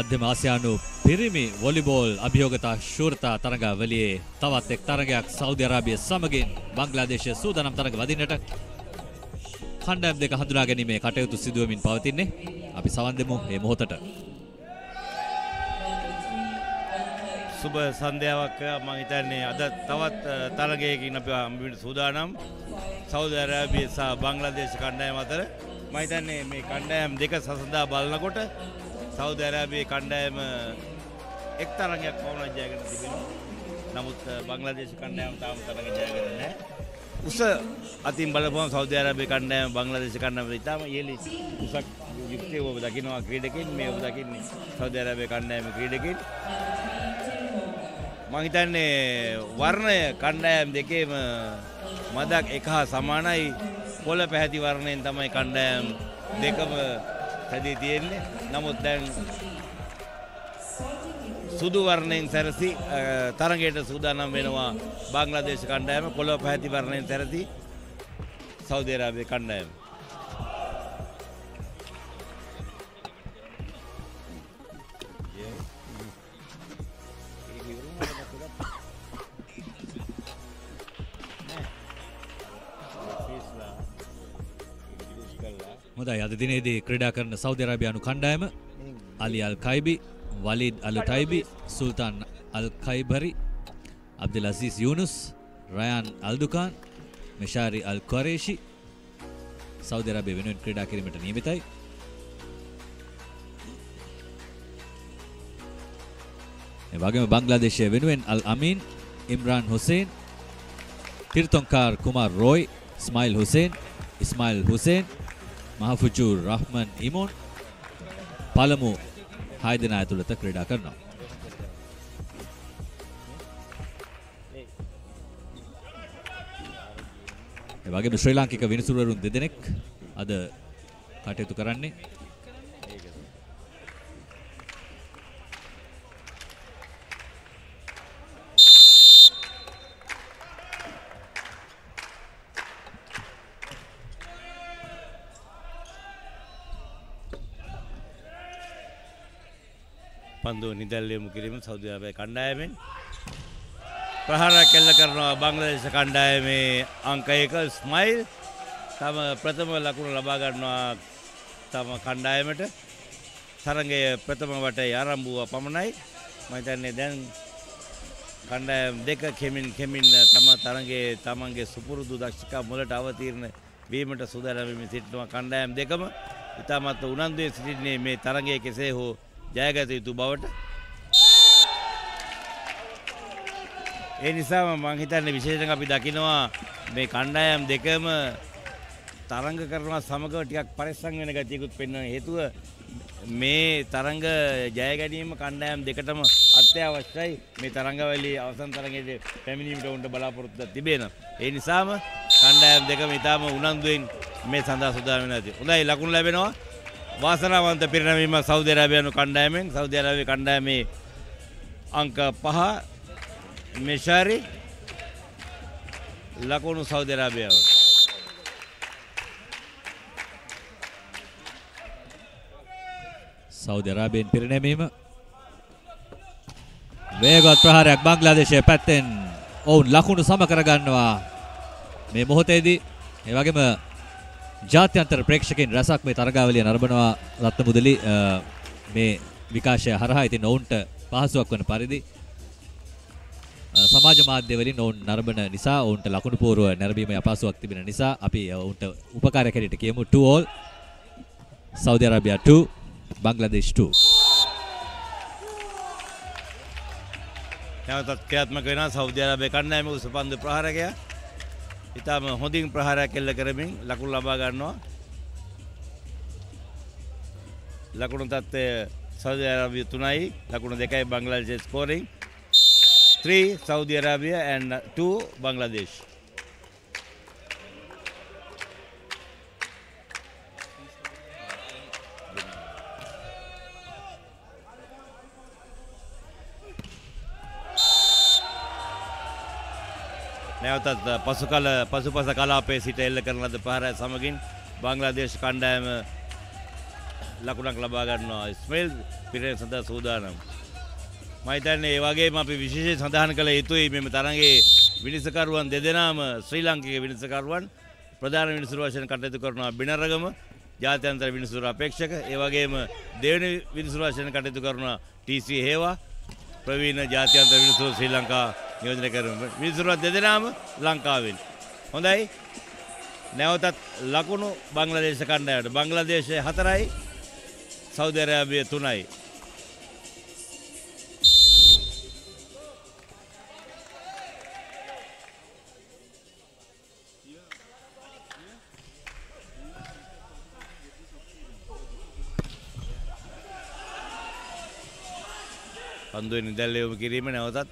මධ්‍යම ආසියානු පිරිමි වොලිබෝල් අභියෝගතා ශූරතා තරගාවලියේ තවත් එක් තරගයක් සෞදි අරාබිය සමගින් බංග්ලාදේශය සූදානම් තරග වදින්නට කණ්ඩායම් දෙක හඳුනා ගැනීමේ කටයුතු සිදුවමින් පවතින්නේ. අපි සවන් දෙමු මේ මොහොතට. සුබ සන්ධ්‍යාවක්. මම හිතන්නේ අද තවත් තරගයකින් අපි හම්බෙන්න සූදානම්. සෞදි අරාබිය සහ බංග්ලාදේශ කණ්ඩායම් අතර මම හිතන්නේ මේ කණ්ඩායම් දෙක සසඳා බලනකොට Saudi Arabia කණ්ඩායම එක් තරගයක් පමණ ජයගෙන තිබෙනවා. නමුත් බංග්ලාදේශ කණ්ඩායම තාම තරග ජයගෙන නැහැ. උස අතින් බලපුවම සෞදි ආරාබිය කණ්ඩායම බංග්ලාදේශ කණ්ඩායම ඉතාම යෙලි උසක් යුක්තිය ඔබ දකින්නවා ක්‍රීඩකෙන්. මේ ඔබ දකින්නේ සෞදි ආරාබිය කණ්ඩායම ක්‍රීඩකෙන්. මම හිතන්නේ වර්ණය කණ්ඩායම් දෙකේම මදක් එක හා සමානයි. පොළ පැහැති වර්ණයෙන් තමයි කණ්ඩායම් දෙකම හැදී තියෙන්නේ. නමුත් දැන් සුදු වර්ණයෙන් සැරසී තරගයට සූදානම් වෙනවා බංග්ලාදේශ කණ්ඩායම. පොළොව පැහැති වර්ණයෙන් සැරසී සෞදි අරාබිය කණ්ඩායම. හොඳයි. අද දිනේදී ක්‍රීඩා කරන සෞදි අරාබියානු කණ්ඩායම අලි අල් කයිබි, වලිඩ් අල් තොයිබි, සුල්තාන් අල් කයිබරි, අබ්දුල්අසීස් යුනුස්, රයන් අල් දුකාන්, මිෂාරි අල් කුරේෂි සෞදි අරාබිය වෙනුවෙන් ක්‍රීඩා කිරීමට නියමිතයි. ඒ වගේම බංග්ලාදේශය වෙනුවෙන් අල් අමීන්, ඉම්රාන් හුසේන්, තිර්තොන්කාර් කුමාර් රොයි, ඉස්මායිල් හුසේන්, ඉස්මායිල් හුසේන්, මහෆුජුර් රහ්මන් ඉමොන් පළමු 6 දෙනා ඇතුළත ක්‍රීඩා කරනවා. ඒ වගේම ශ්‍රී ලාංකික විනිසුරුවරුන් දෙදෙනෙක් අද කටයුතු කරන්නේ. පන්දුව නිදැල්ලෙමු කිරීම සෞදි අරාබිය කණ්ඩායමෙන්. ප්‍රහාරයක් එල්ල කරනවා බංග්ලාදේශ කණ්ඩායමේ අංක 1 ඉස්මායිල්. තම ප්‍රථම ලකුණ ලබා ගන්නවා තම කණ්ඩායමට. තරගයේ ප්‍රථම වටේ ආරම්භ වූ පමණයි මම හිතන්නේ දැන් කණ්ඩායම් දෙක කෙමින් තම තරගයේ තමන්ගේ සුපුරුදු දක්ෂකම් වලට අවතීර්ණ වීමට සූදානම් වෙමින් සිටිනවා කණ්ඩායම් දෙකම. ඉතාමත් උනන්දුවෙන් සිටින්නේ මේ තරගයේ කෙසේ හෝ ජයගත යුතු බවට. ඒ නිසා මම හිතන්නේ විශේෂයෙන් අපි දකිනවා මේ කණ්ඩායම් දෙකම තරඟ කරනවා සමග ටිකක් පරිස්සම් වෙන ගතියකුත් පෙන්වන හේතුව මේ තරඟ ජය ගැනීම කණ්ඩායම් දෙකටම අත්‍යවශ්‍යයි. මේ තරඟවලී අවසන් තරඟයේදී පැමිණීමට උන්ට බලාපොරොත්තුවක් තිබෙනවා. ඒ නිසාම කණ්ඩායම් දෙකම ඉතාම උනන්දුවෙන් මේ සඳහා සූදානම් වෙනවා. හොඳයි. ලකුණු ලැබෙනවා. වාසනාවන්ත පිරිනැමීම සෞදි අරාබියානු කණ්ඩායමෙන්. සෞදි අරාබිය කණ්ඩායමේ අංක 5 මිෂාරි ලකුණු සෞදි අරාබියාව. Saudi Arabia in Pirine Mihima. Vegod Praharyak Bangladeshe Patten. Own Lakunu Samakaraganwa. Me Mohotedi. Evagema Jatyantar Prekshakin Rasak me Taragavali and Arbanwa Ratnamudali. Me Vikasha Harahit in Own Pahasuakon Paridi. සමාජ මාධ්‍යවලින් ඕන් නරඹන නිසා ඕන්ට ලකුණු පූර්ව නැරඹීමේ අපහසුාවක් තිබෙන නිසා අපි ඕන්ට උපකාරයක් හැටියට කියමු 2 all Saudi Arabia 2 Bangladesh 2 නැවතත් ක්‍රියාත්මක වෙනා සෞදි අරාබියා කණ්ඩායමේ උසපන්දු ප්‍රහාරකයා ඊටම හොඳින් ප්‍රහාරයක් එල්ල කරමින් ලකුණු ලබා ගන්නවා ලකුණු තත්ත්වය සෞදි අරාබියා 3යි ලකුණු 2යි Bangladesh ස්කෝරින් 3 Saudi Arabia and 2 Bangladesh. නැවතත් පසුපස කලාපයේ සිට එල්ල කරන ලද ප්‍රහාරය සමගින් බංග්ලාදේශ කණ්ඩායම ලකුණක් ලබා ගන්නවා ඉස්මයිල් පිරේ සඳහා සූදානම්. මයිතන්නේ ඒ වගේම අපි විශේෂ සඳහන් කළ යුතුයි මේ තරඟේ විනිශ්චයකරුවන් දෙදෙනාම ශ්‍රී ලංකාවේ විනිශ්චයකරුවන් ප්‍රධාන විනිශ්චය වශයෙන් කටයුතු කරනවා බිනරගම ජාත්‍යන්තර විනිශ්චය අපේක්ෂක ඒ වගේම දෙවෙනි විනිශ්චය වශයෙන් කටයුතු කරනවා TC හේවා ප්‍රවීණ ජාත්‍යන්තර විනිශ්චය ශ්‍රී ලංකා නියෝජනය කරන විනිශ්චය දෙදෙනාම ලංකාවෙන් හොඳයි නැවතත් ලකුණු බංග්ලාදේශ කණ්ඩායමට බංග්ලාදේශයේ 4යි සෞදි අරාබිය 3යි අන්දුවේ නිදැල්ලේම කිරීම නැවතත්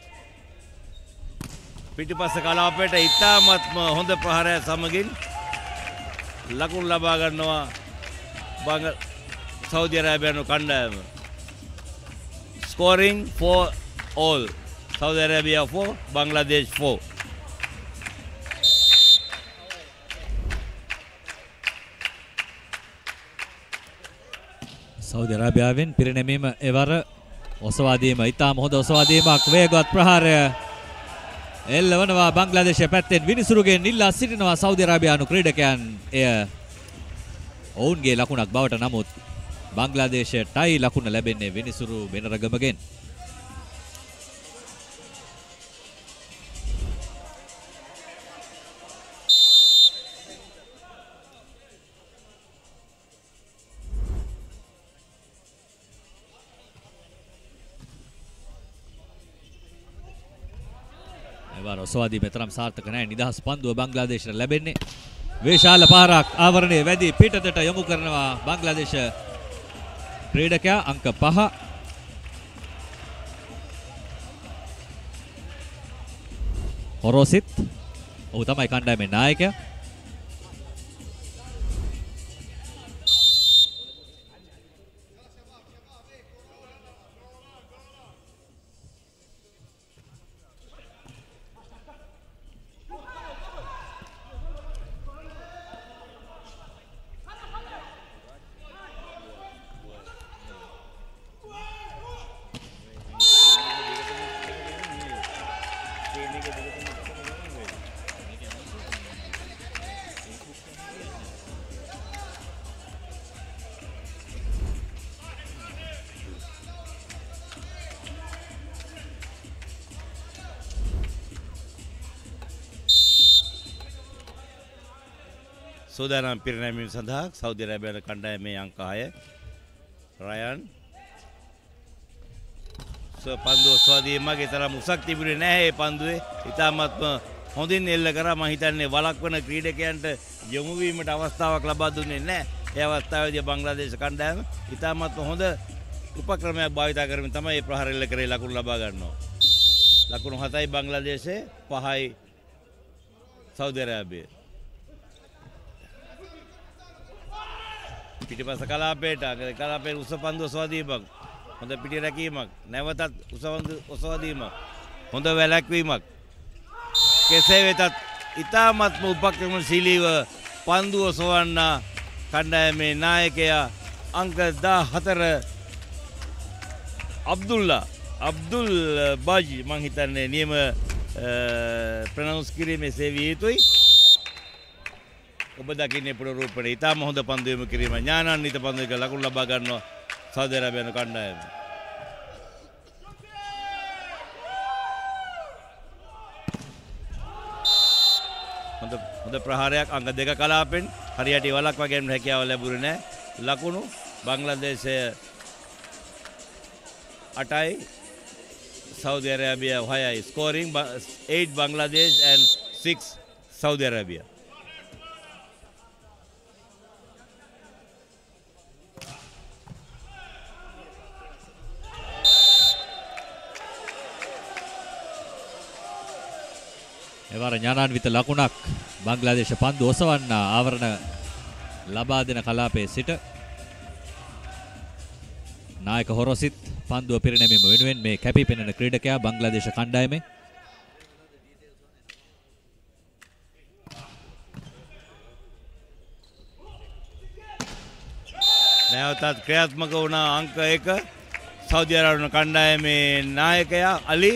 පිටිපස්ස කලාපයට ඉතාමත්ම හොඳ ප්‍රහාරය සමගින් ලකුණු ලබා ගන්නවා බංග සෞදි අරාබියානු කණ්ඩායම scoring 4 all Saudi Arabia 4 Bangladesh 4 Saudi අරාබියාවෙන් පිරිනැමීම එවර ඔසවාදීම ඉතාම හොඳ ඔසවාදීමක් වේගවත් ප්‍රහාරය එල්ලවනවා බංග්ලාදේශය පැත්තෙන් විනිසුරුගෙන් ඉල්ලා සිටිනවා සෞදි අරාබියානු ක්‍රීඩකයන් එය ඔවුන්ගේ ලකුණක් බවට නමුත් බංග්ලාදේශයටයි ලකුණ ලැබෙන්නේ විනිසුරු වෙනරගමගෙන් ඔසවාදීම තරම් සාර්ථක නැහැ නිදහස් පන්දුව බංග්ලාදේශයට ලැබෙන්නේ විශාල පාරක් ආවරණයේ වැඩි පිටතට යොමු කරනවා බංග්ලාදේශ ක්‍රීඩකයා අංක 5 හොරොසිත් ඔහු තමයි කණ්ඩායමේ නායකයා සෝදානම් පිරිනැමීම සඳහා සෞදි අරාබියානු කණ්ඩායමේ අංක 6 රයන් පන්දුව සෝදී මගේ තරම් උසක් තිබුණේ නැහැ මේ පන්දුවේ ඉතාමත්ම හොඳින් එල්ල කරා මම හිතන්නේ වළක්වන ක්‍රීඩකයන්ට යොමු වීමට අවස්ථාවක් ලබා දුන්නේ නැහැ ඒ අවස්ථාවේදී බංග්ලාදේශ කණ්ඩායම ඉතාමත්ම හොඳ උපක්‍රමයක් භාවිත කරමින් තමයි මේ ප්‍රහාර එල්ල කරේ ලකුණු ලබා ගන්නවා ලකුණු 7යි බංග්ලාදේශයේ 5යි සෞදි අරාබියාවේ පිටිපස්ස කලාපයට කලාපේ උසපන්දු ඔසවාදීමක් හොඳ පිටි රැකීමක් නැවතත් උසපන්දු ඔසවාදීමක් හොඳ වැළැක්වීමක් කෙසේ වෙතත් ඉතාමත්ම උපක්‍රමශීලීව පන්දු ඔසවන්න කණ්ඩායමේ නායකයා අංක 14 Abdul Bahi මං හිතන්නේ නියම ප්‍රොනවුන්ස් කිරීමේ සේවය යුතුයි. ඔබ දකින්නේ පුරරූපණේ ඉතාම හොඳ පන්දුවීම කිරීම ඥානන්විත පන්දුවක ලකුණු ලබා ගන්නවා සෞදි අරාබියානු කණ්ඩායම. හොඳ ප්‍රහාරයක් අංග දෙක කලාපෙන් හරියට ඉවලක් වගේම හැකියාව ලැබුණේ නැහැ. ලකුණු බංග්ලාදේශය 8යි Saudi Arabia 6යි scoring 8 Bangladesh and 6 Saudi Arabia. එවර ඥානාන්විත ලකුණක් බංග්ලාදේශ පන්දු ඔසවන්න ආවරණ ලබා දෙන කලාපයේ සිට නායක හොරොසිත් පන්දුව පිරිනැමීම වෙනුවෙන් මේ කැපී පෙනෙන ක්‍රීඩකයා බංග්ලාදේශ කණ්ඩායමේ නැවතත් ක්‍රියාත්මක වුණා අංක 1 සෞදි අරාබියානු කණ්ඩායමේ නායකයා අලි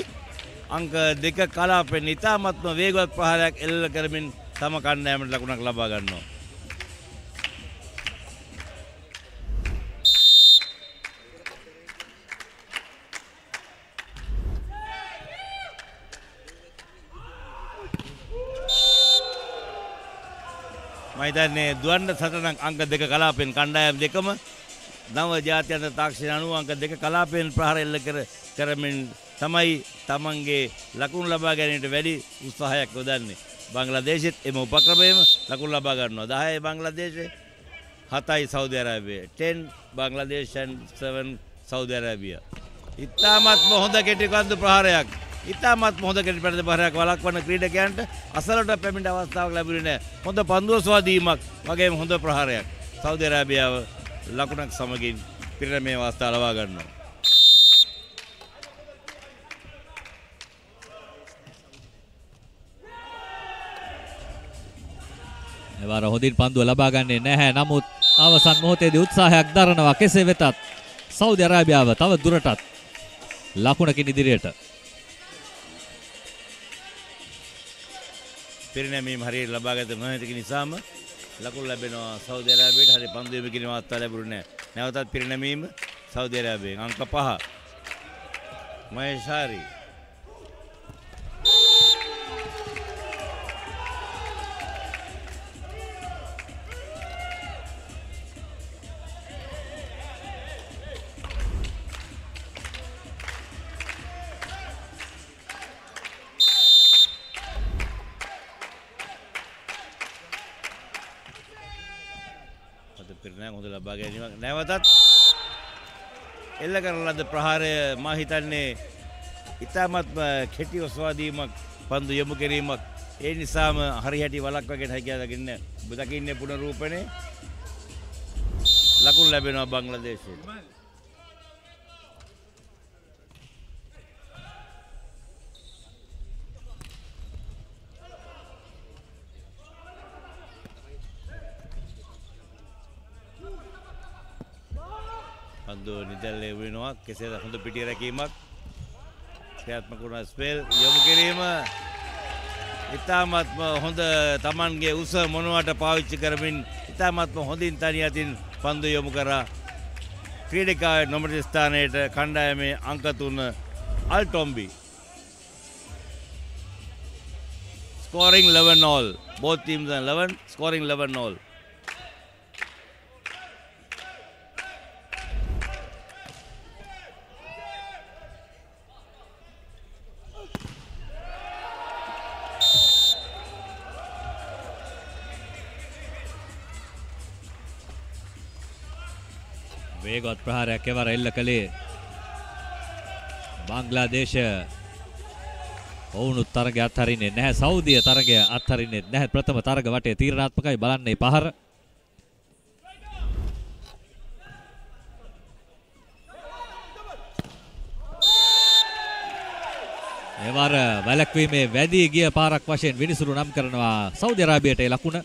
අංක දෙක කලාපෙන් ඉතාමත්ම වේගවත් ප්‍රහාරයක් එල්ල කරමින් තම කණ්ඩායමට ලකුණක් ලබා ගන්නවා. මම හිතන්නේ දුවන්න සටනක් අංක දෙක කලාපෙන් කණ්ඩායම් දෙකම නව ජාත්‍යන්තර තාක්ෂණ අනුව අංක දෙක කලාපෙන් ප්‍රහාර එල්ල කරමින් තමයි තමන්ගේ ලකුණු ලබා ගැනීමට වැඩි උත්සාහයක් යොදන්නේ. බංග්ලාදේශෙත් එම උපක්‍රමයෙන්ම ලකුණු ලබා ගන්නවා. 10යි බංග්ලාදේශය 7යි සෞදි අරාබිය. 10 බංග්ලාදේශ and 7 සෞදි අරාබිය. ඉතාමත්ම හොඳ කෙටි පන්දු ප්‍රහාරයක්. ඉතාමත්ම හොඳ කෙටි පන්දු ප්‍රහාරයක් වළක්වන ක්‍රීඩකයන්ට අසලට පැමිණ අවස්ථාවක් ලැබුණේ නැහැ. හොඳ පන්දු ඔසවා දීමක් වගේම හොඳ ප්‍රහාරයක්. සෞදි අරාබියාව ලකුණක් සමගින් පිරිනැමීමේ අවස්ථාව ලබා ගන්නවා. එවර හොඳින් පන්දුව ලබා ගන්නේ නැහැ. නමුත් අවසන් මොහොතේදී උත්සාහයක් දරනවා. කෙසේ වෙතත් සෞදි අරාබියාව තව දුරටත් ලකුණකින් ඉදිරියට පිරිනැමීම හරියට ලබාගත නොහැකි නිසාම ලකුණු ලැබෙනවා සෞදි අරාබියට. හරිය පන්දුවේ කිනවත් අවස්ථාවක් ලැබුණේ නැහැ. නැවතත් පිරිනැමීම සෞදි අරාබියෙන් අංක 5 මහේෂාරි. නැවතත් එල්ල කරන ලද ප්‍රහාරය මා හිතන්නේ ඉතාමත්ම කෙටි ඔසවා දීමක් පන්දු යොමු කිරීමක්. ඒ නිසාම හරිහැටි වලක් වගේ හැකියාව දකින්නේ. ඔබ දකින්නේ පුනරූපණේ ලකුණු ලැබෙනවා බංග්ලාදේශයෙන්. නිදැල්ලේ වෙනවා. කෙසේද හොඳ පිටි රැකීමක් ක්‍රියාත්මක වුණා. ස්පෙල් යොමු කිරීම ඉතාමත්ම හොඳ තමන්ගේ උස මොනවට පාවිච්චි කරමින් ඉතාමත්ම හොඳින් තනිය අතින් පන්දු යොමු කරා ක්‍රීඩකයා නොමැති ස්ථානයට කණ්ඩායමේ අංක 3 අල්ටොම්බි. scoring 11 all both teams are 11 scoring 11 all. වේගවත් ප්‍රහාරයක් එවර එල්ල කළේ බංග්ලාදේශ. ඔවුනුත් තරගය අත්හරින්නේ නැහැ. සෞදිය තරගය අත්හරින්නේ නැහැ. ප්‍රථම තරග වටේ තීරණාත්මකයි. බලන්නේ පහර. එවර වැළැක්වීමේ වැඩි ගිය පාරක් වශයෙන් විනිසුරු නම් කරනවා සෞදි අරාබියට. ඒ ලකුණ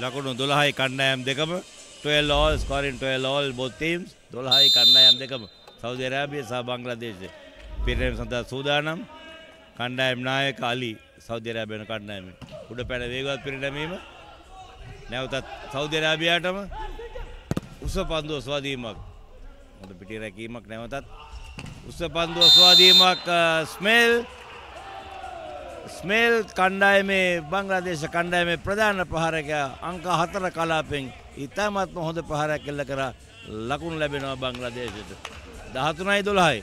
Lakunu Dulhai Kandaayam Dekam. 12 all, scoring 12 all, both teams. Dulhai Kandaayam Dekam. Saudi Arabia, South Bangladesh. Piraim Santa Sudanam. Kandaayam Nayak Ali. Saudi Arabia no Kandaayam. Udapana Vegaat Piraimima. Nevatat Saudi Arabia Atama. Usapandu Swadimak. Oda Pitira Kimak Nevatat. Usapandu Swadimak smell. Smell Kandai me Bangladesh Kandai me Pradhana Paharaka Anka Hatara Kalaping Itamat Mohod Paharakilakara Lakun Labino Bangladesh Dahatunai Dulhai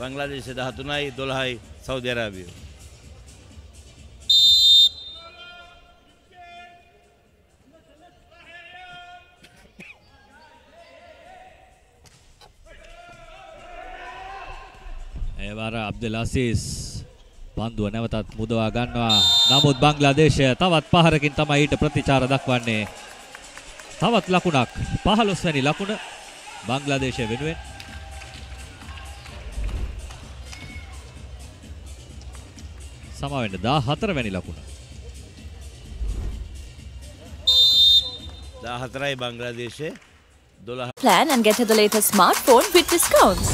Bangladesh Dahatunai Dulhai Saudi Arabia Evara Abdulaziz Bandhuwa nevatat mudawa gannawa namuth Bangladesha tawat paharakin tamai ඊට ප්‍රතිචාර දක්වන්නේ තවත් ලකුණක් 15 වෙනි ලකුණ බංග්ලාදේශය වෙනුවෙන් සමා වෙන්න 14 වෙනි ලකුණ 14යි බංග්ලාදේශයේ 12 Plan and get the latest smartphone with discounts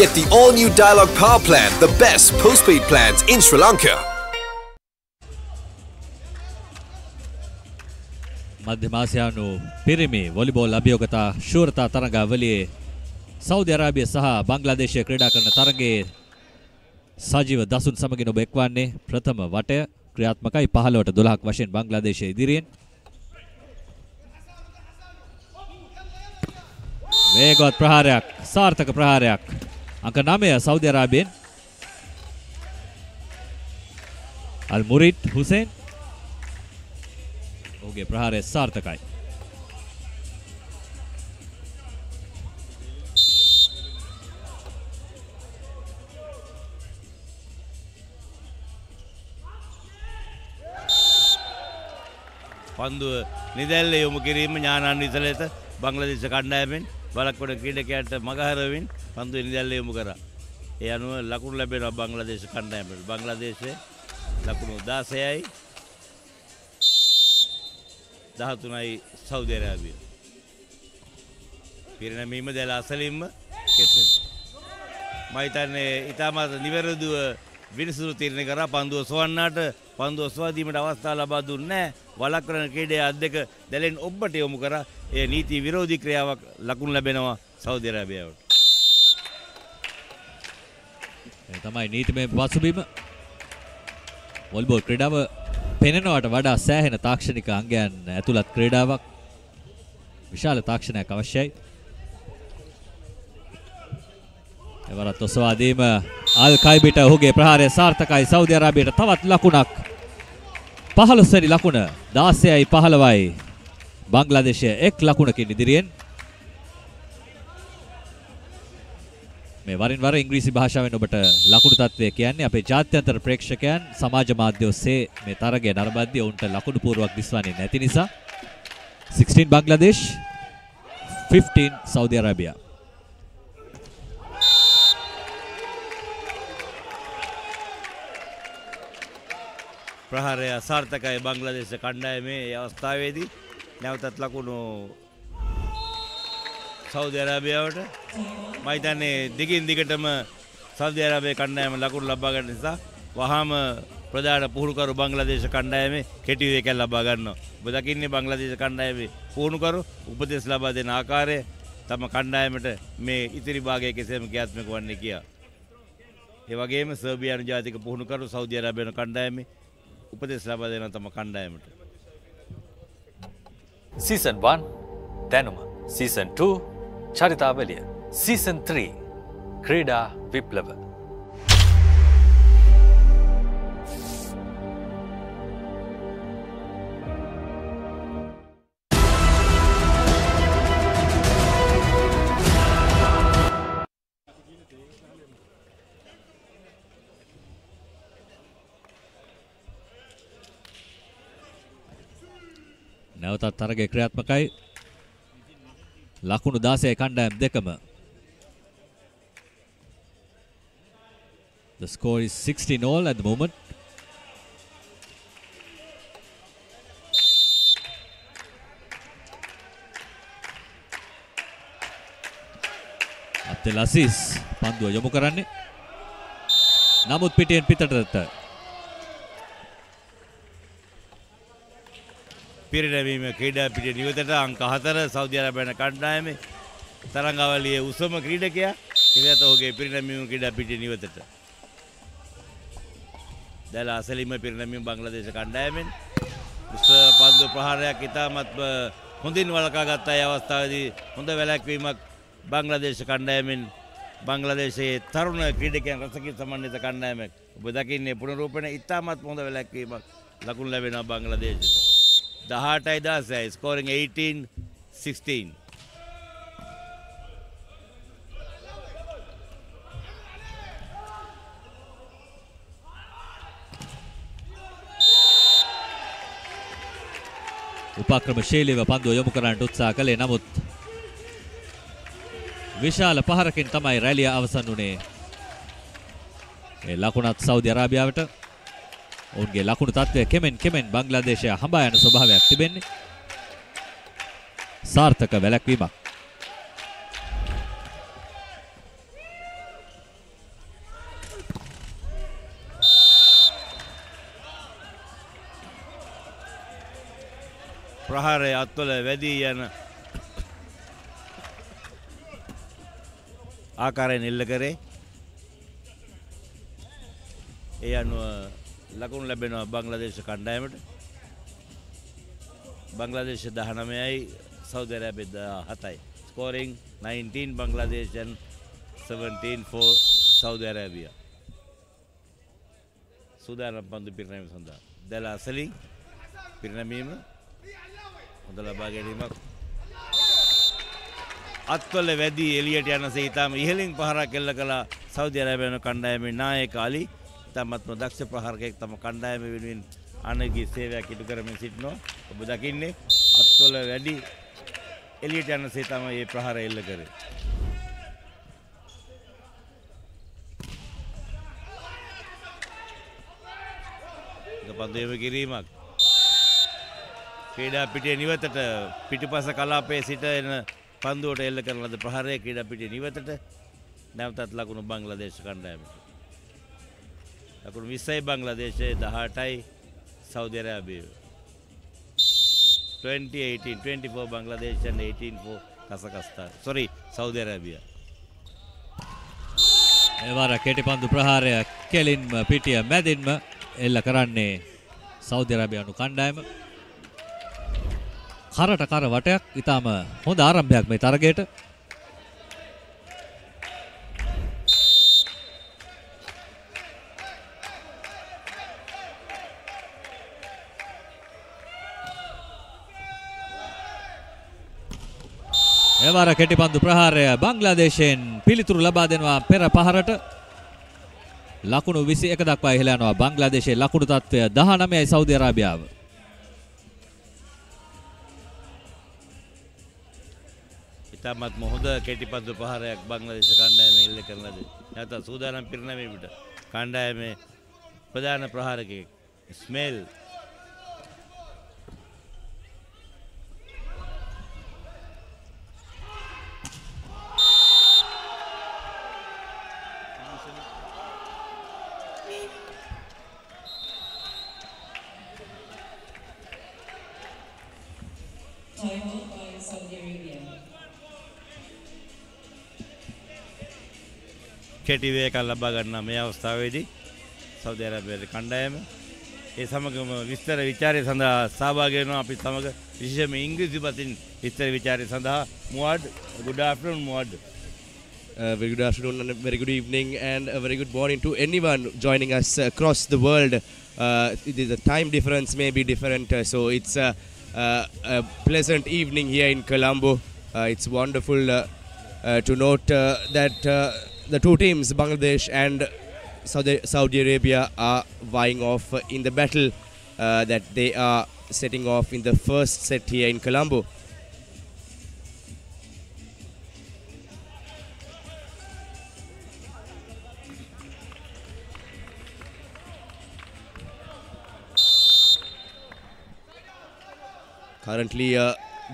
Get the all-new Dialog Power Plan, the best postpaid plans in Sri Lanka. Madhyamasianu Pirimi volleyball abiyogata shurata taranga valiye Saudi Arabia saha Bangladesh krida karana tarange sajiva dasun samagin obekwanne prathama wataya kriyaatmakai 15 ට 12ක් වශයෙන් බංග්ලාදේශයේ ඉදිරියෙන් වේගවත් ප්‍රහාරයක් සාර්ථක ප්‍රහාරයක් අංක 9 Saudi අරාබියෙන් අල්-මුරිඩ් Hussain ඔහුගේ ප්‍රහාරය සාර්ථකයි පන්දුව නිදැල්ල යොමු කිරීම ඥානන් ඉතලෙත බංග්ලාදේශ කණ්ඩායමෙන් බලකොඩ ක්‍රීඩකයන්ට මගහරමින් පන්දු නිදැල්ල යොමු කරා. ඒ අනුව ලකුණු ලැබෙනවා බංග්ලාදේශ කණ්ඩායමට. බංග්ලාදේශයේ ලකුණු 16යි 13යි සෞදි අරාබිය. පිරිනැමීම දැලා අසලින්ම මම හිතන්නේ ඉතාමත් නිවැරදිව විනිසුරු තීරණය කරා පන්දුව සොවන්නාට පන්දුව සොවාදීමට අවස්ථාව ලබා දුන්නේ නැහැ. වළක්වන ක්‍රීඩකයා අද්දක දැලෙන් ඔබ්බට යොමු කරා. ඒ නීති විරෝධී ක්‍රියාවක් ලකුණු ලැබෙනවා සෞදි අරාබියාවට. ඒ තමයි නීතිමය පසුබිම. වොලිබෝල් ක්‍රීඩාව පෙනෙනවට වඩා සෑහෙන තාක්ෂණික අංගයන් ඇතුළත් ක්‍රීඩාවක්. විශාල තාක්ෂණයක් අවශ්‍යයි. එවරත් ඔසවාදීම අල්කයිබිට ඔහුගේ ප්‍රහාරය සාර්ථකයි සෞදි අරාබියට තවත් ලකුණක් 15 වෙනි ලකුණ 16යි 15යි බංග්ලාදේශය එක් ලකුණකින් ඉදිරියෙන් මේ වරින් වර ඉංග්‍රීසි භාෂාවෙන් ඔබට ලකුණු තත්ත්වය කියන්නේ අපේ ජාත්‍යන්තර ප්‍රේක්ෂකයන් සමාජ මාධ්‍ය ඔස්සේ මේ තරගය නරඹද්දී ඔවුන්ට ලකුණු පූර්වක් දිස්වන්නේ නැති නිසා 16 බංග්ලාදේශ 15 සෞදි අරාබියා ප්‍රහාරය අසාර්ථකයි බංග්ලාදේශ කණ්ඩායමේ අවස්ථාවේදී නැවතත් ලකුණු සෞදි අරාබියාවට මම හිතන්නේ දිගින් දිගටම සෞදි අරාබියාවේ කණ්ඩායම ලකුණු ලබා ගන්න නිසා වහාම ප්‍රධාන පුහුණුකරු බංග්ලාදේශ කණ්ඩායමේ කෙටි වේගයක් ලබා ගන්නවා. ඔබ දකින්නේ බංග්ලාදේශ කණ්ඩායමේ පුහුණුකරු උපදෙස් ලබා දෙන ආකාරය තම කණ්ඩායමට මේ ඉතිරි භාගයේ කෙසේම ක්‍රියාත්මක වන්නේ කියා. ඒ වගේම සර්බියානු ජාතික පුහුණුකරු සෞදි අරාබියානු කණ්ඩායමේ උපදෙස් ලබා දෙන තම කණ්ඩායමට. Season 1 Danuma Season 2 Charitavaliya Season 3 Krida Viplava නැවතත් තරගයේ ක්‍රියාත්මකයි ලකුණු 16 කණ්ඩායම් දෙකම The score is 16 all at the moment Abdulaziz පන්දුව යොමු කරන්නේ. නමුත් පිටින් පිටට පිරිනැමීම ක්‍රීඩා පිටියේ නියතට අංක 4 සෞදි අරාබියානු කණ්ඩායමේ තරංගාවලියේ උසම ක්‍රීඩකයා ඉරියත ඔහුගේ පිරිනැමීම ක්‍රීඩා පිටියේ නියතට දැලා අසලින්ම පිරිනැමීම බංග්ලාදේශ කණ්ඩායමෙන් උස පන්දු ප්‍රහාරයක් ඉතාමත් හොඳින් වළකාගත් අය අවස්ථාවේදී හොඳ වැළැක්වීමක් බංග්ලාදේශ කණ්ඩායමෙන් බංග්ලාදේශයේ තරුණ ක්‍රීඩකයන් රසකින් සමන්විත කණ්ඩායමක් ඔබ දකින්නේ පුනරූපණය ඉතාමත් හොඳ වැළැක්වීමක් ලකුණු ලැබෙනවා බංග්ලාදේශයට The heart I does scoring 18-16. Upakrama Sheliva Pandu Yomukaran Tutsa Kale Namut Vishal Paharakin Tamai Ralia Avasanune Lakunat Saudi Arabia. ඔවුන්ගේ ලකුණු තත්ත්වය කෙමෙන් කෙමෙන් බංග්ලාදේශය හඹා යන ස්වභාවයක් තිබෙන්නේ සාර්ථක වැළැක්වීමක් ප්‍රහාරය අත්වල වැඩි යන ආකාරයෙන් ඉල්ල කරේ ඒ අනුව ලකුණු ලැබෙනවා බංග්ලාදේශ කණ්ඩායමට බංග්ලාදේශ 19යි සෞදි අරාබියා 17යි scoring 19 Bangladesh and 17 for Saudi Arabia සුදානම් පන්දු පිරිනැමීම සඳහා දැලා අසලින් පිරිනැමීම හොඳ ලබා ගැනීමක් අත්වල වැඩි එළියට යනසේ ඉතාම ඉහළින් පහරක් එල්ල කළා සෞදි අරාබියානු කණ්ඩායමේ නායක අලි තමත්ම දක්ෂ ප්‍රහාරකයෙක් තම කණ්ඩායම වෙනුවෙන් අනගේ සේවයක් ඉටු කරමින් සිටිනවා. ඔබ දකින්නේ අත්වල වැඩි එළියට යනසේ තමයි මේ ප්‍රහාරය එල්ල කරේ. ගබන්දේම කිරීමක්. ක්‍රීඩා පිටියේ නිවතට පිටිපස කලාපයේ සිට එන පන්දුවට එල්ල කරන ලද ප්‍රහාරය ක්‍රීඩා පිටියේ නිවතට නැවතත් ලකුණු බංග්ලාදේශ කණ්ඩායමට. ලකුණු 20යි බංග්ලාදේශයේ 18යි සෞදි අරාබියාව 20-18 24 Bangladesh and 18-4 Kazakhstan sorry Saudi Arabia එවර කෙටි පන්දු ප්‍රහාරය කෙලින්ම පිටිය මැදින්ම එල්ල කරන්නේ සෞදි අරාබියානු කණ්ඩායම කරට කර වටයක් ඊටම හොඳ ආරම්භයක් මේ තරගයට එවර කෙටි පන්දු ප්‍රහාරය බංග්ලාදේශයෙන් පිළිතුරු ලබා දෙනවා පෙර පහරට ලකුණු 21 දක්වා ඉහළ යනවා බංග්ලාදේශයේ ලකුණු තත්ත්වය 19යි සෞදි අරාබියාව ඉතාමත් හොඳ කෙටි පන්දු ප්‍රහාරයක් බංග්ලාදේශ කණ්ඩායමේ ඉල්ල කරන ලද නැත්නම් සූදානම් පිරිනැමීමට කණ්ඩායමේ ප්‍රධාන ප්‍රහාරකයෙක් ඉස්මේල් කෙටිවේක ලබා ගන්න මේ අවස්ථාවේදී සෞදි අරාබියාවේ කණ්ඩායම ඒ සමගම විස්තර ਵਿਚාරය සඳහා සහභාගී වෙනවා අපි සමග විශේෂයෙන්ම ඉංග්‍රීසි භාෂෙන් විස්තර ਵਿਚාරය සඳහා මුවඩ් good afternoon මුවඩ් very good afternoon and a very good evening and a very good morning to anyone joining us across the world the time difference may be different so it's a pleasant evening here in Colombo it's wonderful to note that the two teams Bangladesh and Saudi Arabia are vying off in the battle that they are setting off in the first set here in Colombo currently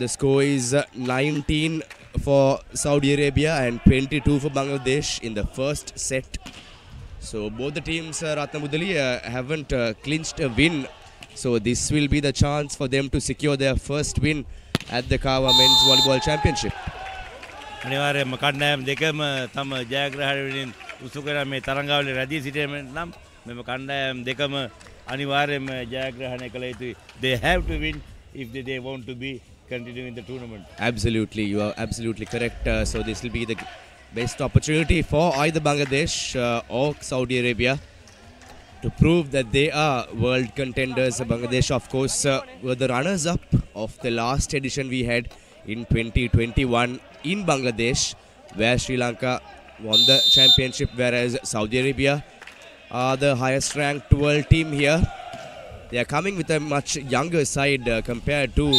the score is 19 for Saudi Arabia and 22 for Bangladesh in the first set. So both the teams, Ratnamudali, haven't clinched a win. So this will be the chance for them to secure their first win at the CAVA Men's Volleyball Championship. They have to win if they want to be continuing the tournament. Absolutely, you are absolutely correct. So this will be the best opportunity for either Bangladesh or Saudi Arabia to prove that they are world contenders. Bangladesh, of course, were the runners-up of the last edition we had in 2021 in Bangladesh, where Sri Lanka won the championship, whereas Saudi Arabia are the highest-ranked world team here. They are coming with a much younger side compared to,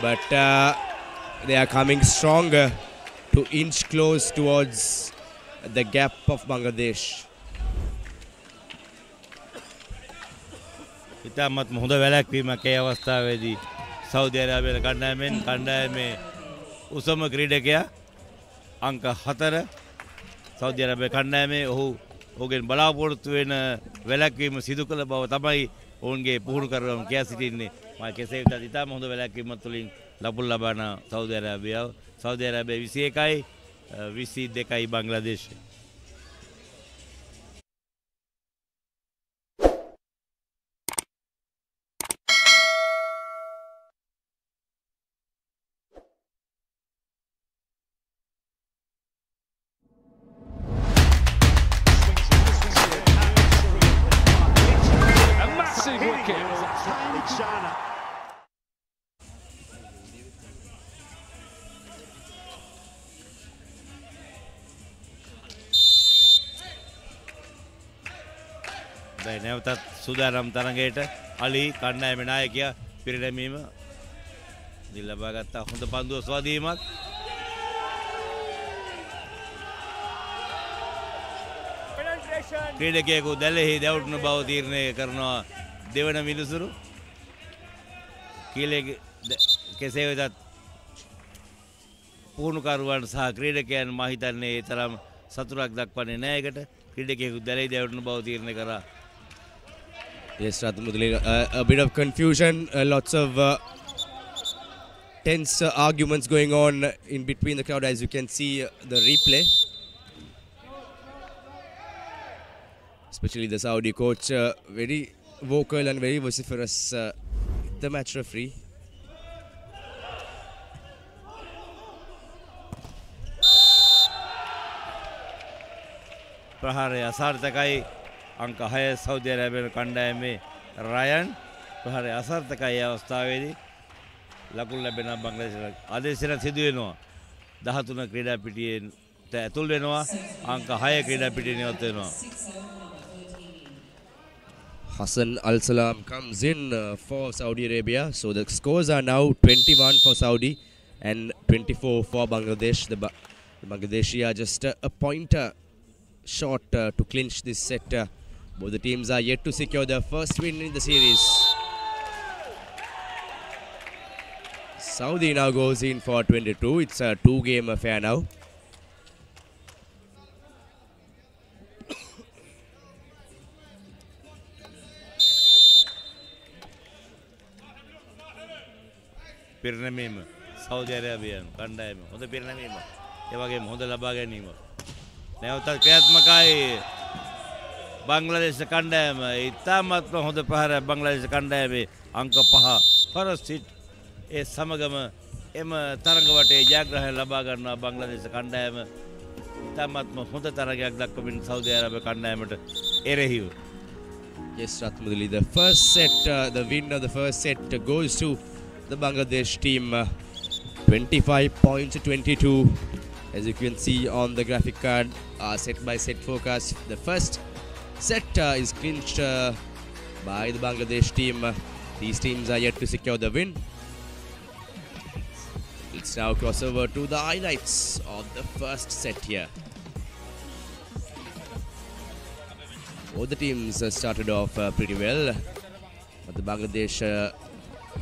but they are coming stronger to inch close towards the gap of Bangladesh. ඉතාමත් හොඳ වැළැක්වීමක් ඒ අවස්ථාවේදී Saudi අරාබියාවේ කණ්ඩායමේ උසම ක්‍රීඩකයා අංක 4 Saudi අරාබියාවේ කණ්ඩායමේ ඔහුගෙන් බලාපොරොත්තු වෙන වැළැක්වීම සිදු කළ බව තමයි ඔවුන්ගේ පුහුණු කරුවම කියා සිටින්නේ මා කෙසේ වෙතත් ඉතාම හොඳ වැළැක්වීමක් තුළින් ලබු ලබන සෞදි අරාබියාව 21යි 22යි බංග්ලාදේශය. නැවතත් සුදානම් තරඟයට අලි කණ්ඩායමේ නායකයා පිරිනැමීම දිල් ලබා ගත්තා. හොඳ පන්දුව සුවදීමක් ක්‍රීඩකයෙකු දැලෙහි දැවුණු බව තීරණය කරනවා දෙවන විනිසුරු. කීලේ කෙසේ වෙතත් පුහුණුකරුවන් සහ ක්‍රීඩකයන් මා හිතන්නේ ඒ තරම් සතුටක් දක්වන්නේ නැහැ. ඒකට ක්‍රීඩකයෙකු දැලෙහි දැවුණු බව තීරණය කරා. Yes, Ratnamudali, a bit of confusion, lots of tense arguments going on in between the crowd, as you can see the replay. Especially the Saudi coach, very vocal and very vociferous, the match referee. Prahare Asartakai. Anka Haya Saudi Arabian Kandayame Rayan Prahare Asartakaya Stavedi Lakulla Bena Bangladesh Adesina Sidueno Dahatuna Kreda Piti Tulenoa Anka Haya Kreda Piti Neoteno. Hassan Al Salam comes in for Saudi Arabia. So the scores are now 21 for Saudi and 24 for Bangladesh. The Bangladeshi are just a pointer short to clinch this set. Both the teams are yet to secure their first win in the series. Saudi now goes in for 22. It's a two-game affair now. Piranamima, Saudi Arabian, Kandaima. Hoda Piranamima. Evage hoda laba ganima. නැවතත් ක්‍රියාත්මකයි බංග්ලාදේශ කණ්ඩායම. ඉතාමත්ම හොඳ ප්‍රහාරයක් බංග්ලාදේශ කණ්ඩායමේ අංක 5 හොරසිට් ඒ සමගම එම තරඟ වටේ ජයග්‍රහණය ලබා ගන්නවා බංග්ලාදේශ කණ්ඩායම. ඉතාමත්ම හොඳ තරගයක් දක්වමින් සෞදි අරාබිය කණ්ඩායමට එරෙහිව. Yes, Ratnamudali, the first set, the win of the first set goes to the Bangladesh team, 25 points to 22. As you can see on the graphic card, set by set forecast, the first set is clinched by the Bangladesh team. These teams are yet to secure the win. Let's now cross over to the highlights of the first set here. Both the teams started off pretty well, but the Bangladesh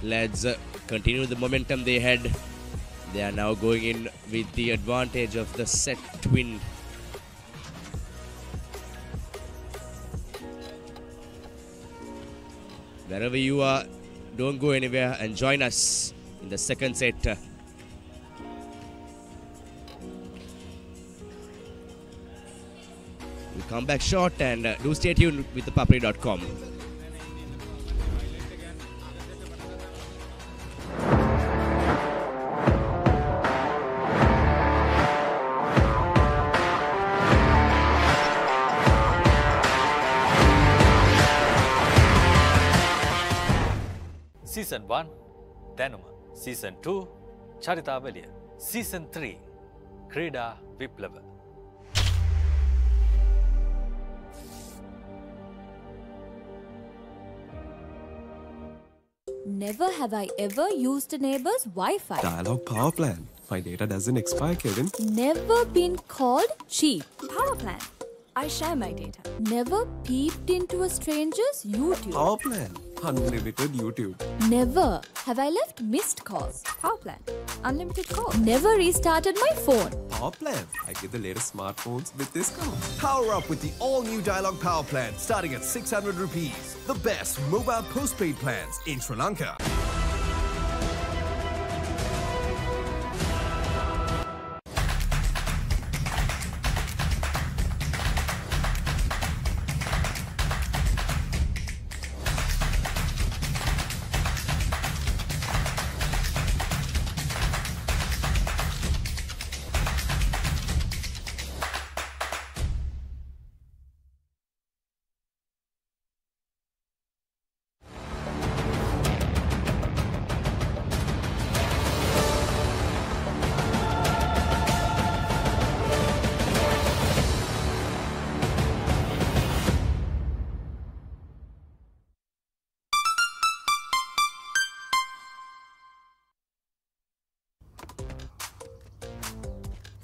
lads continued the momentum they had. They are now going in with the advantage of the set twin. Wherever you are, don't go anywhere and join us in the second set. We'll come back short, and do stay tuned with ThePapare.com. Season 1, Danuma. Season 2, Charita Valiya. Season 3, Krida Viplava. Never have I ever used a neighbor's Wi-Fi. Dialog Power Plan. My data doesn't expire, Kevin. Never been called cheap. Power Plan. I share my data. Never peeped into a stranger's YouTube. Power Plan. Unlimited YouTube. Never have I left missed calls. Power Plan. Unlimited calls. Never restarted my phone. Power Plan. I get the latest smartphones with discounts. Power up with the all-new Dialog Power Plan starting at 600 rupees. The best mobile postpaid plans in Sri Lanka.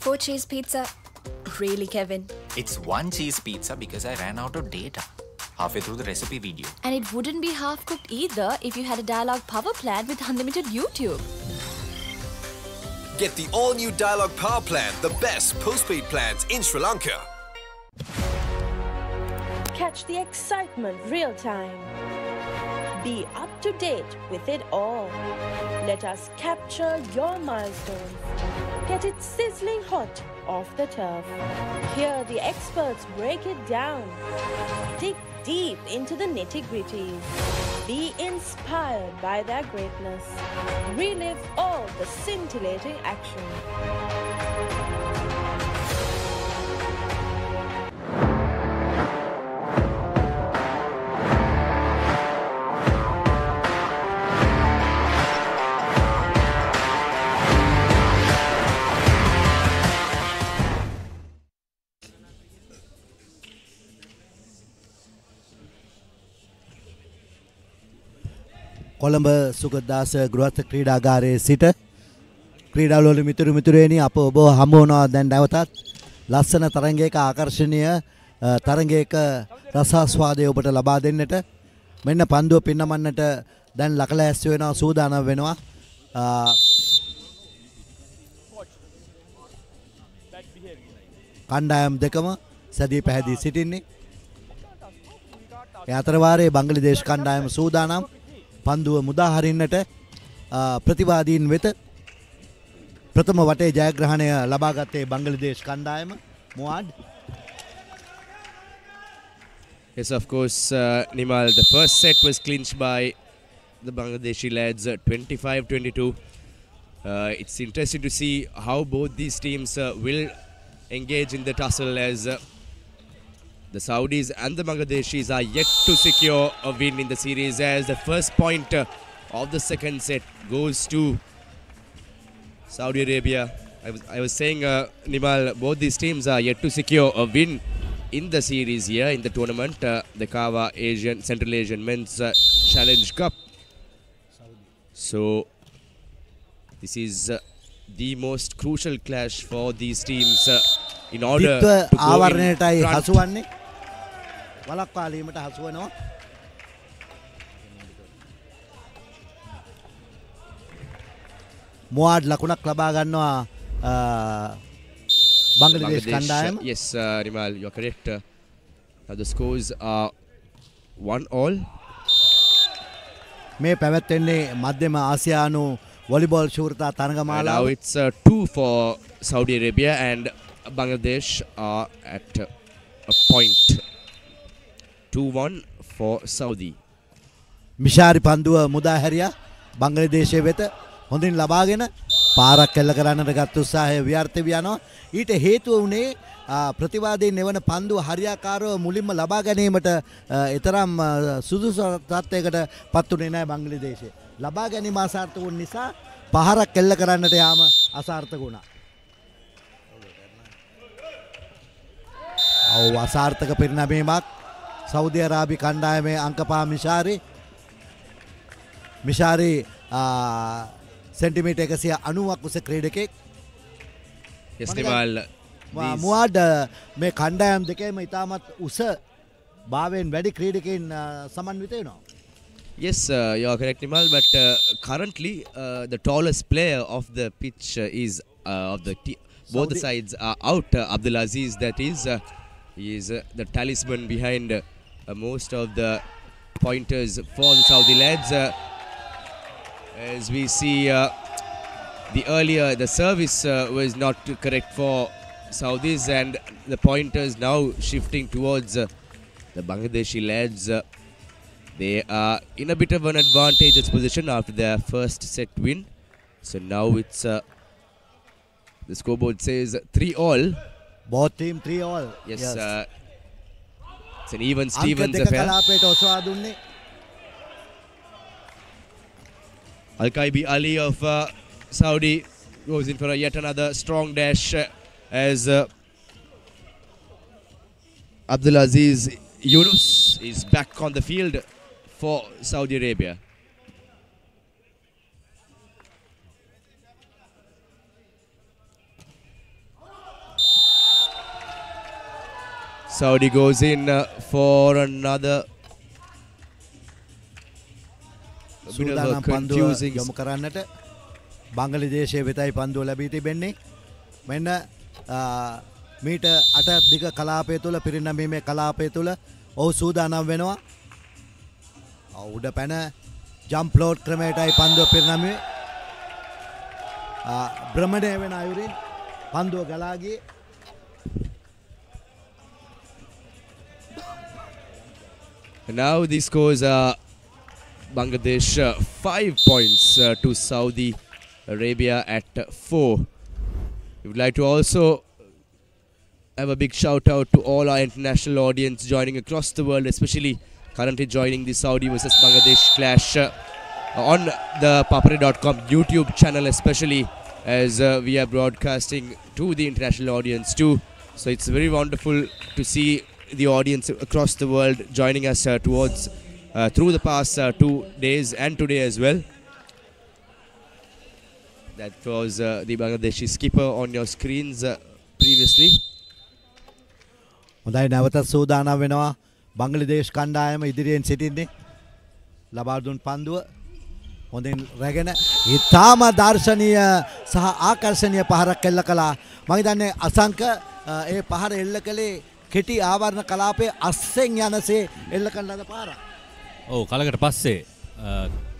Four cheese pizza? Really, Kevin? It's one cheese pizza because I ran out of data halfway through the recipe video. And it wouldn't be half-cooked either if you had a Dialog Power Plan with unlimited YouTube. Get the all-new Dialog Power Plan, the best postpaid plans in Sri Lanka. Catch the excitement real-time. Be up to date with it all. Let us capture your milestones. Get it sizzling hot off the turf. Hear the experts break it down. Dig deep into the nitty-gritties. Be inspired by their greatness. Relive all the scintillating action. Colombo Sugathadasa ගෘහස්ත ක්‍රීඩාගාරයේ සිට ක්‍රීඩාවල මිතුරේනි අප ඔබ හමු වනවා දැන් නැවතත් ලස්සන තරඟයක ආකර්ෂණීය තරඟයක රසාස්වාදය ඔබට ලබා දෙන්නට මෙන්න පන්දුව පින්නමන්නට දැන් ලකලෑස්ති වෙනවා සූදානම් වෙනවා කණ්ඩායම් දෙකම සැදී පැහැදී සිටින්නේ ඒ අතර වාරයේ බංග්ලාදේශ කණ්ඩායම සූදානම් පන්දුව මුදා හරින්නට ප්‍රතිවාදීන් වෙත ප්‍රථම වටේ ජයග්‍රහණය ලබා ගත්තේ බංග්ලාදේශ කණ්ඩායම මුවාඩ්. Yes, of course, Nimal, the first set was clinched by the Bangladeshi lads 25-22. It's interesting to see how both these teams will engage in the tussle as the Saudis and the Bangladeshis are yet to secure a win in the series as the first point of the second set goes to Saudi Arabia. I was saying, Nimal, both these teams are yet to secure a win in the series here in the tournament, the CAVA Asian, Central Asian Men's Challenge Cup. So this is the most crucial clash for these teams in order to go in front. මුවාඩ් ලකුණක් ලබා ගන්නවා Bangladesh කණ්ඩායම. Yes, Rimal, you are correct. Now the scores are 1-1. මේ පැවැත්වෙන්නේ මධ්‍යම ආසියානු volleyball ශූරතා තරගමාලාව. Now it's 2 for Saudi Arabia and Bangladesh are at a point. 2-1 for Saudi. Mishari Pandua Mudaharia, Bangladesh Veta, Hondin Labagena, Para Kalakarana Gatusahe, Viartiviano, It a Hetune, Prativadi Nevana Pandu, Hariakaro, Mulima Labagane, but Etaram Suzusa Tategata, Patunina, Bangladesh, Labagani Masartu Nisa, Para Kalakarana Deama, Asartaguna. Oh, Asartaka Pirnabimak, Saudi Arabi Kandame, Ankapa Mishari. Mishari centimeter kasiya anuwak usse credit ke. Yes, Nimal. Muad me khanda ham deke me itamat usse baven very credit ke saman vite no. Yes, you are correct, Nimal. But currently the tallest player of the pitch is of the both the sides are out. Abdulaziz, that is, he is the talisman behind most of the pointers for the Saudi lads. As we see, the service was not correct for Saudis, and the pointers now shifting towards the Bangladeshi lads. They are in a bit of an advantageous position after their first set win. So now it's the scoreboard says 3-all. Both team 3-all. Yes. Yes. It's an even Stevens affair. Al-Khaibi Ali of Saudi goes in for yet another strong dash as Abdulaziz Yunus is back on the field for Saudi Arabia. Saudi goes in for another Sudanam confusing යොමු කරන්නට බංගලාදේශයේ වෙතයි පන්දුව ලැබී තිබෙන්නේ මෙන්න මීට 8 දිග කලාපය තුළ පිරිනැමීමේ කලාපය තුළ ඔහු සූදානම් වෙනවා උඩ පැන ජම්ප් ලෝඩ් ක්‍රමයටයි පන්දුව පිරිනැමුවේ බ්‍රහ්මණය වෙන අයුරින් පන්දුව ගලා ගියේ now these scores are Bangladesh 5 points to Saudi Arabia at 4. We would like to also have a big shout out to all our international audience joining across the world, especially currently joining the Saudi versus Bangladesh clash on the ThePapare.com YouTube channel, especially as we are broadcasting to the international audience too. So it's very wonderful to see the audience across the world joining us towards through the past 2 days and today as well. That was the Bangladeshi skipper on your screens previously. Hondai nawata sudana wenawa Bangladesh kandayama idiriyen sitinne laba dun panduwa honden ragena itama darshaniya saha aakarshaniya paharak ella kala man hidanne asanka e pahara ella kale keti aavarna kalape assen yana se ella kannada pahara Oh, Kalakata Passe,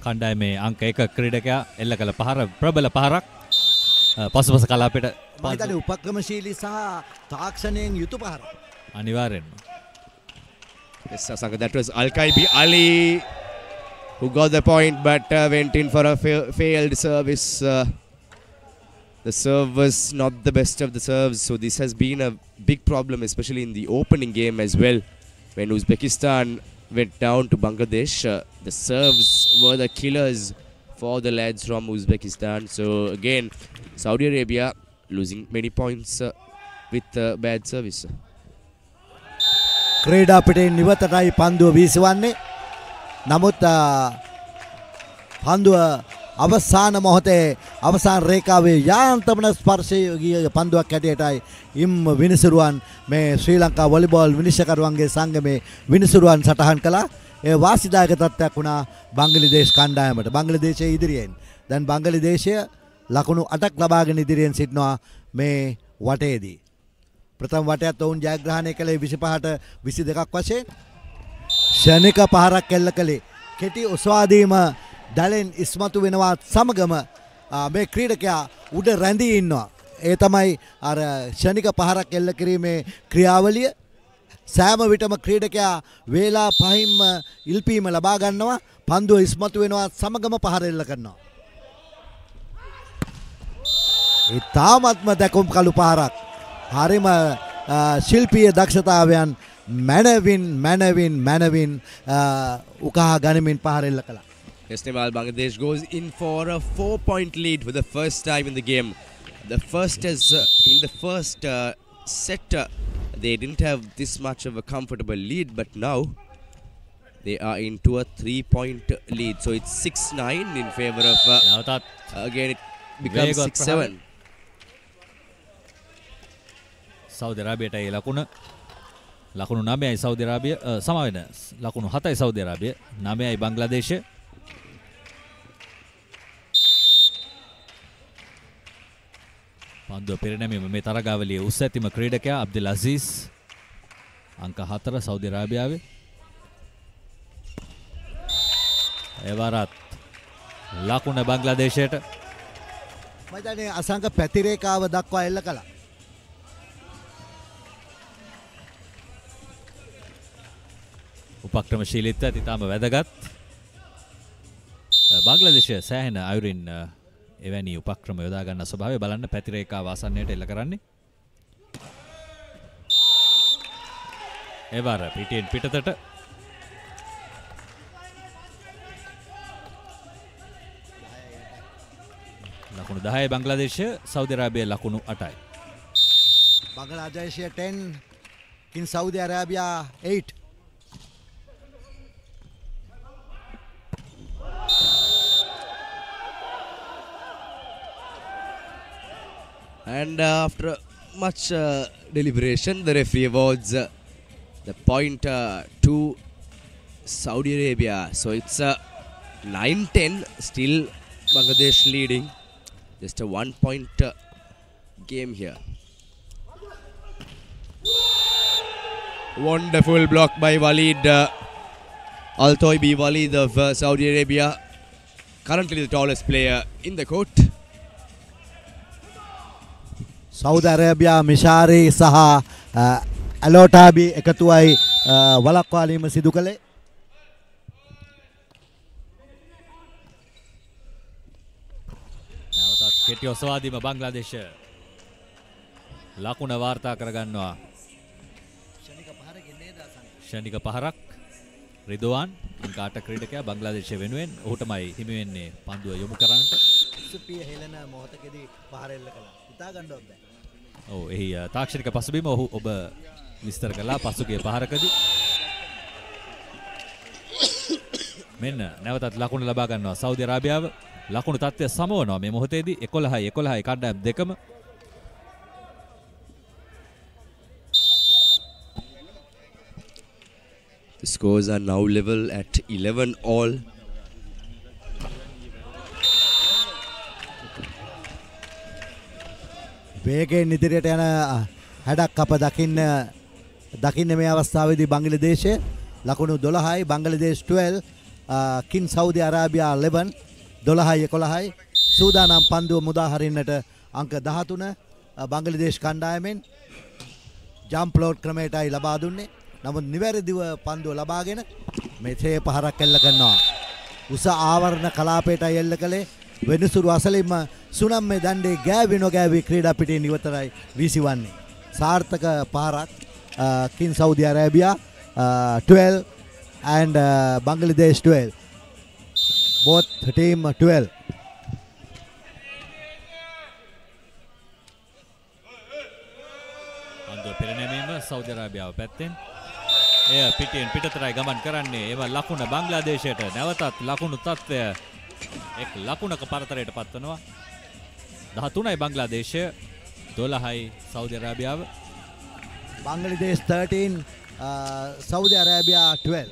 Kandai me Anka Eka Kridaka, Elakala Pahara, Prabala Paharak, Paspas Kalapeta, Padadu Pakamashili Saha, Taksaning, Yutupahara. Anivarin. Yes, Sasaka, that was Al-Khaibi Ali who got the point but went in for a failed service. The serve was not the best of the serves, so this has been a big problem, especially in the opening game as well, when Uzbekistan went down to Bangladesh. The serves were the killers for the lads from Uzbekistan. So again, Saudi Arabia losing many points with bad service. Kreda pite nivatatai pandu visiwanne. Namuth pandu avasana mohote avasan rekave yantamana sparshaye panduwa kadiyatai im vinisuruwan me Sri Lanka volleyball vinishakaruwange sangame vinisuruwan satahan kala e wasidayaka tathayak una Bangladesh kandayamata Bangladeshe idiriyen dan Bangladeshe ලකුණු 8ක් ලබාගෙන ඉදිරියෙන් සිටිනවා මේ වටේදී. ප්‍රථම වටයත් ඔවුන් ජයග්‍රහණය කළේ 25ට 22ක් වශයෙන්. ශනික පහරක් එල්ල කළේ. කෙටි ඔසවාදීම දලෙන් ඉස්මතු වෙනවා සමගම මේ ක්‍රීඩකයා උඩ රැඳී ඉන්නවා. ඒ තමයි අර ශනික පහරක් එල්ල කිරීමේ ක්‍රියාවලිය. සෑම විටම ක්‍රීඩකයා වේලා පහින්ම ඉල්පීම ලබා ගන්නවා. පන්දුව ඉස්මතු වෙනවා සමගම පහර එල්ල කරනවා. ඒ තාමත්ම දැකුම් කළු පහරක්. හරිම ශිල්පීය දක්ෂතාවයන් මැනවින් උකහා ගනිමින් පහර එල්ල කළා. Yesterday, Bangladesh goes in for a 4-point lead for the first time in the game. The first is in the first set. They didn't have this much of a comfortable lead, but now they are into a 3-point lead. So it's 6-9 in favor of. Again, it becomes 6-7. Saudi Arabia tay lakunu name ay Saudi Arabia samavena lakunu hatai Saudi Arabia name ay Bangladesh. Pandu Piranami Metaragavali Usetim Akredaka Abdulaziz Anka Hatara Saudi Arabia Evarat Lakuna Bangladesh Madani Asanka Patireka Vadakwa Elakala Upakramashilita Titama Vedagat Bangladesh Sahana Irene. එවැනි උපක්‍රම යොදා ගන්න ස්වභාවය බලන්න පැති රේඛාව ආසන්නයට එල්ල කරන්නේ. එවර පිටින් පිටතට ලකුණු 10යි බංග්ලාදේශය, සෞදි අරාබිය ලකුණු 8යි. බංග්ලාදේශය 10 in Saudi Arabia 8. And after much deliberation, the referee awards the point to Saudi Arabia. So it's 9-10, still Bangladesh leading. Just a 1-point game here. Wonderful block by Walid Al-Toibi, Walid of Saudi Arabia. Currently the tallest player in the court. Saudi Arabia, Mishari, Saha, Alotabi, Ekatuai, Walakwali, Masidukale. Now that Ketio Sawadi, Bangladesh. Lakuna Varta Karaganoa. Shanika Paharak, Ridwan, Kata Kritaka, Bangladesh, Venuin, Utamai, Himene, Pandu, Yomukaranta. Supi Helena Motakedi, Paharelakala, Itagando. Oh, he Takshika Pasubimo, who over Mr. Kala Pasuke Paharakadi Mena, never that Lakun Labagano, Saudi Arabia, Lakuntate Samono, Memohotedi, Ekolahai, Kadam Dekam The scores are now level at 11 all. Beke Nidiret and Hadak Kapadakin Dakinameva Savidi Bangladesh, Lakunu Dolahai, Bangladesh 12, King Saudi Arabia 11, Dolahai Ekolahai, Sudan and Pandu Mudaharin at Anka Dahatuna, Bangladesh Kandaimin, Jump Lord Krametai Labadune, Namun Niveridu Pandu Labagan, Mete Paharakellakana, Usa Avarna Kalapeta Yelakale. වෙනසුරු අසලෙම සුනම් මේ දණ්ඩේ ගෑවි නොගෑවි ක්‍රීඩා පිටින් ඉවතරයි වීසිවන්නේ සාර්ථක පාරක් කින් Saudi Arabia 12 and Bangladesh 12 both team 12 අන්දෝ පෙරණැමීම Saudi අරාබියාව පැත්තෙන් එය පිටින් පිටතරයි ගමන් කරන්නේ ඒව ලකුණ බංග්ලාදේශයට නැවතත් ලකුණු තත්ත්වය एक लाकुनक पारतरेट पत्तनवा धातुनाई बांग्लादेश दोलाहाई Saudi Arabia Bangladesh 13 Saudi Arabia 12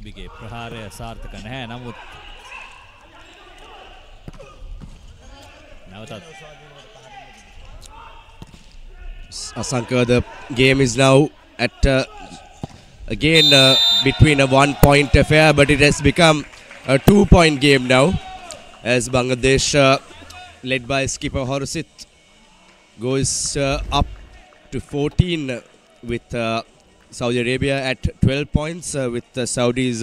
Al-Khaibi ಪ್ರಹಾರ ಸಾರ್ಥಕ ನೇ ನಮೂತ್ Asanka, the game is now at again between a 1-point affair, but it has become a 2-point game now as Bangladesh, led by skipper Horosit, goes up to 14 with Saudi Arabia at 12 points with Saudi's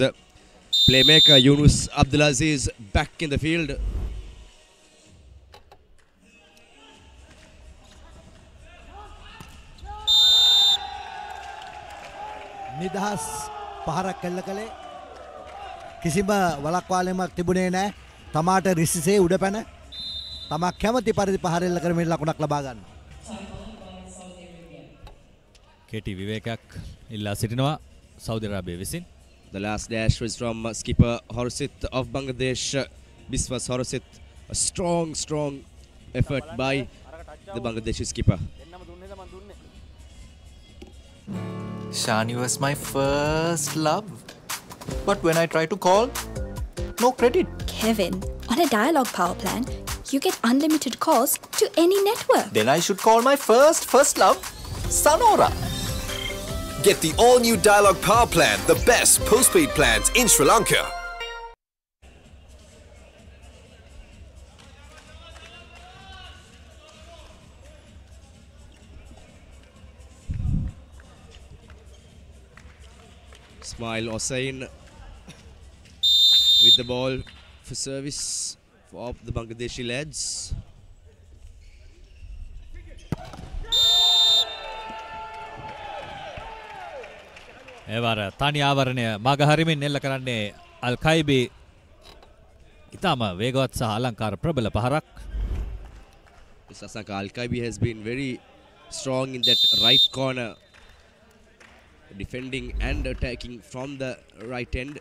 playmaker Yunus Abdulaziz back in the field. නිදහස් පහරක් කළා කලේ කිසිම වලක්වාලීමක් තිබුණේ නැහැ තමාට රිසිසේ උඩපැන තමා කැමති පරිදි පහරෙල්ල කරමින් ලකුණක් ලබා ගන්න. කෙටි විවේකයක් ඉල්ලා සිටිනවා සෞදි අරාබිය විසින්. The last dash was from skipper Horosit of Bangladesh, Biswas Horosit. A strong effort by the Bangladeshi skipper. Shani was my first love, but when I try to call, no credit. Kevin, on a Dialog Power Plan, you get unlimited calls to any network. Then I should call my first love, Sonora. Get the all-new Dialog Power Plan, the best postpaid plans in Sri Lanka. Ismail Hossain with the ball for service for the Bangladeshi lads. Evara Tani Avarane Magaharimin Nelakarane Al-Khaibi Itama Vegatsa Alankar Prabala Paharak. Sasaka Al-Khaibi has been very strong in that right corner, defending and attacking from the right end.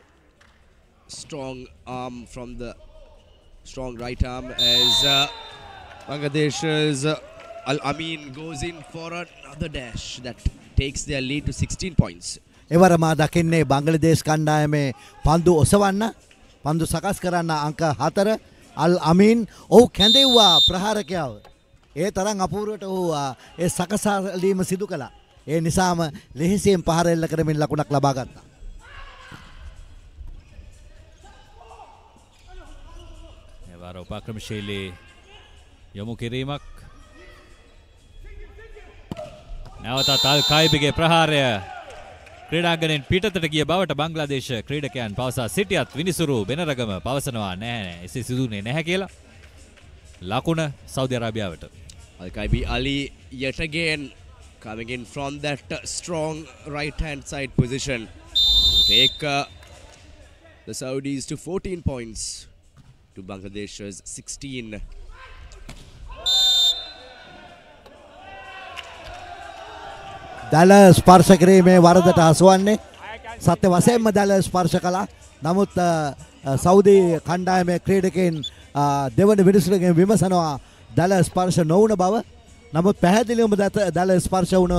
Strong right arm as Bangladesh's Al Amin goes in for another dash that takes their lead to 16 points. Evara ma dakinne Bangladesh kandayame pandu osawanna pandu sakas karanna anka 4 Al Amin oh kandewa praharakayawa e tarang apuruwata owa e sakasalima sidu kala. Nisama lehisiyem paharella karamin lakunak laba ganna. Evara upakramashili yomu kirimak. Nawata Al-Khaibige praharaya kridangane pitathata giya bawata Bangladesh kridakayan pawasa sitiyat Vinisuru Bandaragama pawasanawa naha ese sidune naha kiyala lakuna Saudi Arabiyawata. Al-Khaibi Ali yet again coming in from that strong right-hand side position. Take the Saudis to 14 points to Bangladesh's 16. Dallas Parsakri me Varadata Aswanne. Satyavasem Dallas Parsakala. Namut Saudi Khandai me Kredakin Devan Vidisrake Vimasanoa Dallas Parsa Nouna Bava. Namu පැහැදිලිවම දල ස්පර්ශ වුණ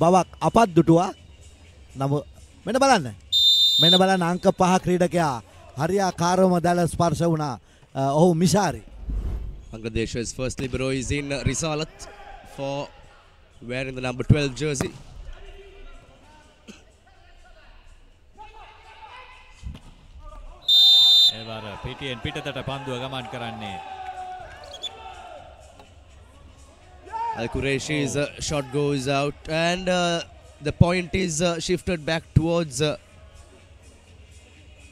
බවක් අපද්දුටුවා. නමු මෙන්න බලන්න. මෙන්න බලන්න අංක 5 ක්‍රීඩකයා හරියාකාරවම දල ස්පර්ශ වුණා. ඔහු මිෂාරි. Bangladesh's first libero is in Risalat for wearing the number 12 jersey. එවර පිටියෙන් පිටතට පන්දුව ගමන් කරන්නේ. Al-Qureshi's shot goes out and the point is shifted back towards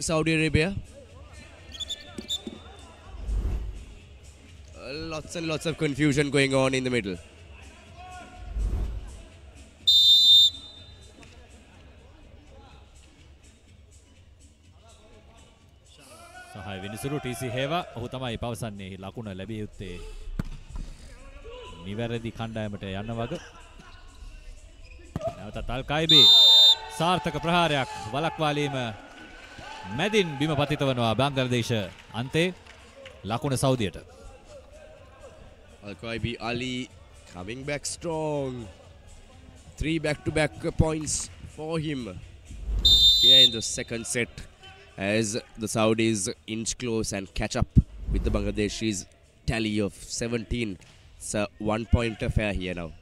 Saudi Arabia. Lots and lots of confusion going on in the middle. Sahay Vinisuru TC Heva Ohutamai Pavasanne Lakuna Labi Utte. නිවැරදි කණ්ඩායමට යන්න වග. නැවතත් Al-Khaibi සාර්ථක ප්‍රහාරයක් වලක්වාලීම මැදින් බිම පතිත වෙනවා බංග්ලාදේශ අන්තේ ලකුණ සෞදියට. Al-Khaibi Ali coming back strong. 3 back-to-back points for him here in the second set. as the Saudis inch close and catch up with the Bangladeshis' tally of 17. It's a one-point affair here now.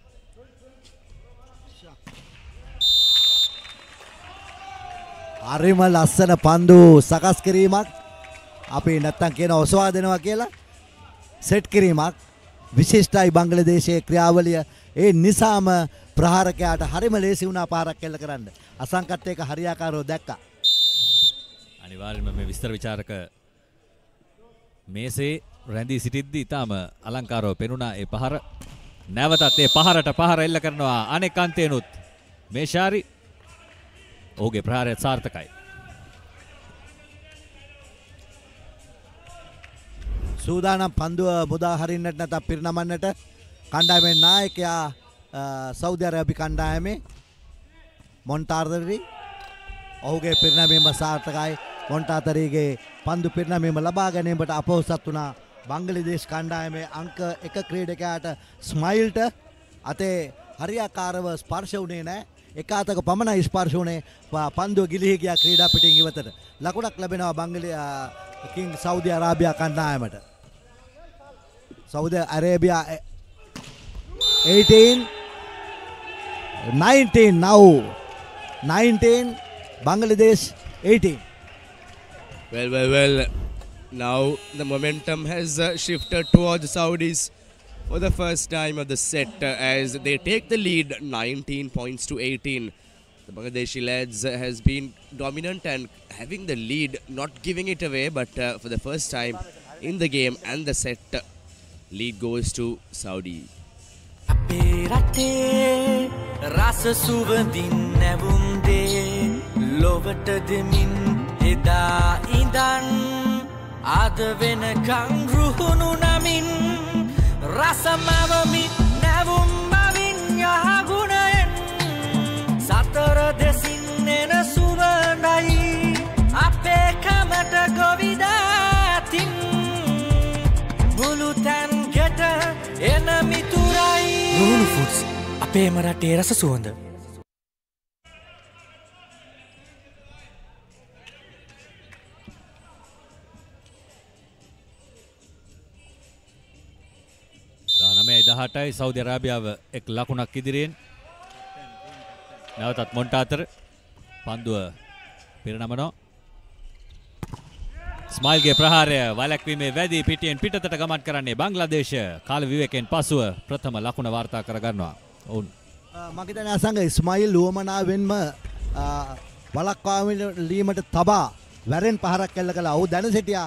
Arima lassana pandu sakas kirimak api naththam kiyana osowa denawa kiyala set kirimak visheshtai Bangladeshe kriyawaliya e nisama praharakayata harima lesi una paharak kella karanna asankatheka hariyakaro dakka aniwaryenma me vistara vicharaka mese randi sitiddi itama alankaro penuna e pahara nawathath e paharata pahara ella karanawa anek antenuth meshari oge praharaya sarthakai සූදානම් පන්දුව මුදා හරින්නට නැත්නම් පිරිනමන්නට කණ්ඩායමේ නායකයා Saudi අරාබි කණ්ඩායමේ මොන්ටාතරි ඔහුගේ පිරිනැමීම සාර්ථකයි මොන්ටාතරිගේ පන්දු පිරිනැමීම ලබා ගැනීමට අපොහොසත් වුණා බංග්ලාදේශ කණ්ඩායමේ අංක 1 ක්‍රීඩකයාට ස්මයිල්ට අතේ හරියාකාරව ස්පර්ශ වුණේ නැහැ එක අතක පමණයි ස්පර්ශ වුණේ පන්දුව ගිලිහි ගියා ක්‍රීඩා පිටින් ඉවතට ලකුණක් ලැබෙනවා බංග්ලාදේශ කිං සෞදි අරාබියා කණ්ඩායමට Saudi Arabia 18, 19 now, 19, Bangladesh 18. Well, now the momentum has shifted towards the Saudis for the first time of the set as they take the lead 19 points to 18. The Bangladeshi lads has been dominant and having the lead, not giving it away, but for the first time in the game and the set. Lead goes to Saudi. Saudi Arabia ek lakunak idiriyen nawatath Montathar panduwa piranamano Smile ge praharaya walakvime wedi pitiyen pitatata gaman karanne Bangladesh kala viveken pasuwa prathama lakuna wartha karagannawa ඔවුන් මගේ දැන අසංග ඉස්මායිල් ලුවමනාවෙන්ම බලක්වාමීලීමට තබා වැරෙන් පහරක් කළා කියලා ඔහු දැන සිටියා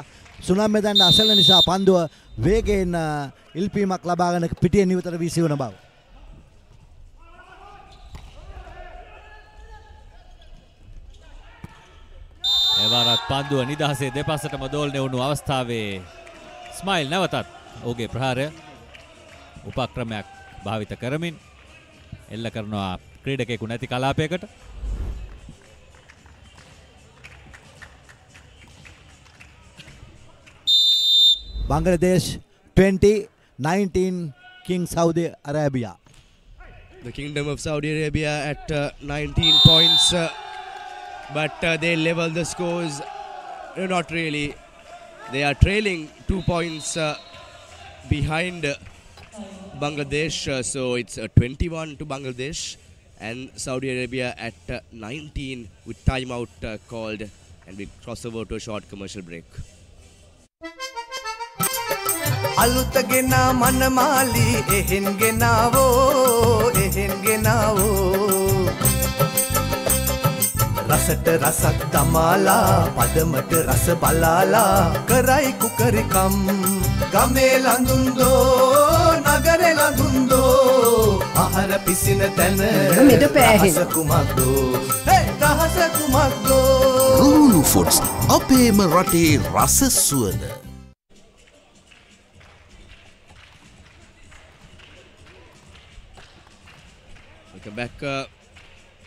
සුනාමි දැන අසල නිසා පන්දුව වේගයෙන් ඉල්පීමක් ලබාගෙන පිටියේ නිවතර වීසිවන බව එවරත් පන්දුව නිදහසේ දෙපසටම දෝලණය වුණු අවස්ථාවේ ඉස්මායිල් නැවතත් ඔහුගේ ප්‍රහාරය උපක්‍රමයක් භාවිත කරමින් එල්ල කරනවා ක්‍රීඩකයෙකු නැති කලාපයකට Bangladesh 20-19 King Saudi Arabia The Kingdom of Saudi Arabia at 19 points but they level the scores not really they are trailing 2 points behind Bangladesh, so it's 21 to Bangladesh and Saudi Arabia at 19 with timeout called and we cross over to a short commercial break. රසට රසක් තමාලා පදමට රස බලාලා කරයි කුකරිකම් ගමේ ලඳුන් දෝ නගරේ ලඳුන් දෝ ආහාර පිසින තන මෙද පෑහෙන දහස කුමක් දෝ රුණු ෆුඩ්ස් අපේම රටේ රස සුවඳ Welcome back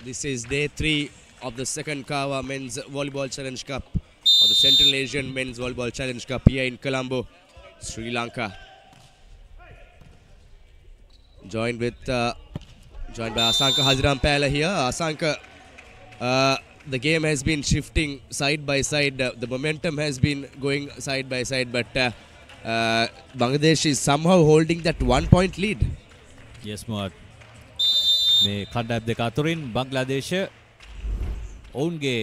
this is day 3 of the second CAVA Men's Volleyball Challenge Cup or the Central Asian Men's Volleyball Challenge Cup here in Colombo, Sri Lanka. Joined by Asanka Haziram Pala here. Asanka, the game has been shifting side by side. The momentum has been going side by side, but Bangladesh is somehow holding that 1-point lead. Yes, Muad. Me kandap de katurin Bangladesh ownge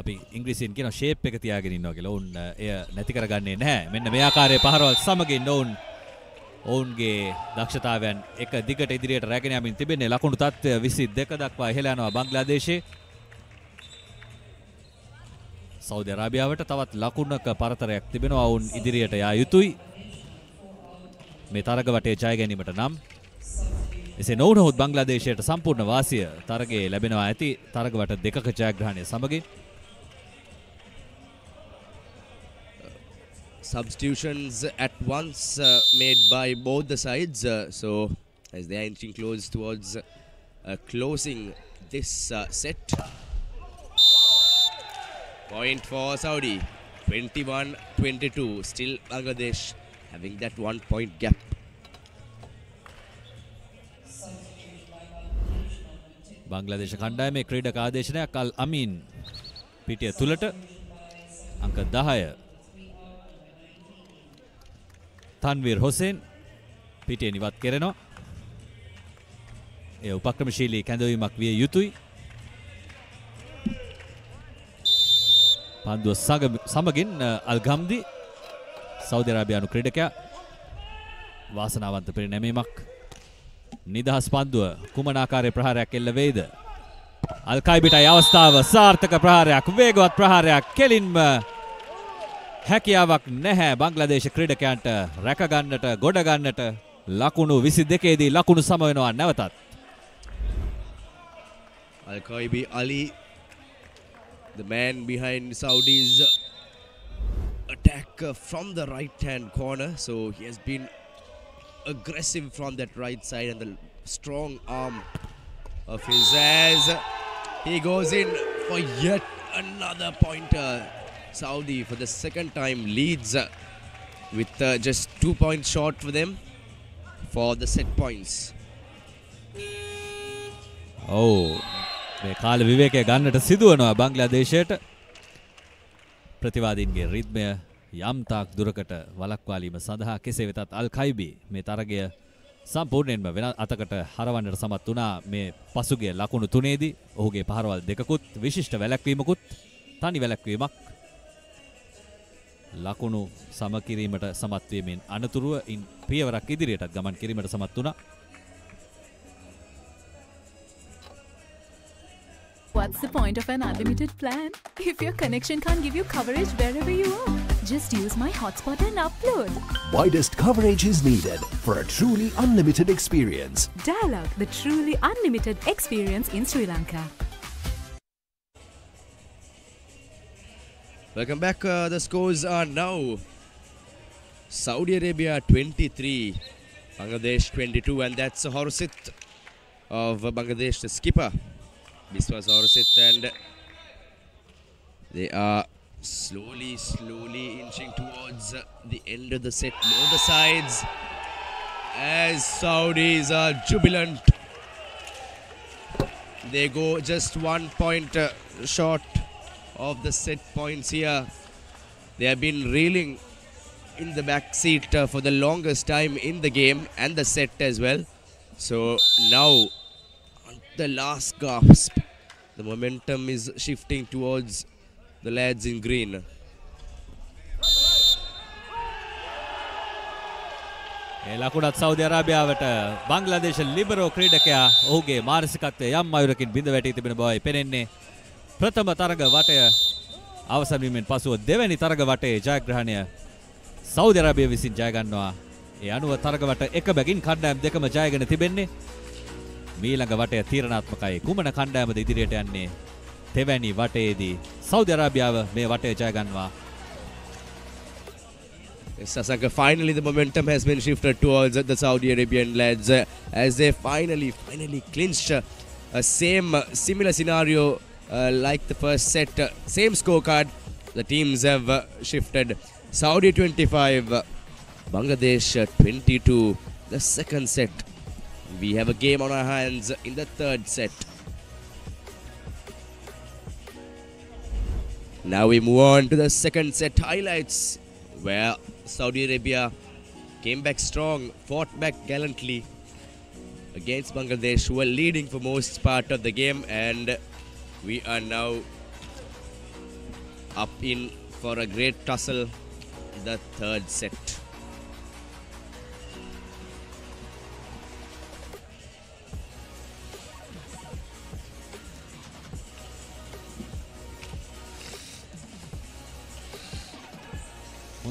අපි ඉංග්‍රීසියෙන් කියන shape එක තියාගෙන ඉන්නවා කියලා. ඔවුන් එය නැති කරගන්නේ නැහැ. මෙන්න මේ ආකාරයේ පහරවල් සමගින් ඔවුන්ගේ දක්ෂතාවයන් එක දිගට ඉදිරියට රැගෙන යමින් තිබෙන්නේ. ලකුණු තත්ත්වය 22 දක්වා ඉහළ යනවා බංග්ලාදේශයේ. සෞදි අරාබියාවට තවත් ලකුණක පරතරයක් තිබෙනවා. ඔවුන් ඉදිරියට යා යුතුයි. මේ තරග වටේ ජය ගැනීමට නම් එසේ නොවුනොත් බංග්ලාදේශයට සම්පූර්ණ වාසිය තරගයේ ලැබෙනවා ඇති. තරග වට දෙකක ජයග්‍රහණය සමගින් substitutions at once made by both the sides, so as they are inching close towards closing this set. Point for Saudi, 21-22, still Bangladesh having that 1-point gap. Bangladesh khandayame ක්‍රීඩක ආදේශනයක් අල් Ameen පිටිය තුලට අංක 10 Tanvir Hossain පිටේ නිවත් කරනවා. ඒ උපක්‍රමශීලී කැඳවීමක් විය යුතුයි. පන්දුව සමගින් අල්ගම්දි Saudi අරාබියානු ක්‍රීඩකයා වාසනාවන්ත පරිණැමීමක්. නිදහස් පන්දුව කුමන ආකාරයේ ප්‍රහාරයක් එල්ල වෙයිද? අල්කයිබිටයි අවස්ථාව. සාර්ථක ප්‍රහාරයක්, වේගවත් ප්‍රහාරයක්. කෙලින්ම හැකියාවක් නැහැ බංග්ලාදේශ ක්‍රීඩකයන්ට රැක ගන්නට, ගොඩ ගන්නට. ලකුණු 22 දී ලකුණු සම වෙනවා නැවතත්. Al-Khaibi Ali, the man behind Saudi's attack from the right-hand corner, so he has been aggressive from that right side, and the strong arm of his as he goes in for yet another pointer. Saudi for the second time leads with just 2 points short for them for the set points. Oh, මේ කාල විවේකය ගන්නට සිදු වෙනවා බංග්ලාදේශයට. ප්‍රතිවාදීන්ගේ රිද්මය යම් තාක් දුරකට වළක්වාලීම සඳහා කෙසේ වෙතත් අල් ඛයිබි මේ තරගය සම්පූර්ණයෙන්ම වෙන අතකට හරවන්නට සමත් වුණා. මේ පසුගිය ලකුණු 3 දී ඔහුගේ පහරවල් දෙකකුත් විශිෂ්ට වැළැක්වීමකුත් තනි වැළැක්වීමක් ලකුණු සම කිරීමට සමත් වීමෙන් අනතුරුව පියවරක් ඉදිරියටත් ගමන් කිරීමට සමත් වුණා. What's the point of an unlimited plan if your connection can't give you coverage wherever you are? Just use my hotspot and upload. Widest coverage is needed for a truly unlimited experience. Dialog, the truly unlimited experience in Sri Lanka. Welcome back. The scores are now Saudi Arabia 23, Bangladesh 22, and that's Horosit of Bangladesh, the skipper. Biswas Horosit, and they are slowly inching towards the end of the set. Both the sides, as Saudis are jubilant. They go just 1 point short of the set points here. They have been reeling in the back seat for the longest time in the game and the set as well. So now on the last gasp, the momentum is shifting towards the lads in green. Elakudat Saudi Arabia vata Bangladesh libero kridakaya oge manasikatwe yam mayurakin binda weti thibena boy penenne. ප්‍රථම තරග වටය අවසන් වීමෙන් පසුව දෙවැනි තරග වටේ ජයග්‍රහණය Saudi අරාබිය විසින් ජය ගන්නවා. ඒ අනුව තරග වට එක බැගින් කණ්ඩායම් දෙකම ජයගෙන තිබෙන්නේ. ඊළඟ වටය තීරණාත්මකයි. කුමන කණ්ඩායමද ඉදිරියට යන්නේ? දෙවැනි වටයේදී සෞදි අරාබියාව මේ වටේ ජය ගන්නවා. Sasaka, finally the momentum has been shifted towards the Saudi Arabian lads as they finally clinched a similar scenario. Like the first set, same scorecard. The teams have shifted. Saudi 25, Bangladesh 22. The second set. We have a game on our hands in the third set. Now we move on to the second set highlights, where Saudi Arabia came back strong, fought back gallantly against Bangladesh, who were leading for most part of the game, and we are now up in for a great tussle in the third set.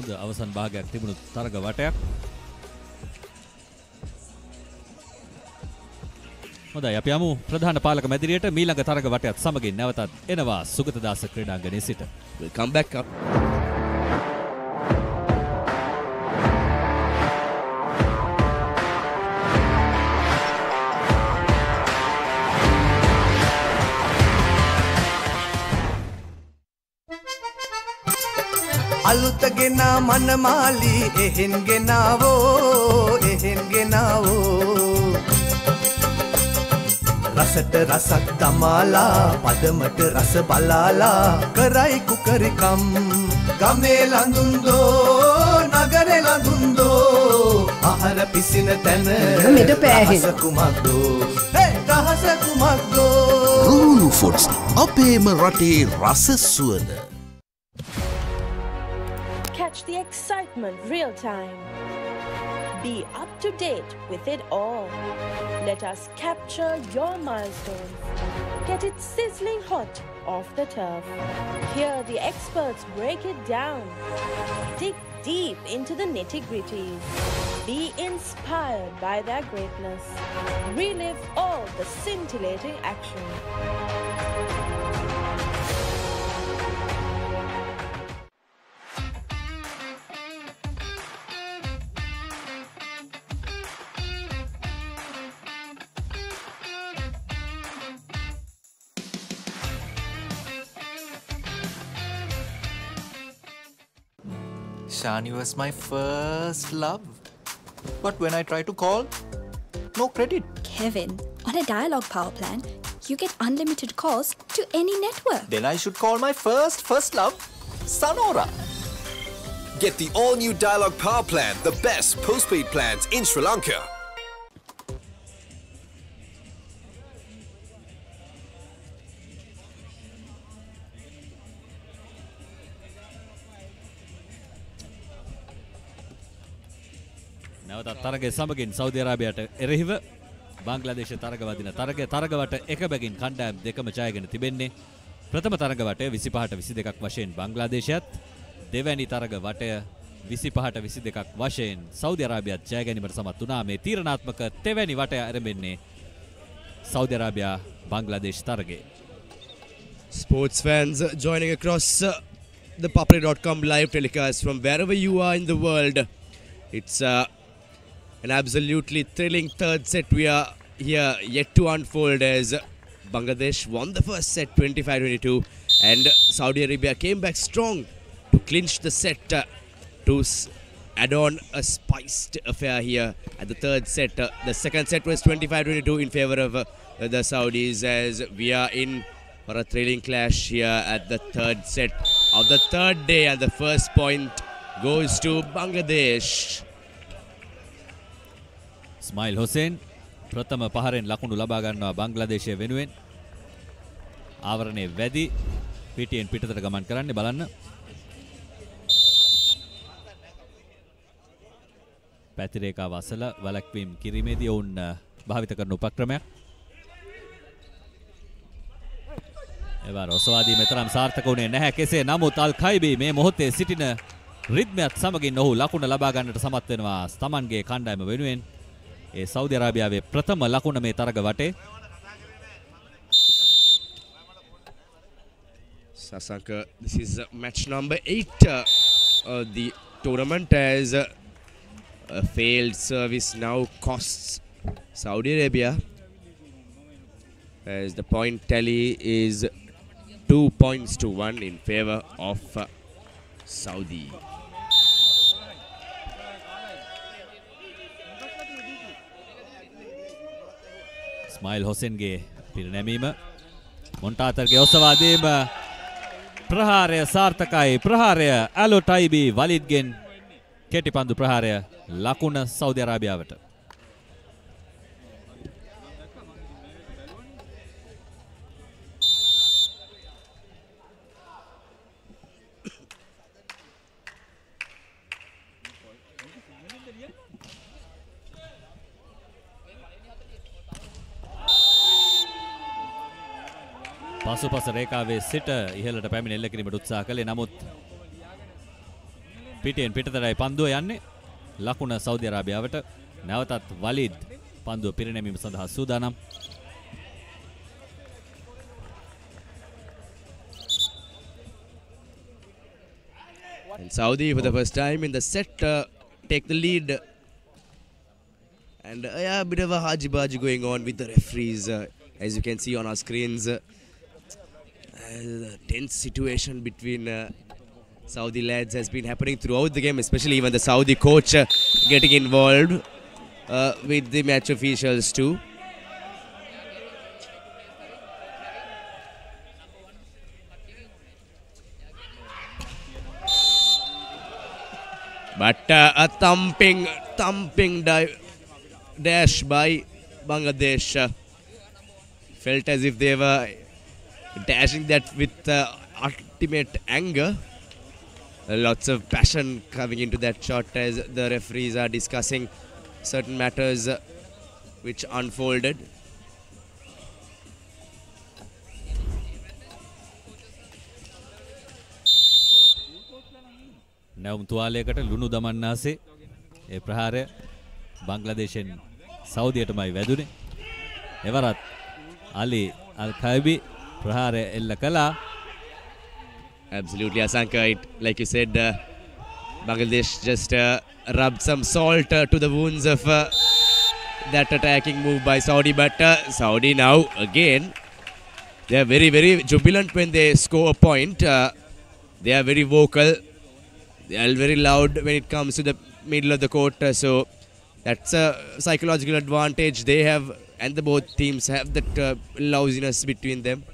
The avasan bhagyak tibunu taraga vatayak හොඳයි අපි යමු ප්‍රධාන පාලක මැදිරියට මීළඟ තරග වටයත් සමගින් නැවතත් එනවා සුගතදාස ක්‍රීඩාංගණයේ සිට welcome back up alutagena manamali ehen genawo rasata rasak tamala padamata rasa balala karai kukarikam game landundo nagare landundo ahara pisina tana midapæhen kumakdo hey rahasa kumakdo Rulu Foods apema rate rasa suwada the excitement real time. Be up to date with it all. Let us capture your milestones. Get it sizzling hot off the turf. Hear the experts break it down. Dig deep into the nitty-gritties. Be inspired by their greatness. Relive all the scintillating action. Shani was my first love, but when I try to call, no credit. Kevin, on a Dialog Power Plan, you get unlimited calls to any network. Then I should call my first love, Sonora. Get the all-new Dialog Power Plan, the best postpaid plans in Sri Lanka. තරගයේ සමගින් Saudi අරාබියාට එරෙහිව බංග්ලාදේශයේ තරග වදින තරග වට එක බැගින් කණ්ඩායම් දෙකම ජයගෙන තිබෙන්නේ ප්‍රථම තරග වටය 25ට 22ක් වශයෙන් බංග්ලාදේශයත් දෙවැනි තරග වටය 25ට 22ක් වශයෙන් සෞදි අරාබියාත් ජය ගැනීමට සමත් වුණා මේ තීරණාත්මක දෙවැනි වටය ආරම්භෙන්නේ සෞදි අරාබියා බංග්ලාදේශ තරගයේ Sports fans joining across the ThePapare.com live telecast from wherever you are in the world it's an absolutely thrilling third set we are here yet to unfold as Bangladesh won the first set 25-22 and Saudi Arabia came back strong to clinch the set to add on a spiced affair here at the third set. The second set was 25-22 in favor of the Saudis as we are in for a thrilling clash here at the third set of the third day and the first point goes to Bangladesh. Ismail Hossain, Pratama Paharin Lakundu Labagana, Bangladesh Venuin, Avarane Vedi, PT and Peter Gaman Karani Balana Patireka Vasala, Valakwim Kirimedi on Bhavitakarnu Pakrame Evar Oswadi Metram Sartakone, Nahakese, Namut Al-Khaibi, Me Mohote, Sitina, Ridmat Samagin, Nohu, Lakuna Labagan at Samatanwa, Stamange Kandam Venuin. Saudi Arabia ve prathama lakuna me taraga wate Sasanka this is match number 8 of the tournament as a failed service now costs Saudi Arabia as the point tally is 2 points to 1 in favor of Saudi. Ismail Hossain ge piranamima Montatar ge osavadima ಪ್ರಹಾರಯ ಸಾರ್ಥಕಾಯಿ ಪ್ರಹಾರಯ ಅಲೋ ಟೈಬಿ Waleed ಗೆನ್ ಕೆಟಿಪಂದು ಪ್ರಹಾರಯ ಲಕುಣ Saudi ಅರೇಬಿಯಾವಟ පසුපස රේඛාවේ සිට ඉහළට පැමිණෙල්ල කිරීමට උත්සාහ කළේ නමුත් පිටෙන් පිටතරයි පන්දුව යන්නේ ලකුණ සෞදි අරාබියාවට නැවතත් වලීද් පන්දුව පිරිනැමීම සඳහා සූදානම් and Saudi for the first time in the set take the lead and yeah, a bit of a haji-baji going on with the referees as you can see on our screens the tense situation between Saudi lads has been happening throughout the game, especially even the Saudi coach getting involved with the match officials too. But a thumping dash by Bangladesh. Felt as if they were dashing that with ultimate anger. Lots of passion coming into that shot as the referees are discussing certain matters which unfolded. Now තුවාලයකට ලුණු දමන්න ආසේ ඒ ප්‍රහාරය බංග්ලාදේශෙන් සෞදියටමයි වැදුනේ. එවරත් Ali Al-Khaibi Prahare ella kala. Absolutely, Asanka. Like you said, Bangladesh just rubbed some salt to the wounds of that attacking move by Saudi. But Saudi now, again, they are very, very jubilant when they score a point. They are very vocal. They are very loud when it comes to the middle of the court. So that's a psychological advantage they have. And the both teams have that lousiness between them.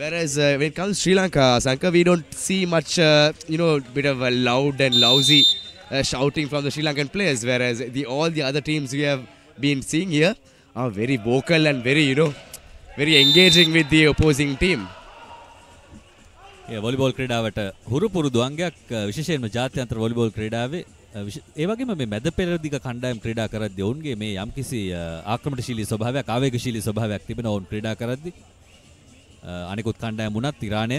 Whereas when it comes to Sri Lanka, Sanka, we don't see much, bit of a loud and lousy shouting from the Sri Lankan players. Whereas all the other teams we have been seeing here are very vocal and very, very engaging with the opposing team. Yeah, volleyball kridavata. Hurupuru duangyak visheshenma jatyantar volleyball kridave. ඒ වගේම මේ මැද පෙරදිග කණ්ඩායම් ක්‍රීඩා කරද්දී ඔවුන්ගේ මේ යම්කිසි ආක්‍රමණශීලී ස්වභාවයක් ආවේගශීලී ස්වභාවයක් තිබෙනවා ඔවුන් ක්‍රීඩා කරද්දී අනිකුත් කණ්ඩායම් වුණත් ඉරානය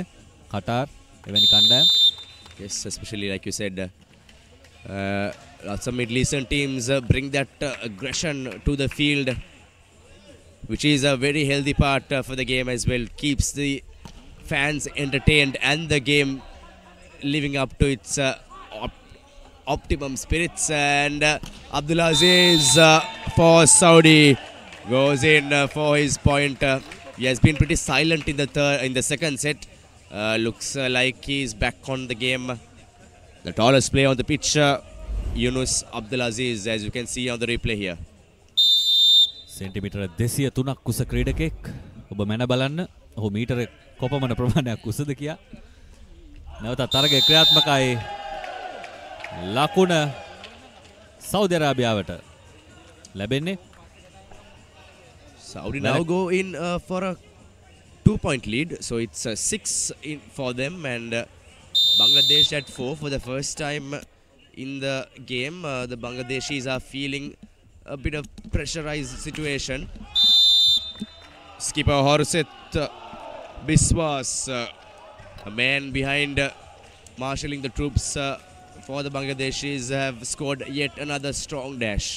කටාර් එවැනි කණ්ඩායම් yes especially like you said lots of Middle Eastern teams bring that aggression to the field which is a very healthy part for the game as well keeps the fans entertained and the game living up to its optimum spirits and Abdulaziz for Saudi goes in for his point. He has been pretty silent in the second set. Looks like he's back on the game. The tallest player on the pitch, Yunus Abdulaziz, as you can see on the replay here. Centimeter 203 කුස ක්‍රීඩකෙක් ඔබ මන බලන්න ඔහු මීටර කොපමණ ප්‍රමාණයක් කුසද කියා නැවත තරගය ක්‍රියාත්මකයි ලකුණ Saudi Arabiaවට ලැබෙන්නේ Saudi now go in for a 2-point lead so it's 6 in for them and Bangladesh at 4 for the first time in the game the Bangladeshis are feeling a bit of pressurized situation skipper Horosit Biswas a man behind marshalling the troops for the Bangladeshis have scored yet another strong dash.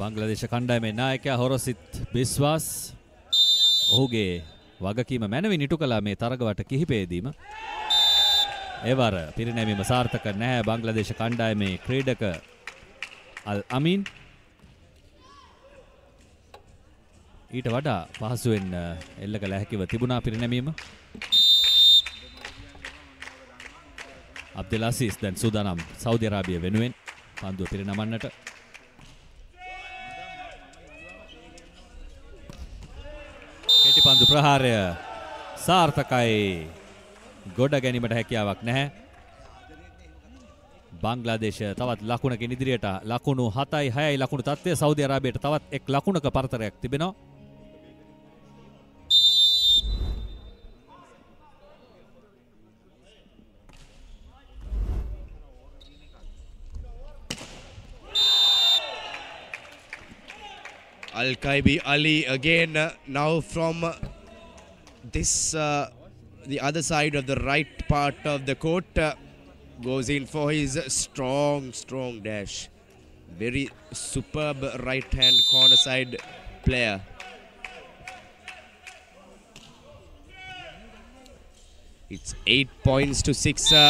Bangladesh කණ්ඩායමේ නායකයා හොරසිත් විශ්වාස් ඔහුගේ වගකීම මැනවින් ඉටු කළා මේ තරගවට කිහිපෙදීම. එවර පිරිනැමීම සාර්ථක නැහැ බංග්ලාදේශ කණ්ඩායමේ ක්‍රීඩක අල් අමීන්. ඊට වඩා පහසුවෙන් එල්ල කළ හැකිව තිබුණා පිරිනැමීම. Abdulaziz then Sudanam, Saudi Arabia venuwen pandu pirinamannata keti pandu ಪ್ರಹಾರ್ಯ ಸಾರ್ಥಕಾಯಿ ಗೋಡ ಗೆನಿಮಟ ಹ್ಯಾಕ್ಯಾವಕ್ನೆ ಬಾಂಗ್ಲಾದೇಶ ತವತ್ ಲಾಕುಣಕ್ಕೆ ನಿದ್ರಿಯಟ ಲಾಕುಣು ಹಾತಾಯಿ ಹಯಾಯಿ ಲಾಕುಣು ತತ್ತೆ ಸೌದಿ ಅರೇಬಿಯಟ ತವತ್ ಎಕ್ ಲಾಕುಣಕ ಪಾರ್ತರೆ ಆಗ್ತಿಬೆನೋ Al-Khaibi Ali again now from this the other side of the right part of the court goes in for his strong dash. Very superb right hand corner side player. It's 8 points to 6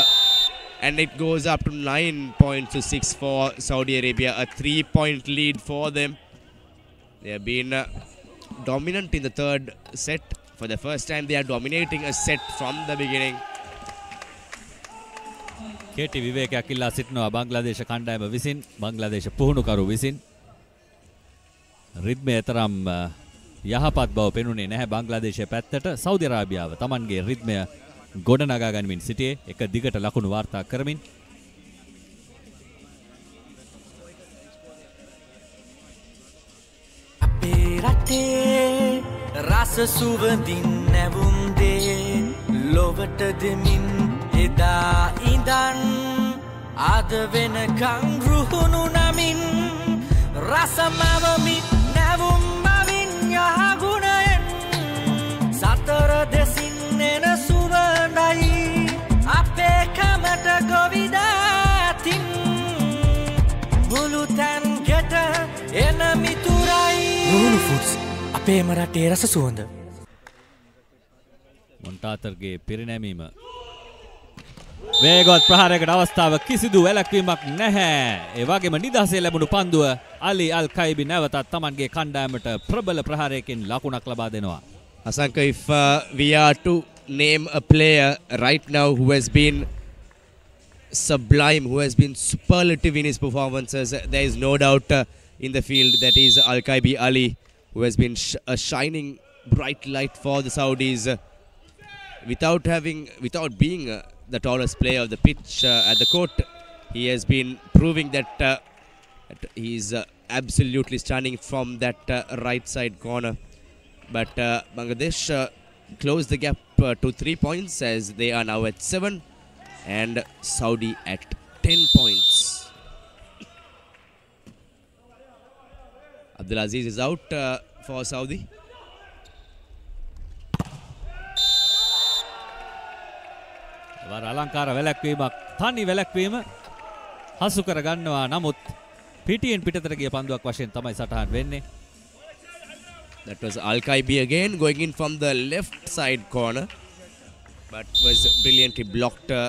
and it goes up to 9 points to 6 for Saudi Arabia. A 3-point lead for them. They have been dominant in the third set. For the first time, they are dominating a set from the beginning. KT Vivek Akilla Sitnoa, Bangladesh Khandayama Visin, Bangladesh Puhunukaru Visin. Ridme Etaram Yahapat Bawa Penune Nehe Bangladesh Pattata, Saudi Arabia. Tamange Ridme Godanaga Ganmin City, Eka Digata Lakun Vartha Karmin. Te rasa suvandin nevunde lovata demin eda idan adavena kangruhunu namin rasamavami nevum mavin yahagunaen satara desin nena suvandai ape kamata govidatin bulutan geta enamiturai Lulu Foods අපේ මරටේ රස සුවඳ මොන්ටාතරගේ පිරිනැමීම වේගවත් ප්‍රහාරයකට අවස්ථාව කිසිදු වැළැක්වීමක් නැහැ ඒ වගේම නිදහසේ ලැබුණු පන්දුව අලි අල් කයිබි නැවතත් Tamanගේ කණ්ඩායමට ප්‍රබල ප්‍රහාරයකින් ලකුණක් ලබා දෙනවා Asanka if we are to name a player right now who has been sublime who has been superlative in his performances there is no doubt in the field that is Al-Khaibi Ali who has been a shining bright light for the Saudis without being the tallest player of the pitch at the court he has been proving that he is absolutely stunning from that right side corner but Bangladesh closed the gap to 3 points as they are now at 7 and Saudi at 10 points. Abdulaziz is out for Saudi. Var Alankara velakweemak thani velakweema hasu kara gannawa namuth pitiyen pitatara giya panduwak washen thamai satahan wenne. That was Al-Khaibi again going in from the left side corner but was brilliantly blocked a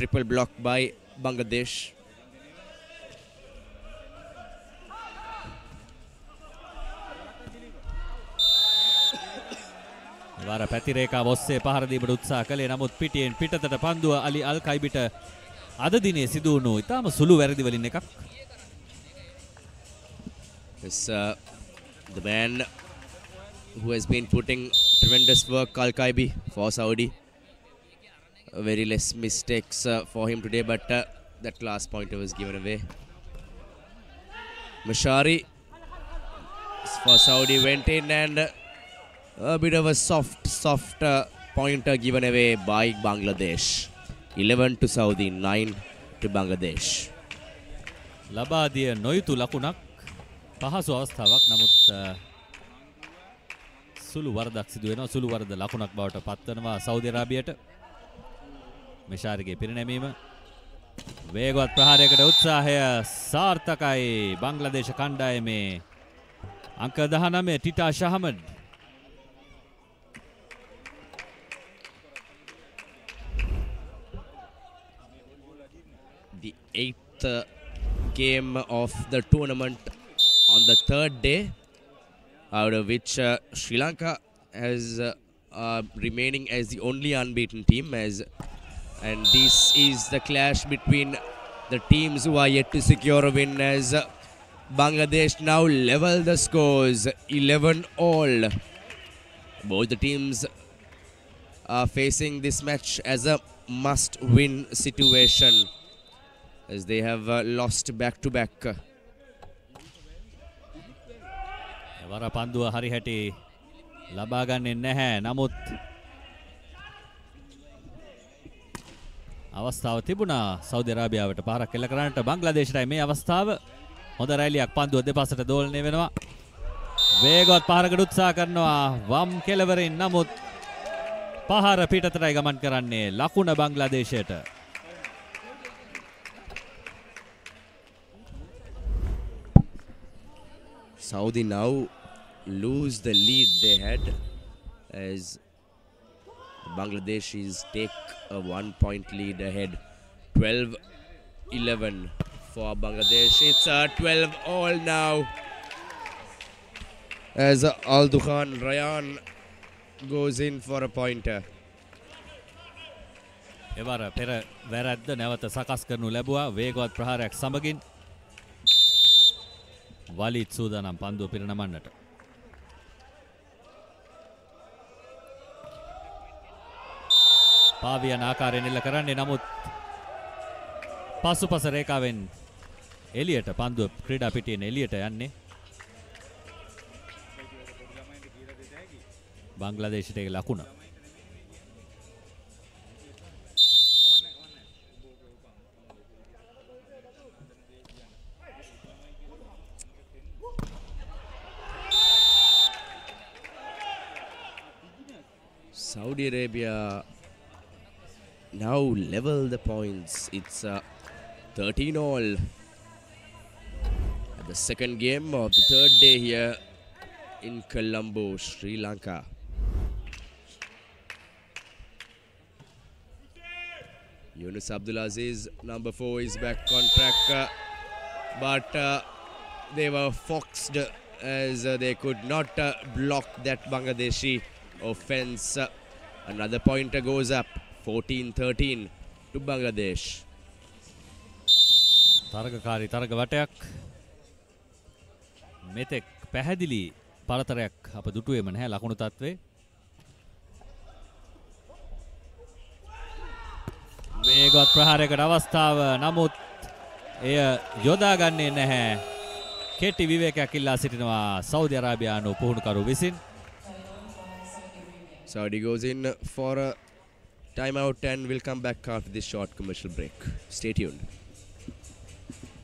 triple block by Bangladesh. වාර පැතිරේකාව ඔස්සේ පහර දීමට උත්සාහ කළේ නමුත් පිටියෙන් පිටතට පන්දුව අලි අල් කයිබිට අද දිනේ සිදු වුණු ඊටම සුළු වැරදි වලින් එකක් this the man who has been putting tremendous work Al Khaibi for Saudi very less mistakes for him today but that last pointer was given away Mishari for Saudi went in and a bit of a soft pointer given away by Bangladesh. 11 to Saudi, 9 to Bangladesh. Labadiya noitu lakunak pahasu avasthavak namuth sulu waradak sidu wenawa sulu warada lakunak bawata patwenawa Saudi Arabiyata Misharige pirinemima vegawath praharayakata utsahaya sarthakai Bangladesh kandayame anka 19 Titash Ahmed The 8th game of the tournament on the 3rd day out of which Sri Lanka has remaining as the only unbeaten team as and this is the clash between the teams who are yet to secure a win as Bangladesh now level the scores 11 all Both the teams are facing this match as a must-win situation, as they have lost back-to-back. Evara Pandua Harihati labaganne නැහැ. නමුත් අවස්ථාව තිබුණා Saudi අරාබියාවට පාරක් එල්ල කරන්නට. බංග්ලාදේශයටයි මේ අවස්ථාව. හොඳ රැලියක් පන්දුව දෙපසට දෝලණය වෙනවා. වේගවත් පාරකට උත්සාහ කරනවා වම් කෙළවරින්. නමුත් පහර පිටතටයි ගමන් කරන්නේ ලකුණ බංග්ලාදේශයට. Saudi now lose the lead they had, as Bangladeshis take a 1-point lead ahead. 12-11 for Bangladesh. It's a 12-all now, as Al-Dukhan Rayan goes in for a pointer. Evara pera veradda nawata sakas karnu labuwa vegawath praharayak samagin. Walid sudanam panduwa piranamannata. පාවියන ආකාරයෙන් එල්ල කරන්නේ. නමුත් පසුපස රේඛාවෙන් එලියට පන්දුව ක්‍රීඩා පිටියෙන් එලියට යන්නේ. බංග්ලාදේශයට ඒක ලකුණ. Saudi Arabia now level the points. It's 13-all at the second game of the third day here in Colombo, Sri Lanka. Yunus Abdulaziz, number 4, is back on track, but they were foxed, as they could not block that Bangladeshi offense. Another pointer goes up. 14-13 to Bangladesh. තරගකාරී තරග වටයක් මෙතෙක් පැහැදිලි පරතරයක් අප දුටුවේම නැහැ ලකුණු තත්ත්වේ. වේගවත් ප්‍රහාරයකට අවස්ථාව. නමුත් එය යොදා ගන්නේ නැහැ. කෙටි විවේකයක් ඉල්ලා සිටිනවා සෞදි අරාබියානු පුහුණුකරු විසින්. Saudi goes in for a time out, and we'll come back after this short commercial break. Stay tuned.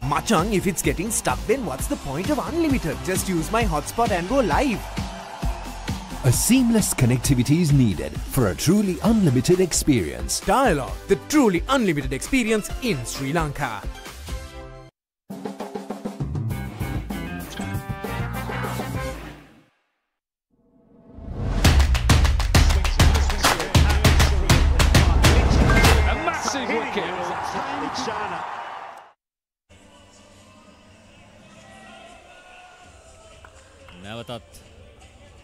Machang, if it's getting stuck, then what's the point of unlimited? Just use my hotspot and go live. A seamless connectivity is needed for a truly unlimited experience. Dialog, the truly unlimited experience in Sri Lanka. නැවතත්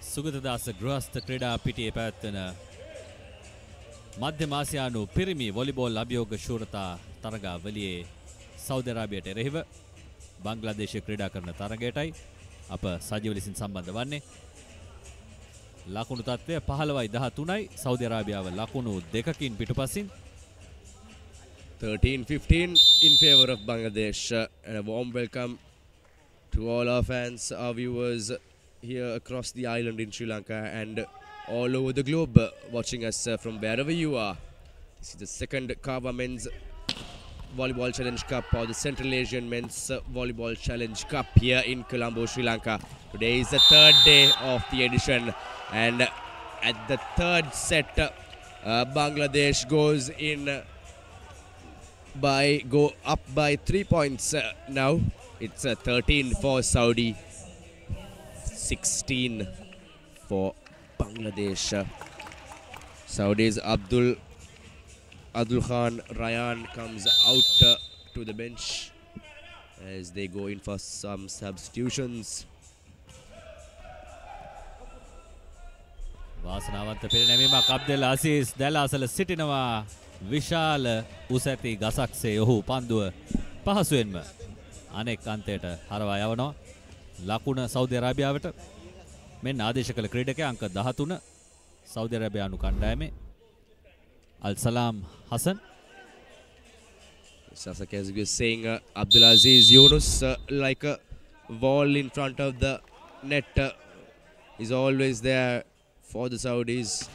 සුගතදාස ගෘහස්ත ක්‍රීඩා පිටියේ පැවැත්වෙන මධ්‍යම ආසියානු පිරිමි volleyball අභියෝග ශූරතා තරගාවලියේ Saudi අරාබියට එරෙහිව බංග්ලාදේශය ක්‍රීඩා කරන තරගයටයි අප සජීව ලෙසින් සම්බන්ධ වන්නේ. ලකුණු තත්ත්වය 15-13යි. සෞදි අරාබියාව ලකුණු 2කින් පිටුපසින්. 13-15 in favor of Bangladesh. And a warm welcome to all our fans, our viewers here across the island in Sri Lanka and all over the globe, watching us from wherever you are. This is the second CAVA Men's Volleyball Challenge Cup, or the Central Asian Men's Volleyball Challenge Cup, here in Colombo, Sri Lanka. Today is the third day of the edition, and at the third set, Bangladesh goes in up by 3 points now. It's a 13 for Saudi, 16 for Bangladesh. Saudi's Abdul Khan Rayan comes out to the bench as they go in for some substitutions. Vasanavanta Pirinamimak Abdul Aziz Dalasala Sitinava Vishal Usati Gasakse Yohu Pandua Pahasuenma. අනෙක් අන්තයට හරවා යවනවා ලකුණ Saudi අරාබියාවට. මෙන්න ආදේශ කළ ක්‍රීඩකයා අංක 13 Saudi Arabianu කණ්ඩායමේ Al-Salam Hassan. Sasak, as we were saying, Abdulaziz Yunus, like a wall in front of the net, is always there for the Saudis.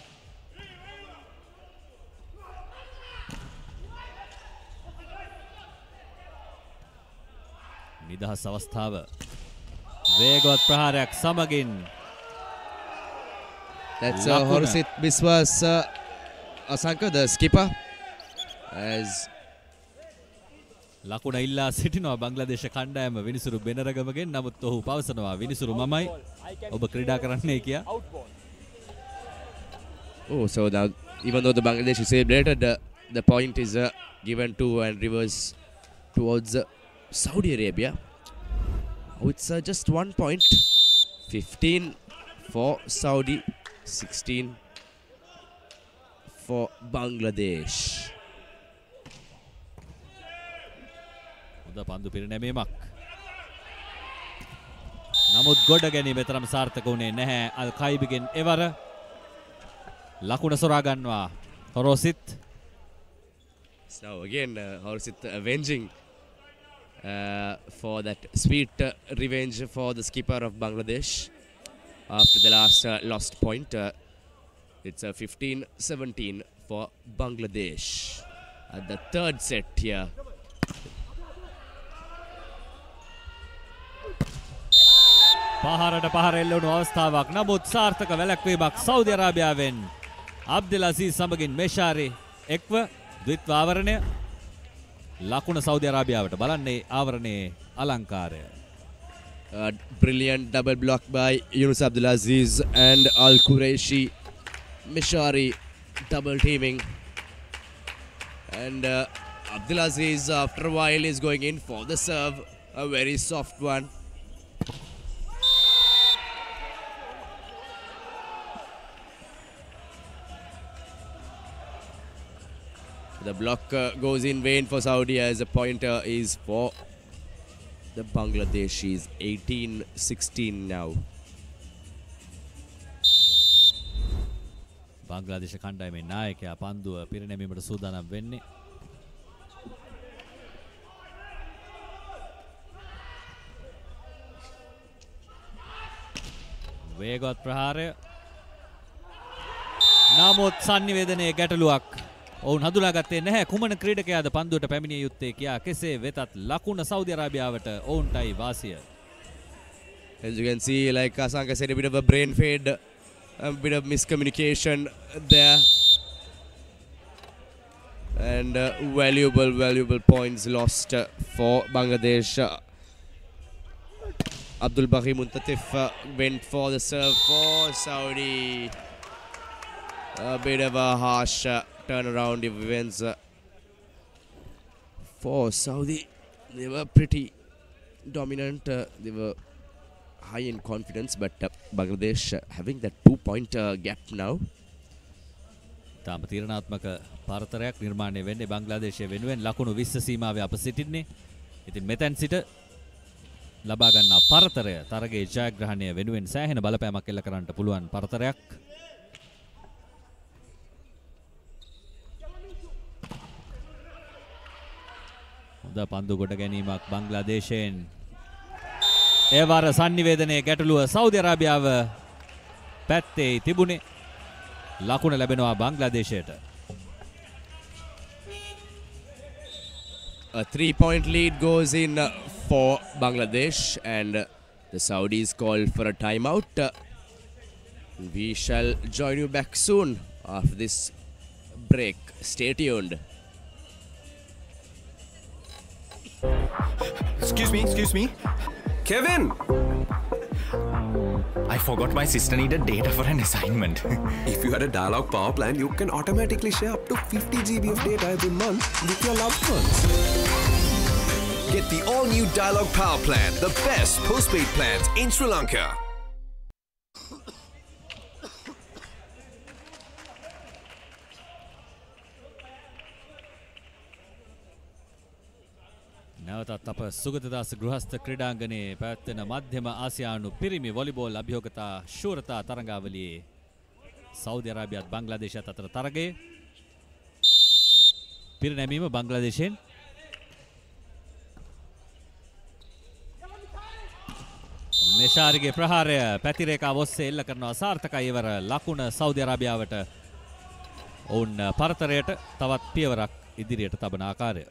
Nidahas avasthawa. Vegavat praharyak samagin. That's Horosit Biswas Asanka, the skipper. As Lakuna illa sitino Bangladesh khandayama Vinisuru Bandaragamagen namuth ohu pawasanawa Vinisuru mamai oba krida karanne kiya. Oh, so now even though the Bangladesh is celebrated, the point is given to and reverse towards Saudi Arabia. Oh, it's just 1 point. 15 for Saudi, 16 for Bangladesh. The Pandu Pirinamemak. Namut Godagani Metram Sartakone, Nehe Al Khaibigin Evara Lakuna Soraganwa Horosit. So again, Horosit avenging for that sweet revenge for the skipper of Bangladesh after the last lost point. It's 15-17 for Bangladesh at the third set here. Paharada paharellunu avasthavak namuth sarthaka velakweemak Saudi Arabia wen Abdulaziz samagin Mishari ekwa dwitwa avaranaya lakuna Saudi Arabia wata balanne avarane alankara. A brilliant double block by Yunus Abdulaziz and Al-Qureshi. Mishari double teaming and Abdulaziz after a while is going in for the serve, a very soft one. The block goes in vain for Saudi as a pointer is for the Bangladeshis. 18-16 now. Bangladesh khandayame nayakaya panduwa pirinemimata sudanam wenne. Vegawath praharaya. Namuth sannivedanaye gataluwak. ඔවුන් හඳුනාගත්තේ නැහැ කුමන ක්‍රීඩකයාද පන්දුවට පැමිණිය යුත්තේ කියා කෙසේ වෙතත් ලකුණ Saudi අරාබියාවට ඔවුන්ටයි වාසිය. As you can see, like Asanka said, a bit of a brain fade, a bit of miscommunication there, and valuable points lost for Bangladesh. Abdul Bahi Mottatif went for the serve for Saudi. A bit of a harsh turnaround events for Saudi. They were pretty dominant, they were high in confidence, but Bangladesh having that 2 point gap now. Tama tiranatmaka partharayak nirmane wenne Bangladesh wenwen lakunu 20 seemawe apa sitinne. Ithin methan sita laba ganna partharaya tarage jayagrahane wenwen sahena balapayamak ella karanta puluwan partharayak. The Pandu Godagani Bangladesh. Evara Sannivedane Gatalua Saudi Arabia Patte Tibune Lakuna Labenoa Bangladesh. A 3 point lead goes in for Bangladesh, and the Saudis call for a timeout. We shall join you back soon after this break. Stay tuned. Excuse me. Kevin! I forgot my sister needed data for an assignment. If you had a Dialog Power Plan, you can automatically share up to 50 GB of data every month with your loved ones. Get the all-new Dialog Power Plan, the best postpaid plans in Sri Lanka. නැවතත් අප සුගතදාස ගෘහස්ත ක්‍රීඩාංගණයේ පැවැත්වෙන මධ්‍යම ආසියානු පිරිමි volleyball අභියෝගතා ශූරතා තරඟාවලියේ Saudi Arabia Bangladesh hatatar tarage. Pirinamim Bangladeshin. Mesharige Prahare Patireka was Sela Karna Sartaka Ever Lakuna Saudi Arabia Vata on Partaret Tavat Pivarak Idiret Tabanakare.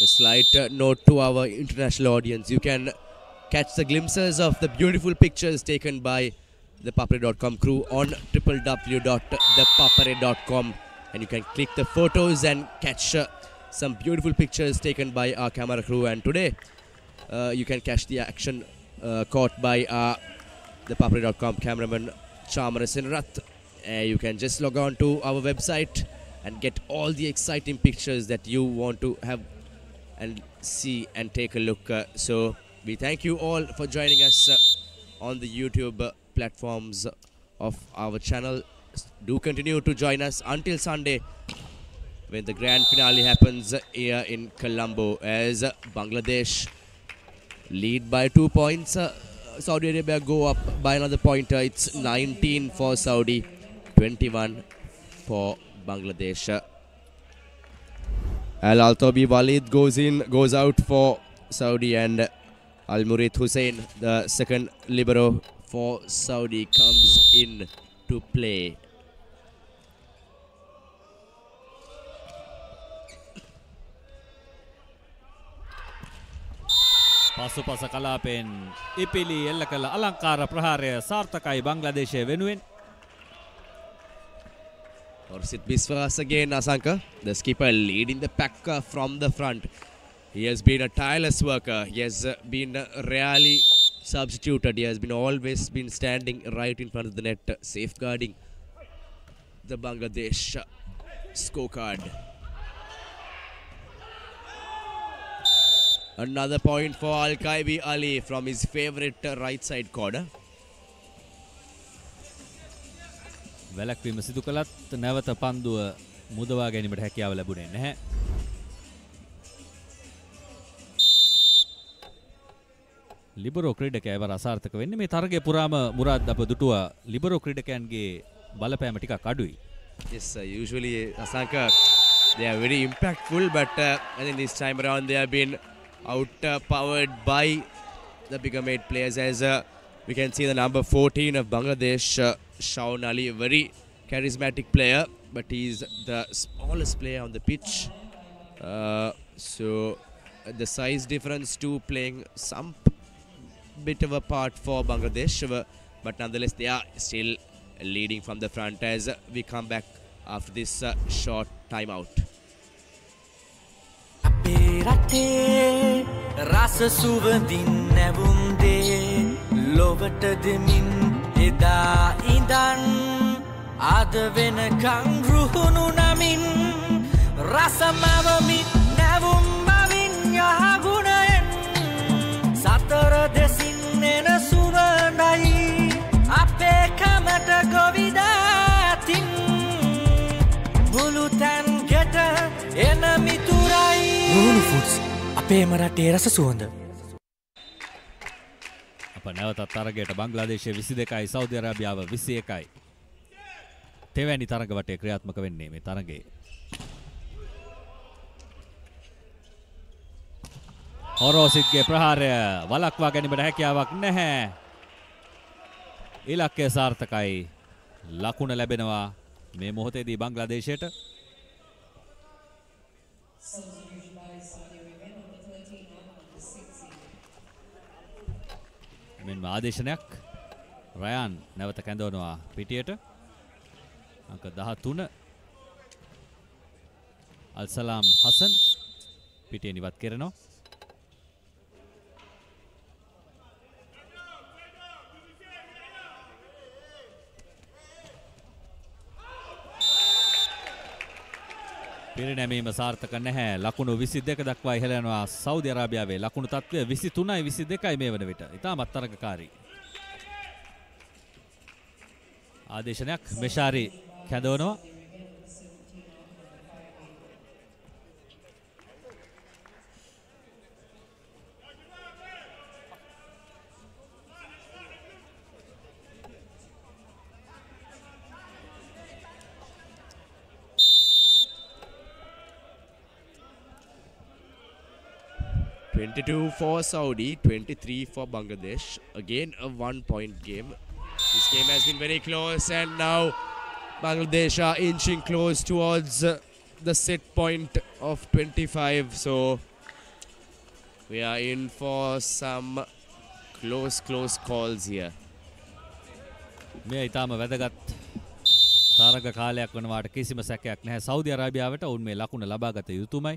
A slight note to our international audience. You can catch the glimpses of the beautiful pictures taken by the ThePapare.com crew on www.thepapare.com, and you can click the photos and catch some beautiful pictures taken by our camera crew. And today you can catch the action caught by ThePapare.com cameraman Chamara Sinrath. You can just log on to our website and get all the exciting pictures that you want to have and see and take a look. So we thank you all for joining us on the YouTube platforms of our channel. Do continue to join us until Sunday when the grand finale happens here in Colombo, as Bangladesh lead by 2 points. Saudi Arabia go up by another point. It's 19 for Saudi, 21 for Bangladesh. Al-Toibi Walid goes out for Saudi, and Al-Murid Hossain, the second libero for Saudi, comes in to play. Pasu pasakalapen Ipili Ellakala Alankara Prahare Sartakai Bangladesh Venuin. Horosit Biswas again, Asanka. The skipper leading the pack from the front. He has been a tireless worker. He has been rarely substituted. He has been always been standing right in front of the net, safeguarding the Bangladesh scorecard. Another point for Al-Khaibi Ali from his favourite right side corner. වැලක්වීම සිදු කළත් නැවත පන්දුව මුදවා ගැනීමට හැකියාව ලැබුණේ නැහැ. ලිබරෝ ක්‍රීඩකයා වර අසාර්ථක වෙන්නේ. මේ තරගයේ පුරාම මුරාද් අප දුටුවා ලිබරෝ ක්‍රීඩකයන්ගේ බලපෑම ටිකක් අඩුයි. Yes, usually Asanka, they are very impactful, but I think this time around they have been outpowered by the bigger made players, as we can see the number 14 of Bangladesh, Shaun Ali, a very charismatic player, but he's the smallest player on the pitch. So the size difference too playing some bit of a part for Bangladesh, but nonetheless they are still leading from the front as we come back after this short timeout. Eda indan adven kan ruhunu namin rasamavami navum bavin yagunayen satara desin nena suvanai ape kamata govidatin bulutan geta ena miturai ruhunu foods ape marate rasa suwanda. නැවතත් තරගයට බංග්ලාදේශයේ 22යි Saudi අරාබියාව 21යි. තෙවැනි තරග වටේ ක්‍රියාත්මක වෙන්නේ මේ තරගයේ. හොරෝසිත්ගේ ප්‍රහාරය වළක්වා ගැනීමට හැකියාවක් නැහැ. ඉලක්කය සාර්ථකයි. ලකුණ ලැබෙනවා මේ මොහොතේදී බංග්ලාදේශයට. මෙන්න ආදේශනයක් රයන් නැවත කැඳවනවා පිටියට අංක 13 අල්සලාම් හසන් පිටියෙන් ඉවත් කරනවා. පිරිනැමීම සාර්ථක නැහැ. ලකුණු 22 දක්වා ඉහළ යනවා සෞදි අරාබියාවේ. ලකුණු තත්ත්වය 23යි 22යි මේ වන විට. ඉතාමත් තරගකාරී. ආදේශනයක් මෙෂාරි කැඳවනවා. 22 for Saudi, 23 for Bangladesh. Again, a one-point game. This game has been very close, and now Bangladesh are inching close towards the set point of 25. So we are in for some close calls here. Saudi Arabia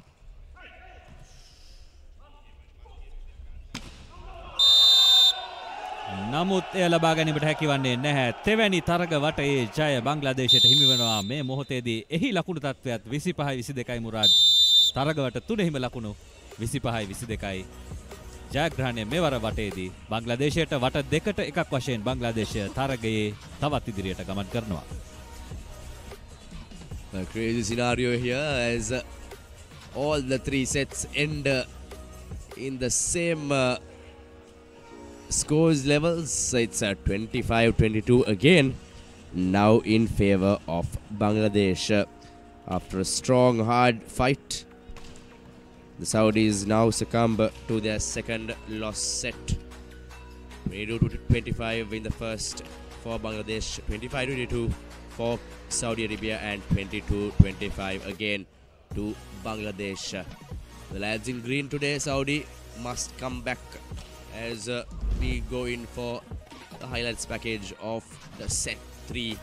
නමුත් එය ලබා ගැනීමට හැකි වන්නේ නැහැ. තෙවැනි තරග වටේ ජය බංග්ලාදේශයට හිමි වෙනවා. මේ මොහොතේදී එහි ලකුණු තත්ත්වයත් 25යි 22යි මුරාද්. තරග වට තුනෙහිම ලකුණු 25යි 22යි. ජයග්‍රහණය මෙවර වටේදී බංග්ලාදේශයට වට දෙකට එකක් වශයෙන් බංග්ලාදේශය තරගයේ තවත් ඉදිරියට ගමන් කරනවා. A crazy scenario here as all the three sets end in the same scores levels. It's at 25-22 again, now in favor of Bangladesh. After a strong, hard fight, the Saudis now succumb to their second loss set. 22-25 in the first for Bangladesh, 25-22 for Saudi Arabia, and 22-25 again to Bangladesh. The lads in green today, Saudi, must come back as we go in for the highlights package of the set 3,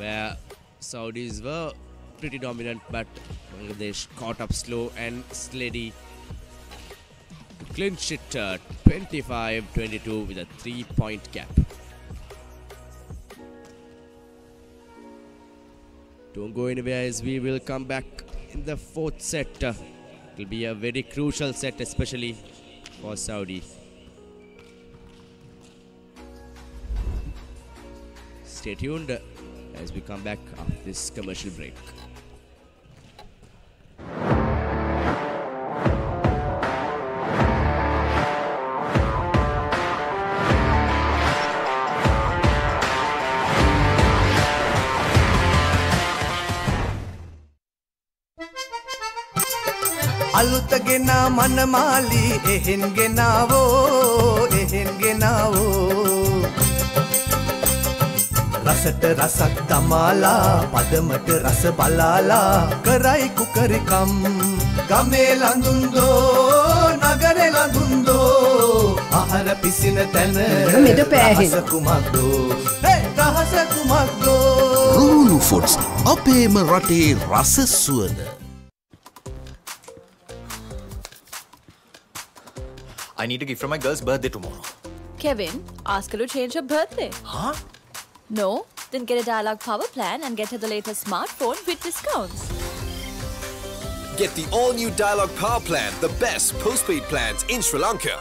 where Saudis were pretty dominant, but Bangladesh caught up slow and steady to clinch it 25-22 with a 3-point gap. Don't go anywhere, as we will come back in the 4th set. It will be a very crucial set, especially for Saudi. Stay tuned as we come back after this commercial break. Alut gena man mali, ehin genawo Rasat rasak tamala, padamat ras balala, karai kukarikam. Game landundo, nagare landundo, ahara pisina tana, rahasa kumakdo, rahasa kumakdo. Rulu Foods, ape marate rasa suwada. I need a gift for my girl's birthday tomorrow. Kevin, ask her to change her birthday. Huh? No, then get a Dialog Power Plan and get her the latest smartphone with discounts. Get the all-new Dialog Power Plan, the best postpaid plans in Sri Lanka.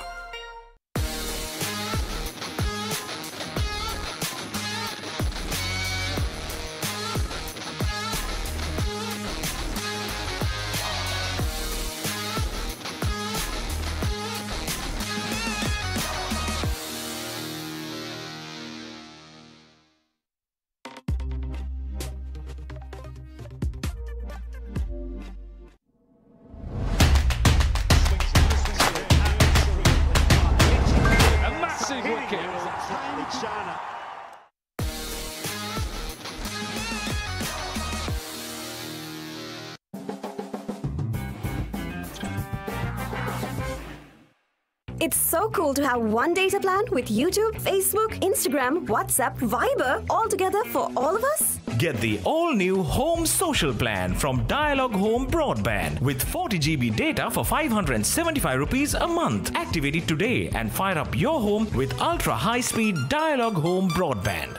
It's so cool to have one data plan with YouTube, Facebook, Instagram, WhatsApp, Viber, all together for all of us. Get the all-new Home Social Plan from Dialog Home Broadband with 40 GB data for 575 rupees a month. Activate it today and fire up your home with ultra-high-speed Dialog Home Broadband.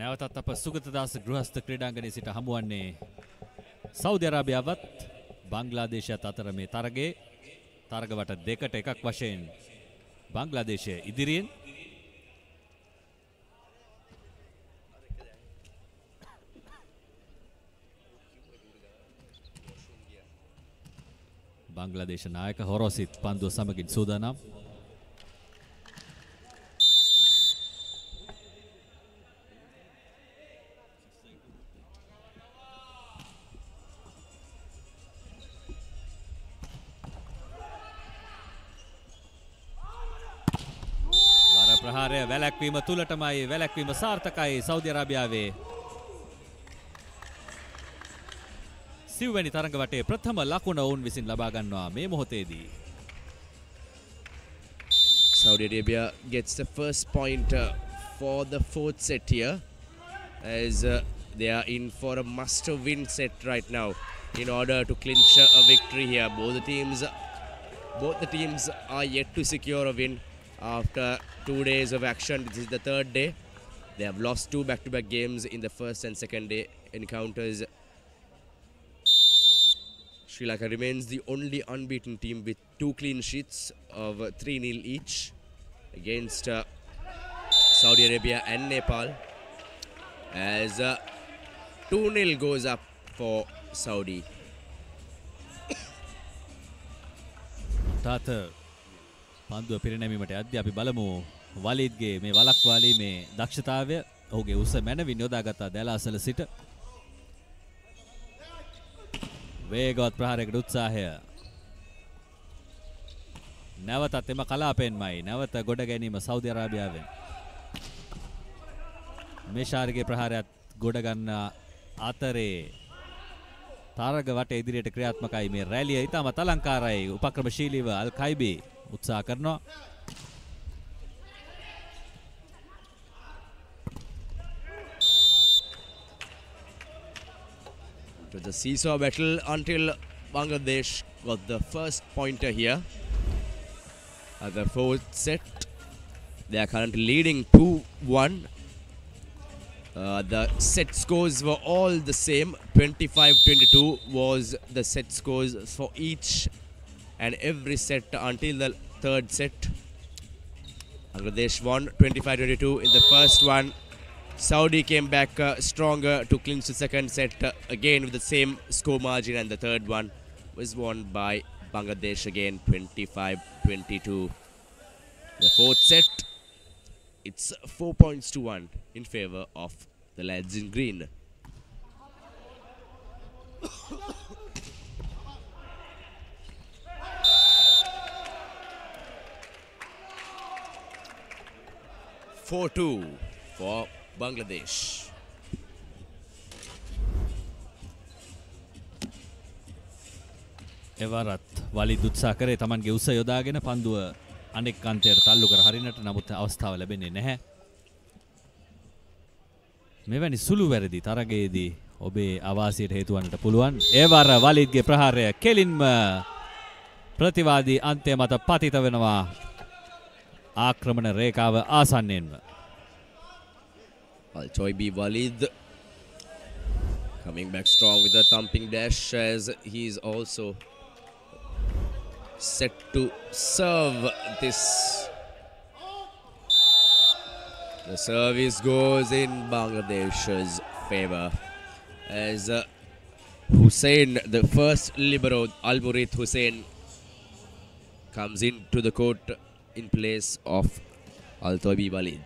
නැවතත් අප සුගතදාස ගෘහස්ත ක්‍රීඩාංගණයේ සිට හමුවන්නේ Saudi අරාබියාවත් බංග්ලාදේශයත් අතර මේ තරගයේ තරගවට දෙකට එකක් වශයෙන් බංග්ලාදේශය ඉදිරියෙන්. බංග්ලාදේශ නායක හොරොසිත් පන්දුව සමගින් සූදානම්. ප්‍රහාරය වැළැක්වීම තුලටමයි වැළැක්වීම සාර්ථකයි සෞදි අරාබියාවේ සිව්වැනි තරඟ වටේ ප්‍රථම ලකුණ ඔවුන් විසින් ලබා ගන්නවා මේ මොහොතේදී Saudi Arabia gets the first point for the fourth set here as they are in for a must-win set right now in order to clinch a victory here. Both the teams are yet to secure a win after 2 days of action. This is the third day. They have lost two back-to-back games in the first and second day encounters. Sri Lanka remains the only unbeaten team with two clean sheets of 3-0 each against Saudi Arabia and Nepal as 2-0 goes up for Saudi. Tata Pandu Pirinamimata Adyapi Balamu Walid Ge me Walakwali me Dakshitavya Oge Usa Manavi Nodagata Dela Sala Sita වේගවත් ප්‍රහාරයකට උත්සාහය නැවතත් එම කලාපෙන්මයි නැවත ගොඩ ගැනීම Saudi අරාබියාවෙන් මිෂාරිගේ ප්‍රහාරයත් ගොඩ ගන්න අතරේ තරග වටේ ඉදිරියට ක්‍රියාත්මකයි මේ රැලිය ඉතාමත් අලංකාරයි උපක්‍රමශීලීව අල් ඛයිබි උත්සාහ කරනවා It was a seesaw battle until Bangladesh got the first pointer here at the fourth set. They are currently leading 2-1. The set scores were all the same. 25-22 was the set scores for each and every set until the third set. Bangladesh won 25-22 in the first one. Saudi came back stronger to clinch the second set again with the same score margin and the third one was won by Bangladesh again 25-22. The fourth set, it's 4 points to 1 in favour of the lads in green. Four 2 for Bangladesh. Evarat Walid utsaha kare tamange ussa yodagena panduwa anek kantayata tallu kar harinata namuth avasthawa labenne naha. Mewani sulu weredi tarageyedi obe avasiyata hetu wannata puluwan. Evara Walid ge praharaya kelinma prativadi antya mata patitha wenawa. Aakramana rekawa asannenma. Al-Toibi Walid coming back strong with a thumping dash as he is also set to serve this. The service goes in Bangladesh's favour as Hossain, the first libero, Al-Murid Hossain, comes into the court in place of Al-Toibi Walid.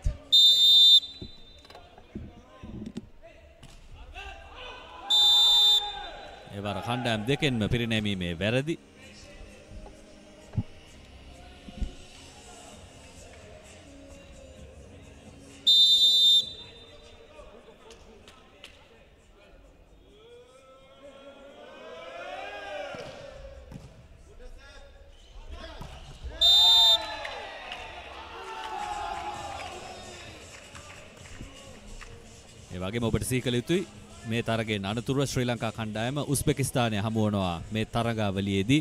එවර කණ්ඩායම් දෙකෙන්ම පිරිනැමීමේ වැරදි ඒ වගේම ඔබට සිහි කළ යුතුයි මේ තරගයෙන් අනුතුරුව ශ්‍රී ලංකා කණ්ඩායම උස්බෙකිස්තානය හමු වනවා මේ තරගාවලියේදී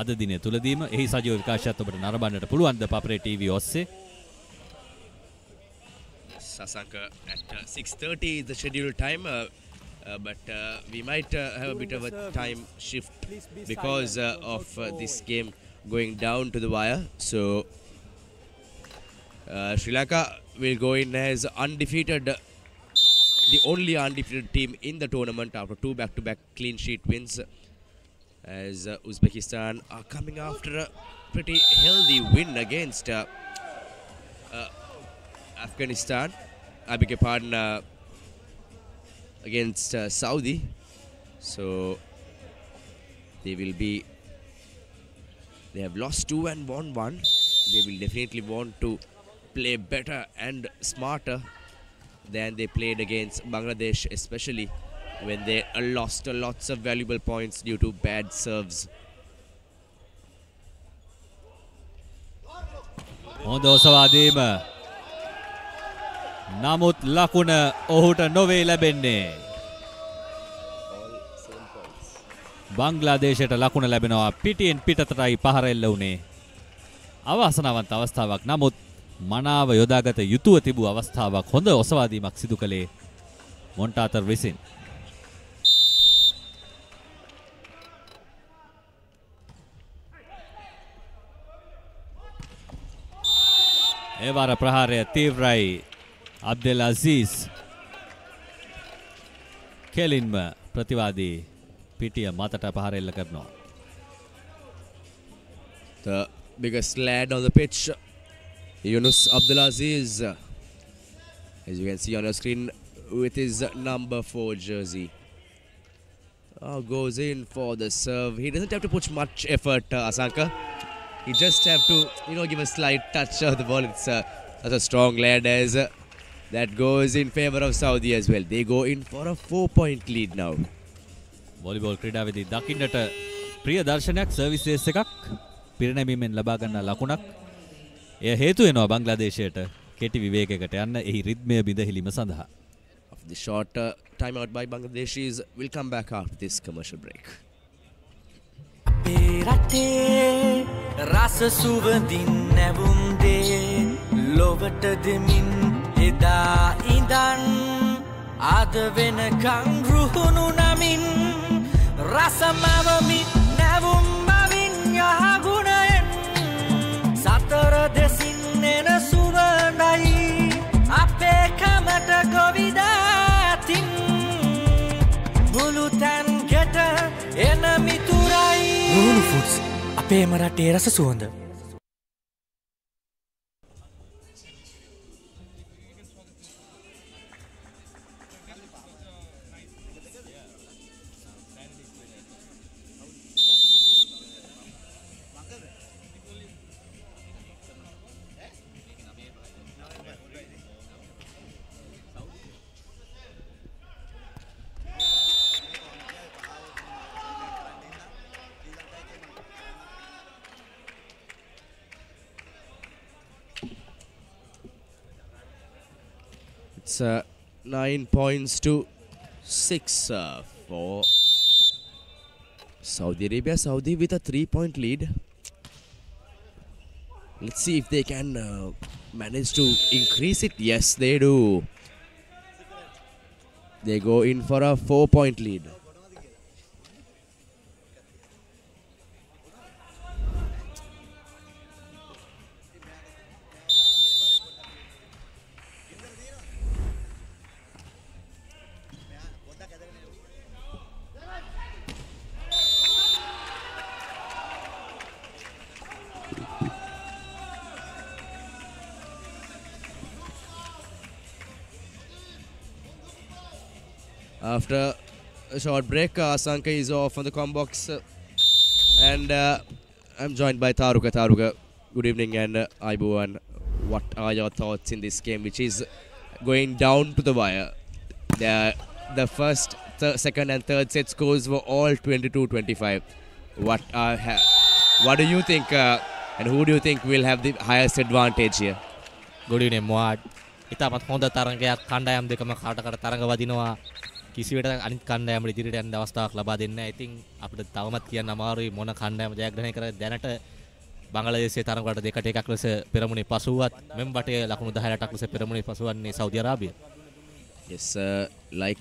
අද දිනේ තුලදීම එහි සජීව විකාශයත් ඔබට නරඹන්නට පුළුවන් ද පපරේ ටීවී ඔස්සේ Sasank at 6:30 is the schedule time but we might have a bit of a time shift because of this game going down to the wire so Sri Lanka will go in as undefeated The only undefeated team in the tournament after two back-to-back clean sheet wins as Uzbekistan are coming after a pretty healthy win against Afghanistan. I beg your pardon, against Saudi. So they have lost 2 and won 1. They will definitely want to play better and smarter than they played against Bangladesh, especially when they lost lots of valuable points due to bad serves. Hondo Sawadima Namut Lakuna Ohuta Nove Labene Bangladesh at Lakuna Labenoa, Piti and Pitatai Paharel Lone Avasanavant Avastavak Namut Manawa Yodagata Yutu Tibu Avastavak Hondo Osawadi Maxidukale Montatar Visin. Evara Prahare Tivrai Abdulaziz Kelinma Prativadi PTM Matata Prahare Lakarno. The biggest lad on the pitch, Yunus Abdulaziz, as you can see on your screen, with his number 4 jersey. Goes in for the serve. He doesn't have to put much effort, Asanka. You just have to, give a slight touch of the ball. It's such a strong lad as that goes in favour of Saudi as well. They go in for a 4-point lead now. Volleyball Kridavidi Dakinata Priya Darshanak services Sekak Piranami men Labagana Lakunak. A Hetu in Bangladesh, Katie Vivekatana, a rhythm be the Hilimasandha. Of the short timeout by Bangladeshis, we'll come back after this commercial break. Perate ras suvandin nevunde lovata demin eda idan adaven kangruhunu namin rasamavami nevum mavin yagunayen satara desin nena suvandai ape kamata govidatin bulutan geta enami turai Lulu Foods Apemara Terasa Suanda. It's 9 points to 6 for Saudi Arabia. Saudi with a 3-point lead. Let's see if they can manage to increase it. Yes, they do. They go in for a 4-point lead. After a short break, Asanka is off on the comm box, and I'm joined by Taruka. Taruka, good evening and Aibuan. What are your thoughts in this game, which is going down to the wire? The first, second and third set scores were all 22-25. What do you think, and who do you think will have the highest advantage here? Good evening, Moad. Itamat honda tarangaya khandayam dekama khata kara tarangavadinoa. I think after Tawmat Kian Amari, Mona Kandam, Jagdanaka, Danata, Bangladesh, Taranaka, they can take across a Piramuni Pasuat, Membate, Lakunda Haratakos, a Piramuni Pasuan in Saudi Arabia. Yes, like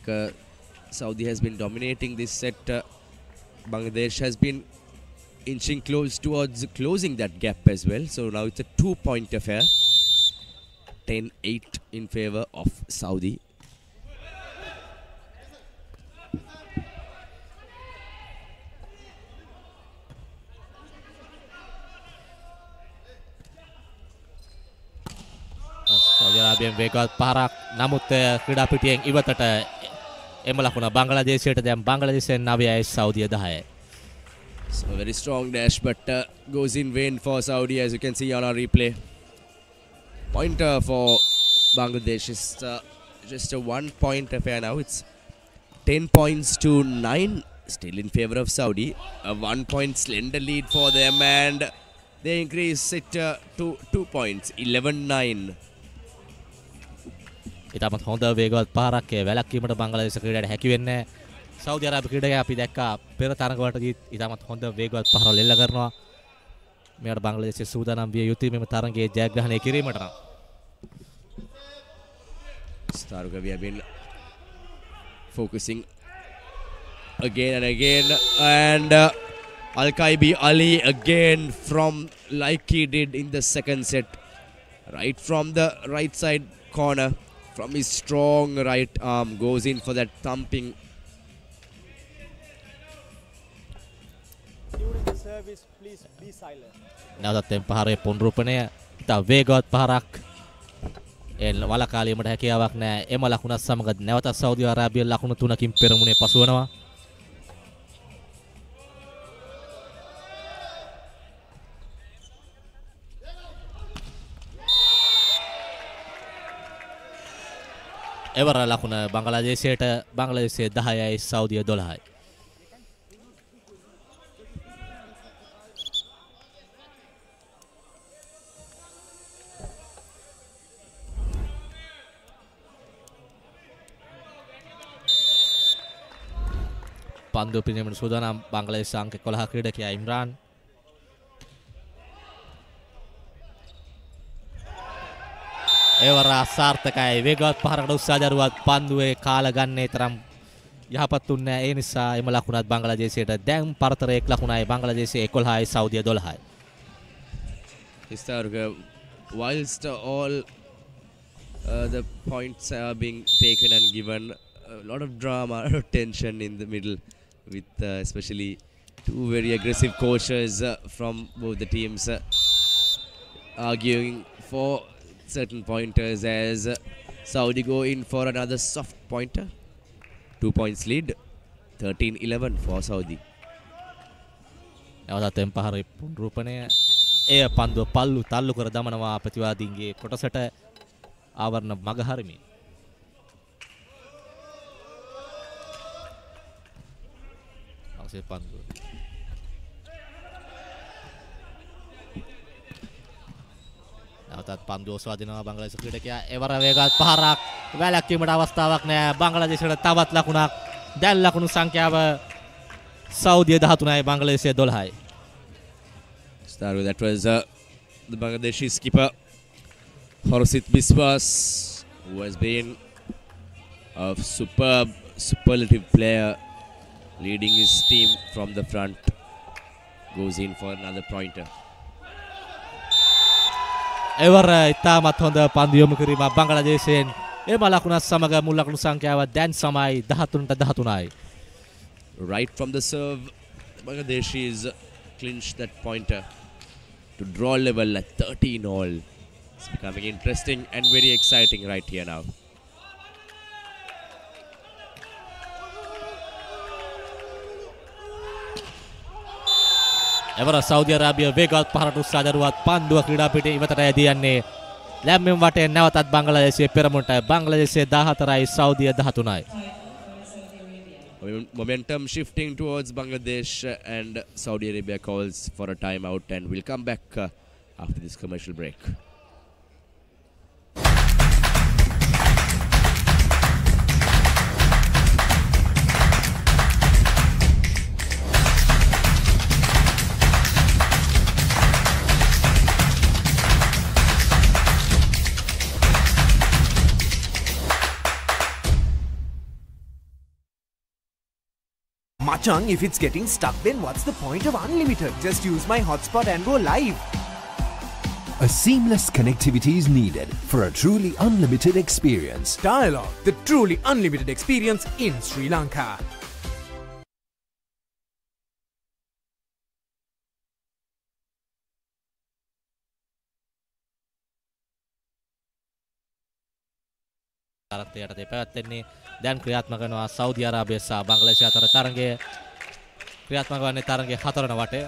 Saudi has been dominating this set, Bangladesh has been inching close towards closing that gap as well. So now it's a 2-point affair, 10-8 in favor of Saudi. Saudi Arabia Vegas Parak Namut Krida Pitiang Ivatata Emalakuna Bangladesh at them Bangladesh and Navia Saudi Adahai. So very strong dash, but goes in vain for Saudi, as you can see on our replay. point for Bangladesh. It's just a 1 point affair now. It's 10 points to 9, still in favor of Saudi. A 1 point slender lead for them, and they increase it to 2 points, 11-9. ඉතාමත් හොඳ වේගවත් පාරක් ඒ වැලක් වීමට බංගලාදේශ ක්‍රීඩාවට හැකි වෙන්නේ Saudi අරාබි ක්‍රීඩකයා අපි දැක්කා පෙර තරඟවලදී ඉතාමත් හොඳ වේගවත් පාරවල් එල්ල කරනවා මෙයාට බංගලාදේශයේ සූදානම් විය යුතුයි මේ තරඟයේ ජයග්‍රහණය කිරීමට නම් ස්ටාරුක we have been focusing again and again and Al-Khaibi Ali again from like he did in the second set right from the right side corner from his strong right arm goes in for that thumping. During the service, please be silent. Now that tempahare punrupane ita vegawath paharak el walakalimata hakiyawak naha ema lakunath samaga nawata Saudi Arabia lakuna 3 kin perumune pasuwanawa. එවර ලකුණ බංගලාදේශයට බංගලාදේශයේ 10යි සෞදිය 12යි පන්දු පිනීමට සූදානම් බංගලාදේශ අංක 11 ක්‍රීඩකයා Imran Evara Sartakai, Vegot Paradusadarwat, Pandue, Kalagan Netram, Yapatuna, Enisa, Emalakunat, Bangladesh, Dam Partare, Klahunai, Bangladesh, Ekolhai, Saudi Dolhai. Historical, whilst all the points are being taken and given, a lot of drama, tension in the middle, with especially two very aggressive coaches from both the teams arguing for certain pointers as Saudi go in for another soft pointer. 2 points lead, 13-11 for Saudi. Now tempahare punrupane e pandu pallu tallu kara damanawa prativadinge kotasata avarna maga harimi. Ase pandu That Pandu Swadina Bangladesh Kritakia, Evara Vega, Parak, Valaki Madawastavak, Bangladesh, Tabat Lakunak, Dal Lakun Sankyava, Saudi Datunai, Bangladesh Dolhai. Staru, that was the Bangladeshi skipper, Horosit Biswas, who has been a superb, superlative player, leading his team from the front, goes in for another pointer. Ever Tamat on the Pandium Kurima, Bangladesh, Emalakuna Samaga Mulakun Sankawa, Dan Samai, Dahatun Tadatunai. Right from the serve, Bangladeshis clinched that pointer to draw level at 13 all. It's becoming interesting and very exciting right here now. Ever Saudi Arabia, Vegot, Paratu Sadarwat, Pandu, Kidapiti, Ivata Diane, Lamim Vate, Navatat, Bangladesh, Peramunta, Bangladesh, Dahatarai, Saudi, Dahatunai. Momentum shifting towards Bangladesh, and Saudi Arabia calls for a timeout, and we'll come back after this commercial break. Machang, if it's getting stuck, then what's the point of unlimited? Just use my hotspot and go live. A seamless connectivity is needed for a truly unlimited experience. Dialog, the truly unlimited experience in Sri Lanka. Then Kriatmagana, Saudi Arabia, Bangladesh, Tarange, Kriatmagana, Tarange, Hataranavate.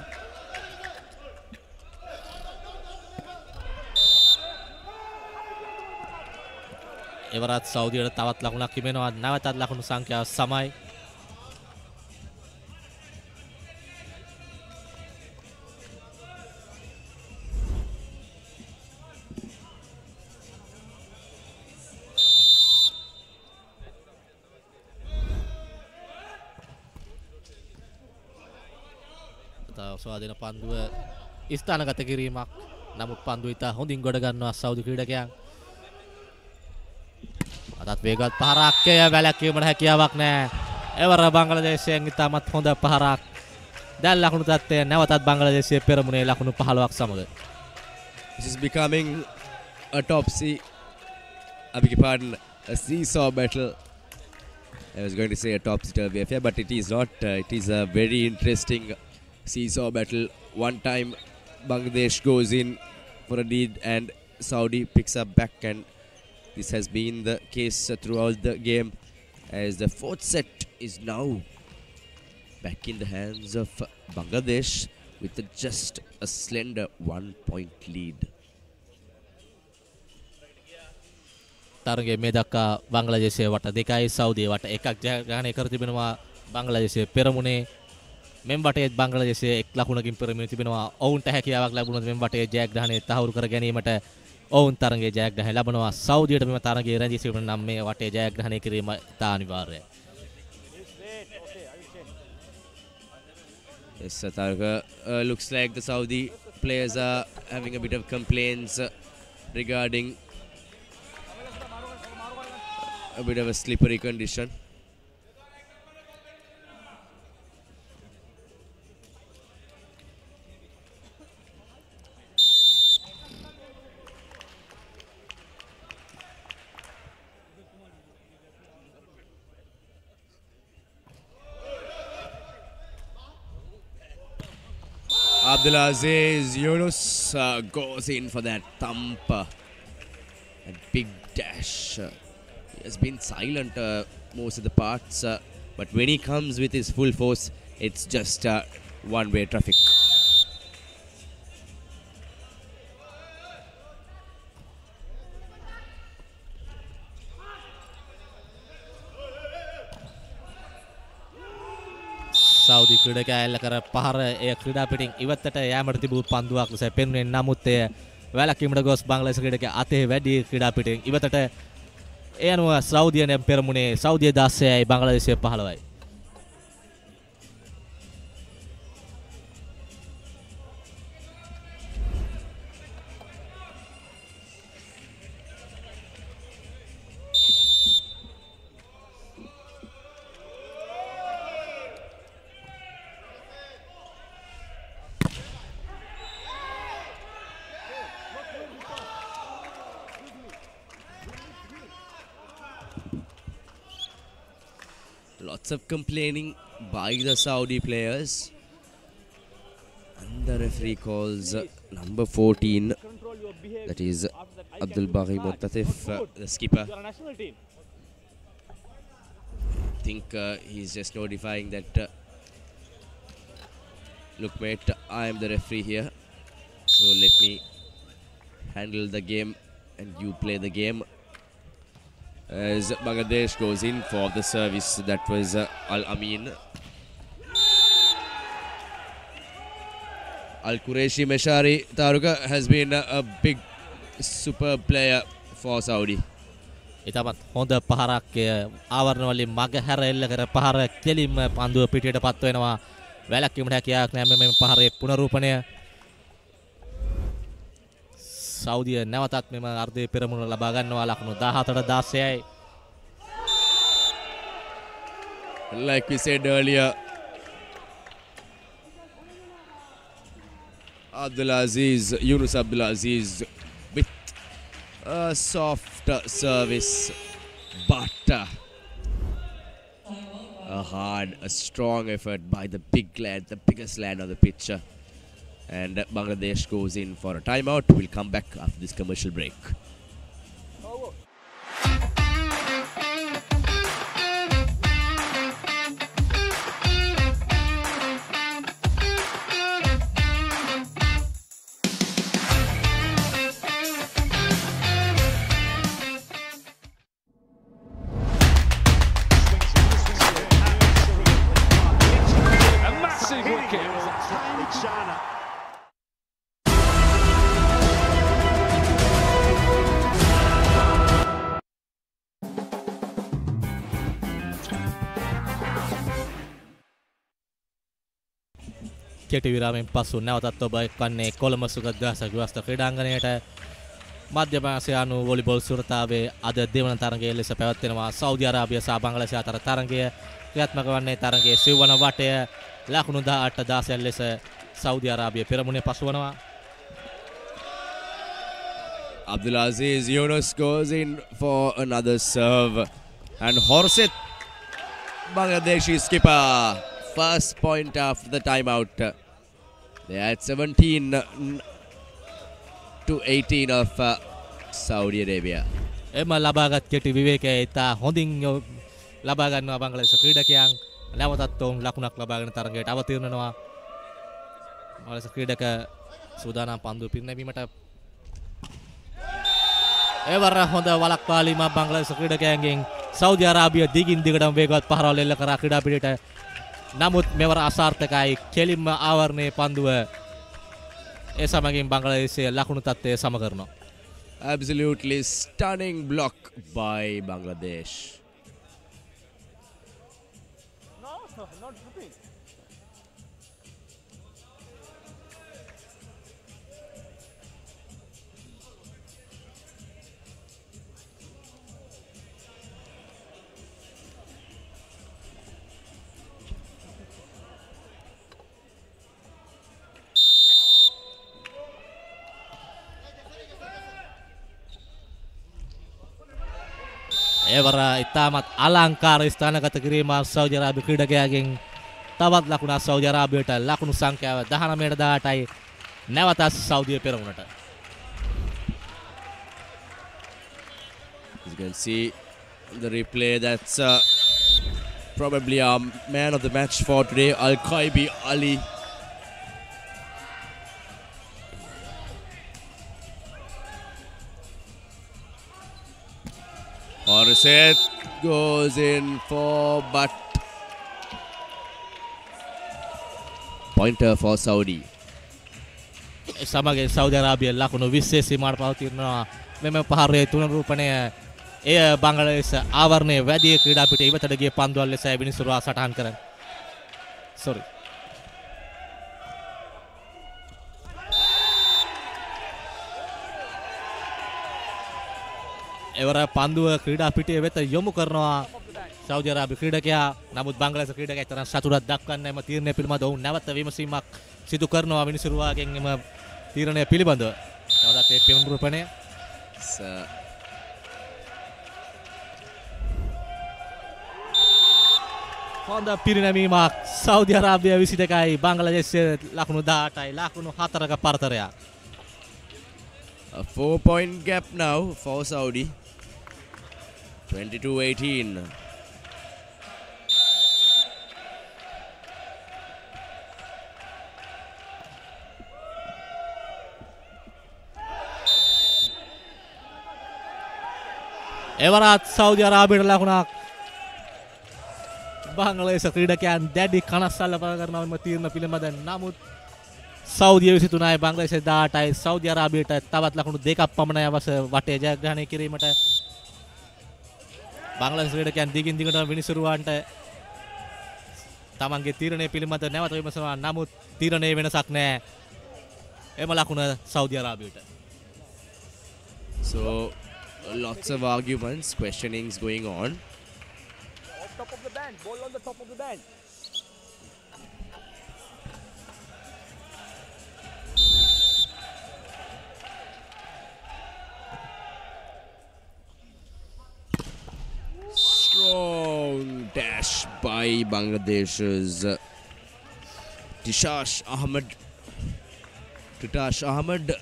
එවරත් සෞදියට තවත් ලකුණක් ඉමෙනවා නැවතත් ලකුණු සංඛ්‍යාව සමයි සවාදින පන්දුව ස්ථානගත කිරීමක් නමුත් පන්දුව ඉතා හොඳින් ගොඩ ගන්නවා සෞදි ක්‍රීඩකයන් අදත් වේගවත් පහරක් එය වැළැක්වීමට හැකියාවක් නැහැ එවර බංග්ලාදේශයෙන් ඉතාමත් හොඳ පහරක් දැන් ලකුණු තත්ත්වය නැවතත් බංග්ලාදේශයේ පෙරමුණේ ලකුණු 15ක් සමග This is becoming a topsy a seesaw battle I was going to say a topsy-turvy affair but it is not it is a very interesting Seesaw battle. One time Bangladesh goes in for a lead and Saudi picks up back and this has been the case throughout the game as the fourth set is now back in the hands of Bangladesh with just a slender 1 point lead. Tarunge me dakka Bangladesh wata dekai Saudi wata ekak jayagane kar tibenawa Bangladesh peramune Membatee Bangladesh ek lakunakin peramune tibenawa ounta hakiyaawak labunoth membatee jayagrahane tahawuru kar ganeemata oun tarange jayagrahane labanawa Saudiyata mema tarange randi siwuna nam me wate jayagrahane kirima ta aniwarya Yes Targa looks like the Saudi players are having a bit of complaints regarding a bit of a slippery condition Abdulaziz Yunus goes in for that thump. A big dash. He has been silent most of the parts. But when he comes with his full force, it's just one-way traffic. Saudi ක්‍රීඩකයා ඇල්ල කර පහර එය ක්‍රීඩා පිටින් ඉවතට යෑමට තිබූ පන්දුවක් ලෙස පෙන්වන්නේ නමුත් එය වැළැක්වීමට ගොස් බංග්ලාදේශ ක්‍රීඩකයා අතේ වැඩි ක්‍රීඩා පිටින් ඉවතට ඒ අනුව සෞදිය නම් පෙරමුණේ සෞදිය 16යි බංග්ලාදේශය 15යි Of complaining by the Saudi players and the referee calls number 14 that is Abdul Bahi Mottatif the skipper I think he's just notifying that look mate I am the referee here so let me handle the game and you play the game As Bangladesh goes in for the service, that was Al Amin. Al-Qureshi Mishari Taruka has been a big, superb player for Saudi. Itamat honda paharak avarna wali maga hara illa kara paharak kelim pandu pitiyata pattu wenawa welakkiwata hakiyak naha me pahare punarupane Saudiya නැවතත් මෙම අර්ධයේ පෙරමුණ ලබා ගන්නවා ලකුණු 17-16යි Like we said earlier Abdulaziz Yunus Abdulaziz with a soft service but a hard a strong effort by the big lad the biggest lad on the pitch And Bangladesh goes in for a timeout. We'll come back after this commercial break. කෙටි විරාමයෙන් පසු නැවතත් ඔබ එක්වන්නේ කොළඹ සුගතදාස ගුවස්ත ක්‍රීඩාංගණයට මධ්‍ය ආසියානු volleyball සුරතාවේ අද දෙවන තරගයේ ලෙස පැවැත්වෙනවා Saudi අරාබිය සහ බංග්ලාදේශ අතර තරගය ක්‍රියාත්මක වන්නේ තරගයේ සිව්වන වටය ලකුණු 18 16 ලෙස සෞදි අරාබිය පෙරමුණේ පසුවනවා Abdulaziz Yunus goes in for another serve and Horosit Bangladeshi skipper first point after the timeout they are at 17 to 18 of Saudi Arabia Emma labagat keti viveke ta hondin labaganna Bangladesh kridakiyan nawatath ton lakunak labagena tarangayata avathirnanawa Bangladesh kridaka sudanam pandu pinnabimata Ever Honda Walak Palima Bangladesh Krida Ganging, Saudi Arabia digging Digadam Vegot Parallel Karakida Pirita Namut Mevara Asartakai, Kelima Awarne Pandua Esamagin Bangladesh, Lakunutate Samagarno. Absolutely stunning block by Bangladesh. No, sir, not looking. Evara itamat alankar istanagat kirima Saudi Arabia kridagayagin tavat lakuna Saudi Arabia ta lakunu sankhya 10 medada atai nevata Saudi peramunata As you can see the replay that's probably our man of the match for today Al-Khaibi Ali Horosit goes in for but pointer for Saudi. Samage Saudi Arabia lakunu visheshe maad pavathirnawa meme pahare tunarupane e Bangladesh aavarne wadiye krida pite ivatata giye panduwal lesa winisuruwa satahan karanne. Sorry. Ever Pandu Krida Piti with a Yomukarnoa, Saudi Arabia Kridakya, Namut Bangladesh Kridakatan, Satura Dakan, Matir Nepilmado, Navata Vimasima, Situkarno, Vinsurua, Ganghima, Tirane Pilibando. Now that they Pim Rupane. On the Pirinami mark, Saudi Arabia Visitakai, Bangladesh Lakunuda, Lakunu Hataraka Partarea. A 4-point gap now for Saudi. 22-18. Evarat Saudi Arabia Lakunak Bangladesh Kridakayan Daddy Kanasala Pagarnavan Matirna Pilamadan Namut Saudi Tunai Bangladesh Datai Saudi Arabia Tavat Lakunu Deka Pamana was Vateja Gani Kirimata Bangladesh can dig in the Vinisuruante Tamangi Tirane Pilimata Navatamasana Namut Tirane Venasakne Emalakuna Saudi Arabia. So lots of arguments, questionings going on. Off top of the band, ball on the top of the band. Strong dash by Bangladesh's Titash Ahmed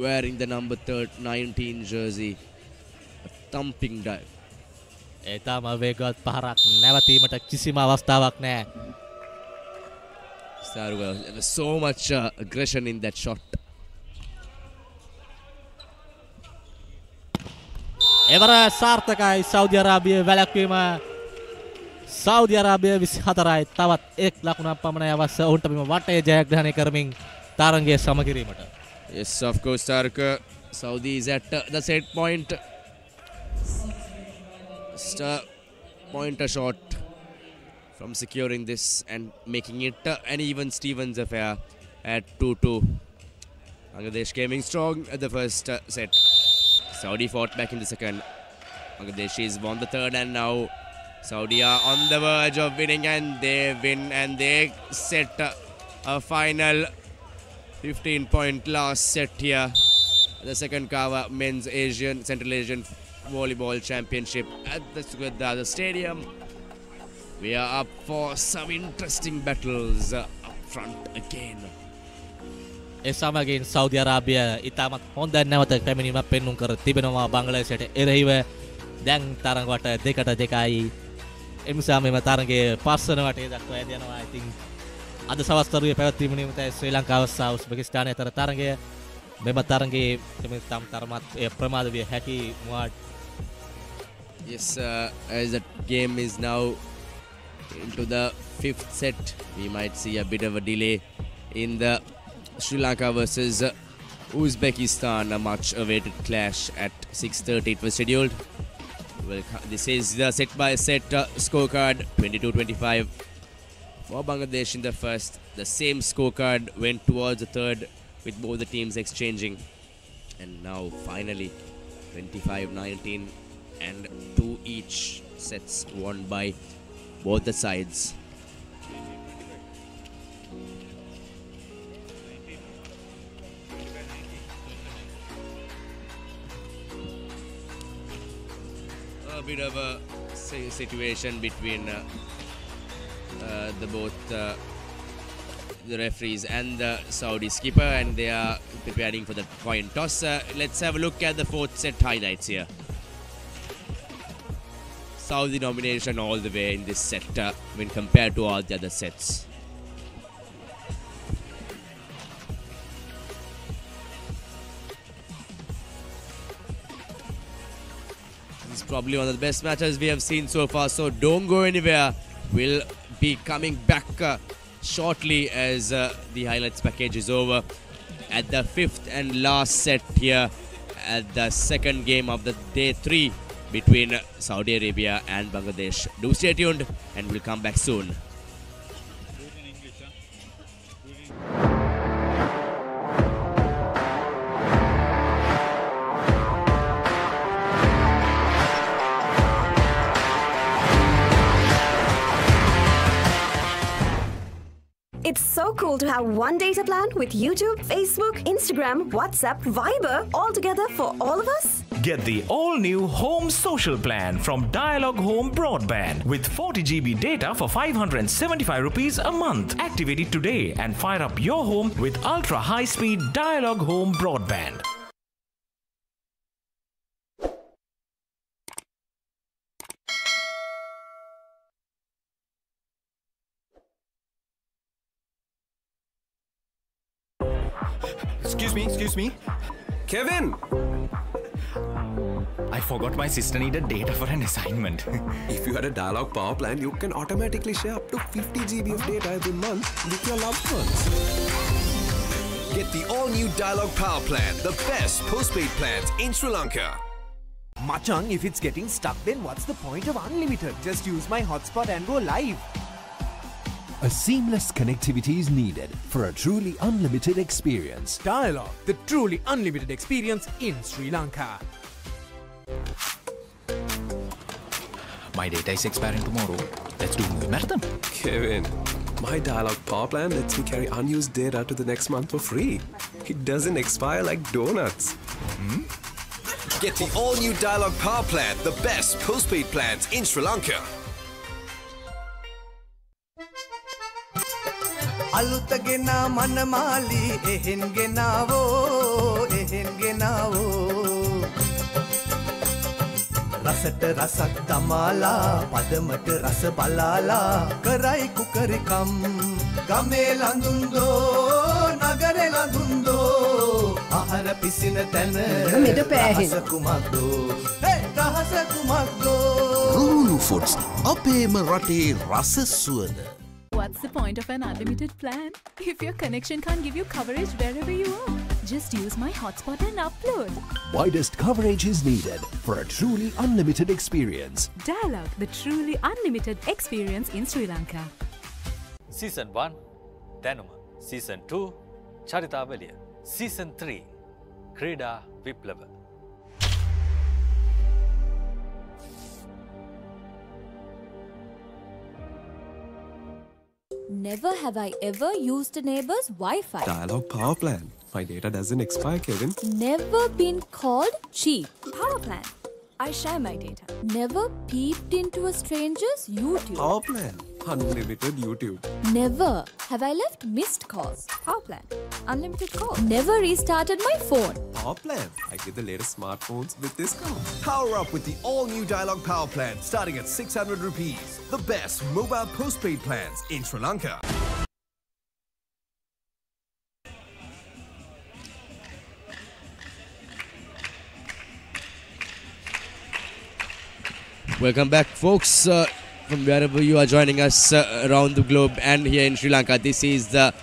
wearing the number 19 jersey. A thumping dive. Etama Vegot Parak Navati Matakisima Vastavakne. There was so much aggression in that shot. Ever Sartakai, Saudi Arabia, Valakima, Saudi Arabia, Vishatarai, Tawat, Ek Lakuna Pamana was Untapima, Vate Jack, Dhani Karming, Tarange, Samakiri. Yes, of course, Tarka. Saudi is at the set point. Just a pointer shot from securing this and making it an even Stevens affair at 2-2. Bangladesh came strong at the first set. Saudi fought back in the second. Bangladeshis won the third, and now Saudi are on the verge of winning, and they win and they set a final 15-point last set here. The second CAVA Men's Asian Central Asian Volleyball Championship at the Sugathadasa Stadium. We are up for some interesting battles up front again. Esama again Saudi Arabia itamat honda nawata feminima pennum kar tibenawa Bangladesh eta erehiwa dan tarangwata dekata dekai emisa mema tarange passana wate dakwa yanawa. I think ada sawas taruwe pawathima nimata Sri Lankawa saha Uzbekistan eta tarange mema tarange tam tarmat pramada wiya haki muad. Yes, as that game is now into the fifth set, we might see a bit of a delay in the Sri Lanka versus Uzbekistan, a much awaited clash at 6:30. It was scheduled. Well, this is the set by set scorecard. 22-25 for Bangladesh in the first. The same scorecard went towards the third, with both the teams exchanging. And now finally 25-19 and 2 each sets won by both the sides. A bit of a situation between both the referees and the Saudi skipper, and they are preparing for the coin toss. Let's have a look at the fourth set highlights here. Saudi domination all the way in this set when compared to all the other sets. This is probably one of the best matches we have seen so far, so don't go anywhere. We'll be coming back shortly as the highlights package is over at the fifth and last set here at the second game of the day 3 between Saudi Arabia and Bangladesh. Do stay tuned, and we'll come back soon. It's so cool to have one data plan with YouTube, Facebook, Instagram, WhatsApp, Viber, all together for all of us. Get the all-new Home Social Plan from Dialog Home Broadband with 40 GB data for 575 rupees a month. Activate it today and fire up your home with ultra-high-speed Dialog Home Broadband. Excuse me. Kevin! I forgot my sister needed data for an assignment. If you had a Dialog Power Plan, you can automatically share up to 50 GB of data every month with your loved ones. Get the all-new Dialog Power Plan, the best postpaid plans in Sri Lanka. Machang, if it's getting stuck, then what's the point of unlimited? Just use my hotspot and go live. A seamless connectivity is needed for a truly unlimited experience. Dialog, the truly unlimited experience in Sri Lanka. My data is expiring tomorrow. Let's do movie marathon. Kevin, my Dialog Power Plan lets me carry unused data to the next month for free. It doesn't expire like donuts. Get the all-new Dialog Power Plan, the best postpaid plans in Sri Lanka. Alutagena manamali ehengenavo rasata rasak tamala padamata rasa balala karai kukarikam game landundo nagare landundo ahara pisina tana rasa kumakdo rahasa kumakdo rulu foods ape marate rasa suwada. What's the point of an unlimited plan if your connection can't give you coverage wherever you are? Just use my hotspot and upload. Widest coverage is needed for a truly unlimited experience. Dialog, the truly unlimited experience in Sri Lanka. Season 1, Danuma. Season 2, Charitavalia. Season 3, Krida Viplava. Never have I ever used a neighbor's Wi-Fi. Dialog Power Plan. My data doesn't expire, Kevin. Never been called cheap. Power Plan. I share my data. Never peeped into a stranger's YouTube. Power Plan. Unlimited YouTube. Never have I left missed calls. Power Plan. Unlimited calls. Never restarted my phone. Power Plan. I get the latest smartphones with discount. Power up with the all-new Dialog Power Plan starting at 600 rupees. The best mobile postpaid plans in Sri Lanka. Welcome back, folks. From wherever you are joining us around the globe and here in Sri Lanka. This is the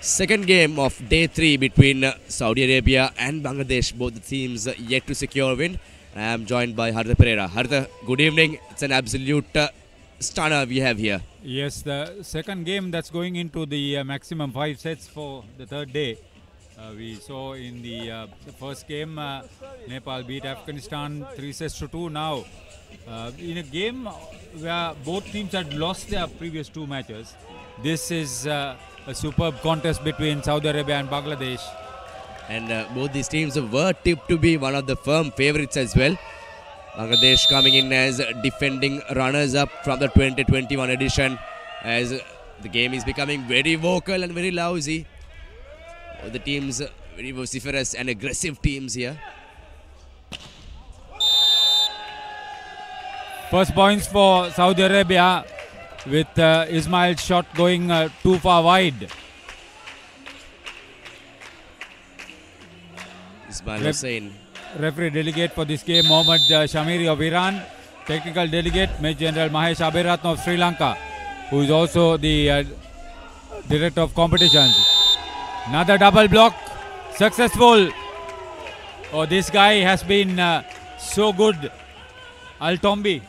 second game of day 3 between Saudi Arabia and Bangladesh. Both the teams yet to secure a win. I am joined by Haritha Pereira. Haritha, good evening. It's an absolute stunner we have here. Yes, the second game that's going into the maximum 5 sets for the third day. We saw in the first game, Nepal beat Afghanistan 3 sets to 2 now. In a game where both teams had lost their previous 2 matches, this is a superb contest between Saudi Arabia and Bangladesh. And both these teams were tipped to be one of the firm favourites as well. Bangladesh coming in as defending runners-up from the 2021 edition, as the game is becoming very vocal and very lousy. The teams very vociferous and aggressive teams here. First points for Saudi Arabia with Ismail's shot going too far wide. Ismail Hossain. Referee delegate for this game, Mohammad Shamiri of Iran. Technical delegate, Major General Mahesh Abiratna of Sri Lanka, who is also the director of competitions. Another double block, successful. Oh, this guy has been so good. Al-Toibi.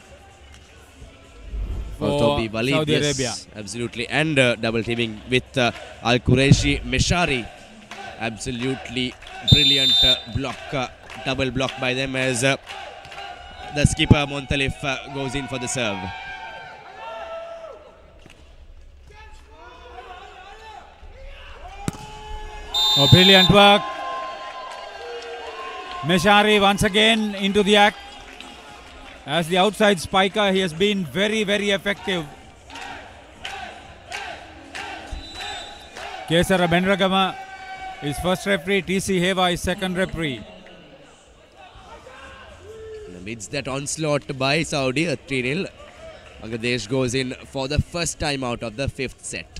Walid, Saudi Arabia. Absolutely. And double teaming with Al-Qureshi Mishari. Absolutely brilliant block, double block by them as the skipper Mottatif goes in for the serve. Oh, brilliant work. Mishari once again into the act. As the outside spiker, he has been very, very effective. Kesara Bandaragama is first referee, TC Heva is second referee. Amidst that onslaught by Saudi, 3-0, Bangladesh goes in for the first time out of the 5th set.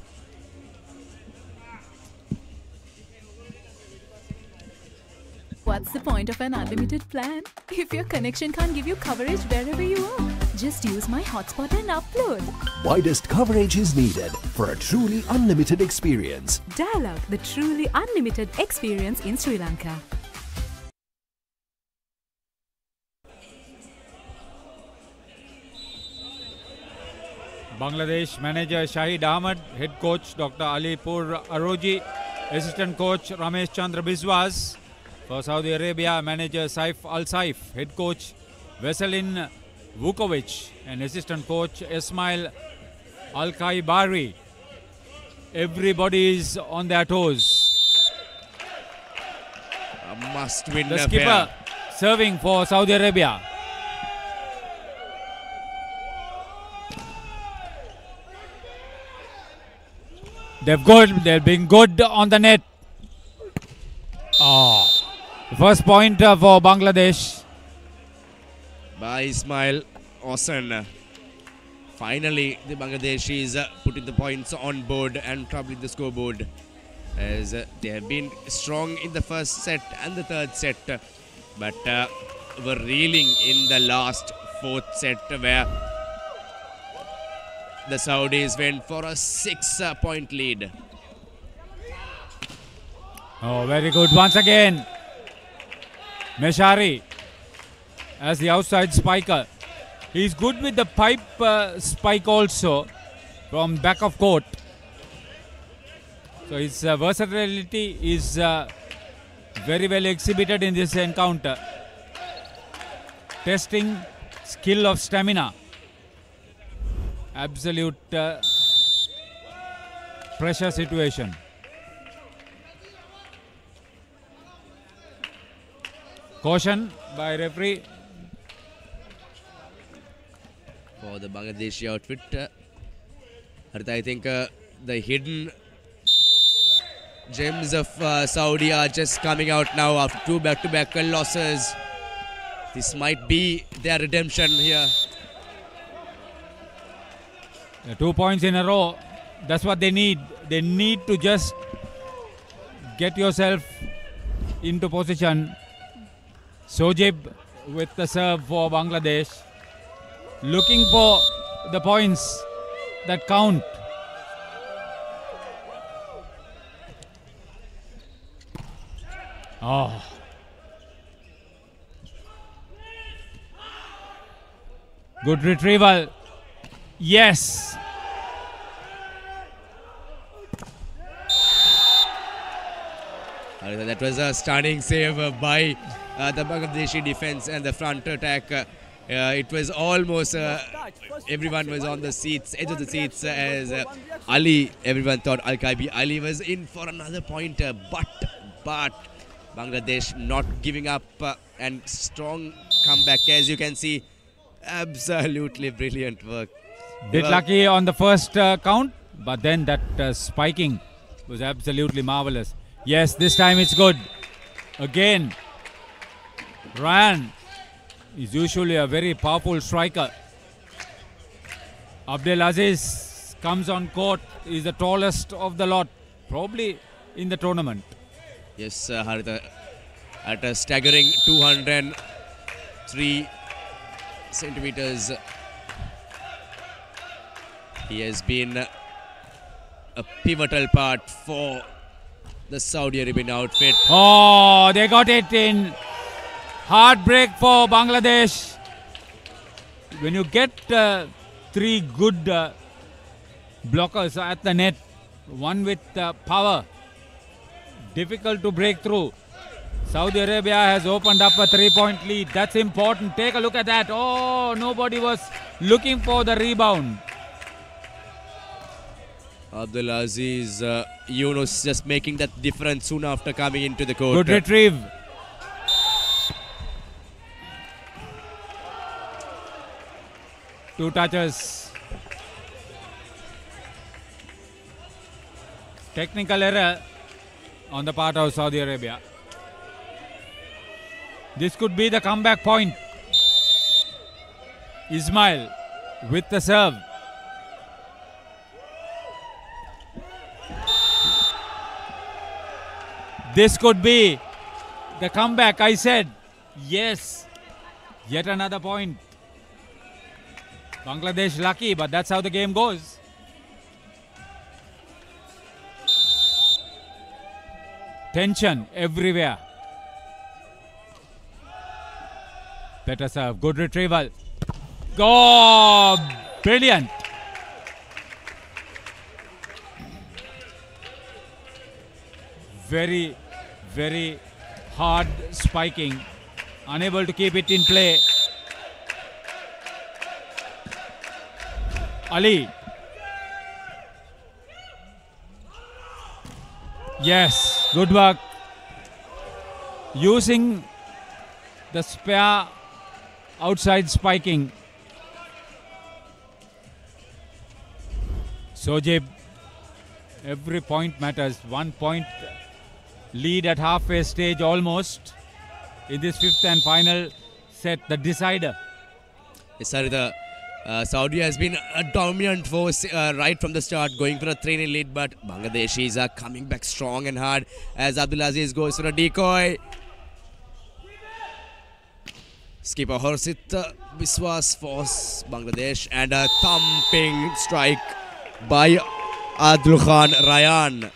What's the point of an unlimited plan if your connection can't give you coverage wherever you are? Just use my hotspot and upload. Widest coverage is needed for a truly unlimited experience. Dialog, the truly unlimited experience in Sri Lanka. Bangladesh manager Shahid Ahmad, head coach Dr. Alipur Aroji, assistant coach Ramesh Chandra Biswas. For Saudi Arabia, manager Saif Al Saif, head coach Veselin Vuković and assistant coach Ismail Al-Kaibari. Everybody is on their toes. A must win. The skipper serving for Saudi Arabia. They've been good on the net. Oh. First point for Bangladesh. By Ismail Hossain. Finally, the Bangladeshis putting the points on board and troubling the scoreboard. As they have been strong in the first set and the third set. But were reeling in the last 4th set where The Saudis went for a 6-point lead. Oh, very good. Once again, Mishari as the outside spiker. He's good with the pipe spike also from back of court. So his versatility is very well exhibited in this encounter. Testing skill of stamina. Absolute pressure situation. Caution by referee. For the Bangladeshi outfit. I think the hidden gems of Saudi are just coming out now after two back-to-back losses. This might be their redemption here. 2 points in a row. That's what they need. They need to just get yourself into position. Sojib with the serve for Bangladesh. Looking for the points that count. Oh. Good retrieval. Yes. That was a stunning save by the Bangladeshi defense and the front attack. It was almost everyone was on the seats, edge of the seats, as Ali, everyone thought Al-Khaibi Ali was in for another point, but Bangladesh not giving up and strong comeback, as you can see. Absolutely brilliant work. Bit lucky on the first count, but then that spiking was absolutely marvelous. Yes, this time it's good. Again, Rayan is usually a very powerful striker. Abdulaziz comes on court, is the tallest of the lot, probably in the tournament. Yes, Haritha, at a staggering 203 centimeters. He has been a pivotal part for the Saudi Arabian outfit. Oh, they got it in. Heartbreak for Bangladesh. When you get three good blockers at the net, one with power, difficult to break through. Saudi Arabia has opened up a 3-point lead. That's important. Take a look at that. Oh, nobody was looking for the rebound. Abdulaziz Yunus just making that difference soon after coming into the court. Good retrieve. Two touches. Technical error on the part of Saudi Arabia. This could be the comeback point. Ismail with the serve. This could be the comeback, I said. Yes. Yet another point. Bangladesh lucky, but that's how the game goes. Tension everywhere. Better serve. Good retrieval. Go! Brilliant. Very, very hard spiking. Unable to keep it in play. Ali. Yes. Good work. Using the spare outside spiking. Sojib, every point matters. 1 point lead at halfway stage almost in this fifth and final set, the decider. Yes, sir, the Saudi has been a dominant force right from the start, going for a 3-0 lead, but Bangladeshis are coming back strong and hard as Abdulaziz goes for a decoy. Skipper Horosit Biswas force Bangladesh, and a thumping strike by Al-Dukhan Rayan.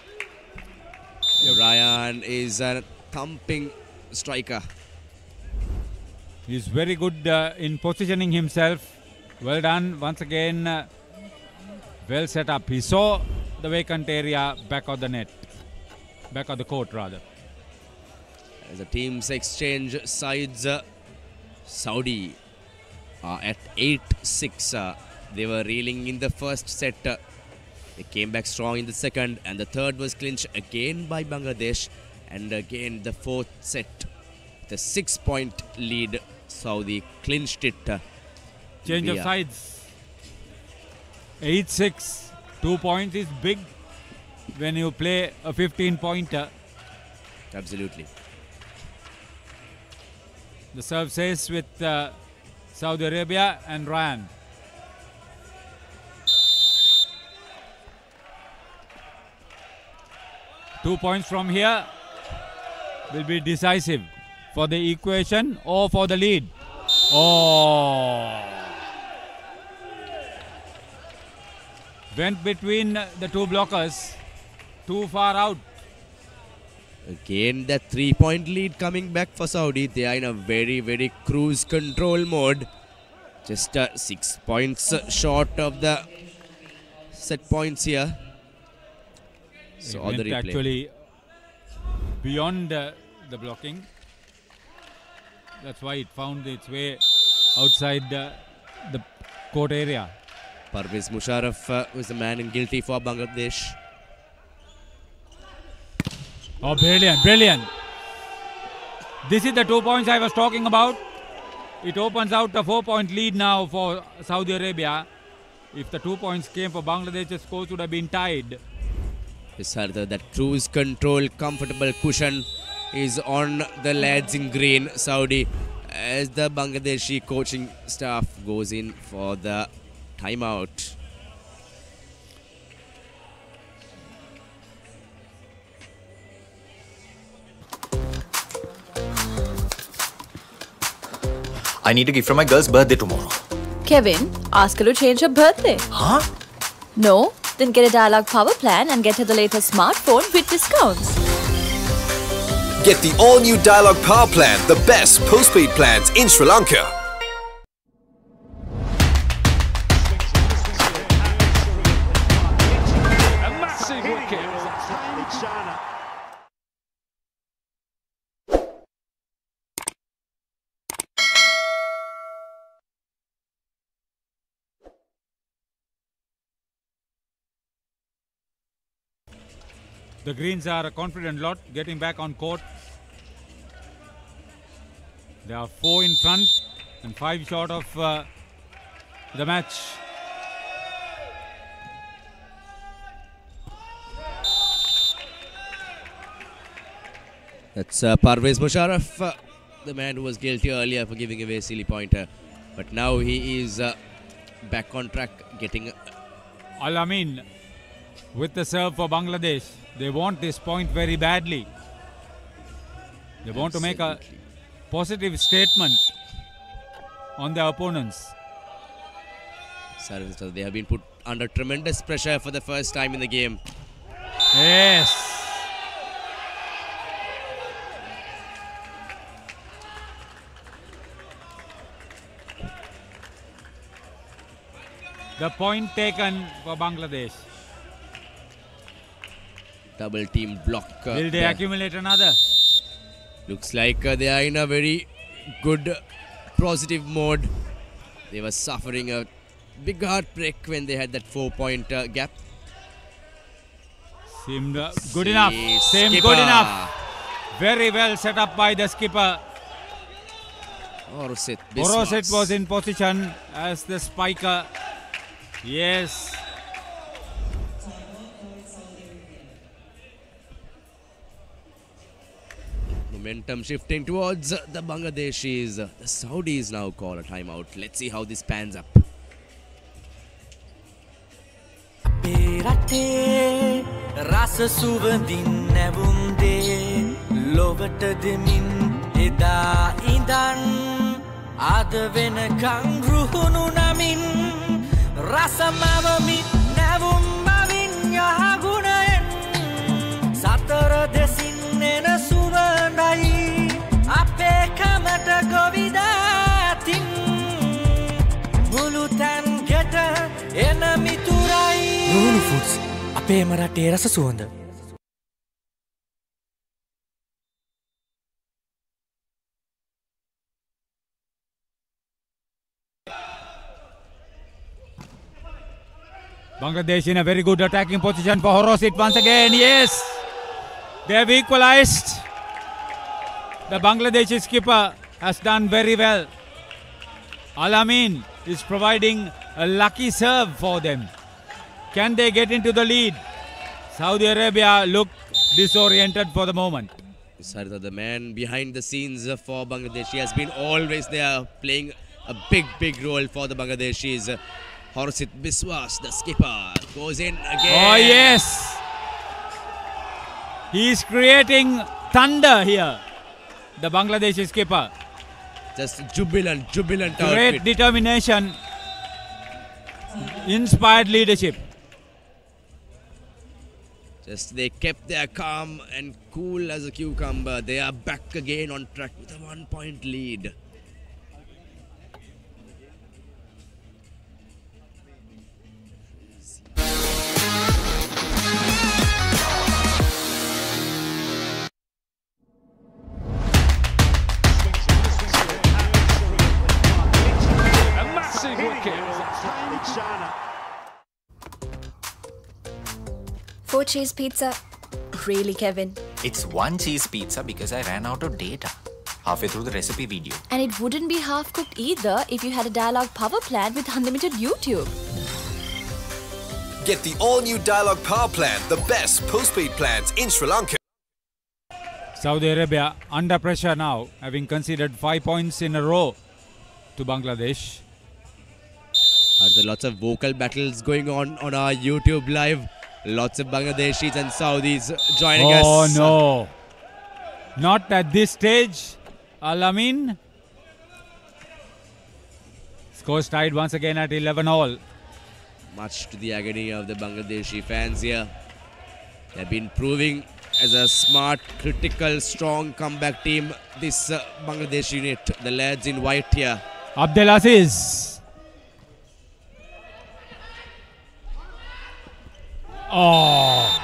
Rayan is a thumping striker. He's very good in positioning himself. Well done once again. Well set up. He saw the vacant area back of the net, back of the court rather. As the teams exchange sides, Saudi are at 8-6. They were reeling in the first set. They came back strong in the second, and the third was clinched again by Bangladesh, and again the fourth set. The 6-point lead, Saudi clinched it. Change of sides. 8-6. 2 points is big when you play a 15-pointer. Absolutely. The serve says with Saudi Arabia and Ryan. Two points from here will be decisive for the equation or for the lead. Oh! Went between the two blockers. Too far out. Again, that 3-point lead coming back for Saudi. They are in a very, very cruise control mode. Just 6 points short of the set points here. So it went actually beyond the blocking. That's why it found its way outside the court area. Parvez Musharraf was the man in guilty for Bangladesh. Oh, brilliant, brilliant. This is the 2 points I was talking about. It opens out a 4-point lead now for Saudi Arabia. If the 2 points came for Bangladesh, the scores would have been tied. That cruise control, comfortable cushion is on the lads in green, Saudi, as the Bangladeshi coaching staff goes in for the timeout. I need a gift for my girl's birthday tomorrow. Kevin, ask her to change her birthday. Huh? No? Then get a Dialog Power Plan and get her the latest smartphone with discounts. Get the all-new Dialog Power Plan, the best postpaid plans in Sri Lanka. A massive wicket. The Greens are a confident lot, getting back on court. They are 4 in front and 5 short of the match. That's Parvez Musharraf, the man who was guilty earlier for giving away a silly pointer. But now he is back on track, getting... Al Amin with the serve for Bangladesh. They want this point very badly. They want to make a positive statement on their opponents. So they have been put under tremendous pressure for the first time in the game. Yes. The point taken for Bangladesh. Double team block. Will they accumulate another? Looks like they are in a very good positive mode. They were suffering a big heartbreak when they had that 4-point gap. Seemed good enough. Seemed good enough. Very well set up by the skipper. Horosit Biswas. Horosit was in position as the spiker. Yes. Momentum shifting towards the Bangladeshis. The Saudis now call a timeout. Let's see how this pans up. Adavin kangruhunu namin rasa mawamit navum mawin yahagunayen satara desin nena suvanai ape kamata govidatin bulutan geta ena miturai Lulu Foods ape marate rasa suwanda Bangladesh in a very good attacking position for Horosit once again. Yes, they have equalized. The Bangladeshi skipper has done very well. Al Amin is providing a lucky serve for them. Can they get into the lead? Saudi Arabia look disoriented for the moment. The man behind the scenes for Bangladesh, he has been always there playing a big role for the Bangladeshis. Horosit Biswas, the skipper, goes in again. Oh yes! He is creating thunder here, the Bangladeshi skipper. Just jubilant outfit. Great determination, inspired leadership. Just they kept their calm and cool as a cucumber. They are back again on track with a 1-point lead. Four cheese pizza? Really, Kevin? It's one cheese pizza because I ran out of data halfway through the recipe video. And it wouldn't be half-cooked either if you had a Dialog Power Plan with unlimited YouTube. Get the all-new Dialog Power Plan, the best postpaid plans in Sri Lanka. Saudi Arabia under pressure now, having conceded 5 points in a row to Bangladesh. There's lots of vocal battles going on our YouTube live. Lots of Bangladeshis and Saudis joining us. Oh no. Not at this stage. Al Amin. Scores tied once again at 11 all. Much to the agony of the Bangladeshi fans here. They've been proving as a smart, critical, strong comeback team. This Bangladesh unit, the lads in white here. Abdulaziz. Oh,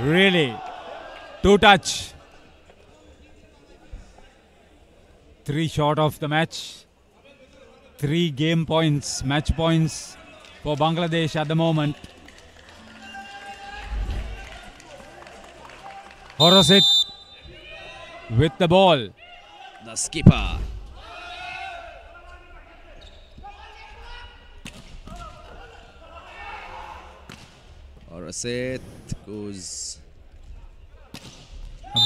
really? Two touch. Three short of the match. 3 game points, match points for Bangladesh at the moment. Horosit with the ball. The skipper. Horosit goes.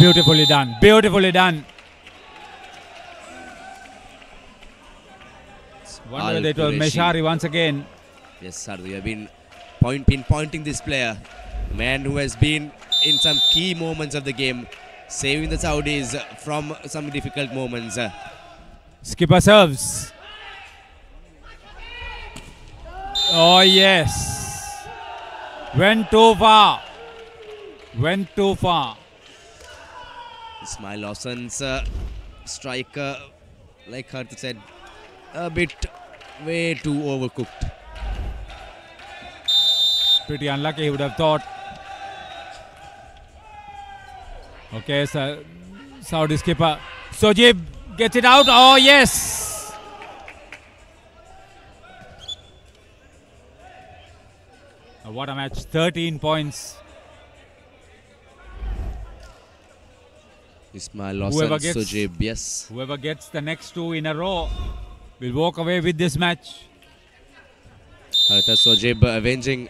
Beautifully done. Beautifully done. Wonder it was Mishari once again. Yes, sir. We have been pinpointing this player. The man who has been in some key moments of the game, saving the Saudis from some difficult moments. Skipper serves. Oh, yes. Went too far. Went too far. Ismail Hossain's striker, like Harth said, a bit way too overcooked. Pretty unlucky, he would have thought. Okay, so Saudi skipper. Sojib gets it out. Oh, yes. What a match, 13 points. Ismail Hossain, Sojib, yes. Whoever gets the next 2 in a row will walk away with this match. Sojib avenging,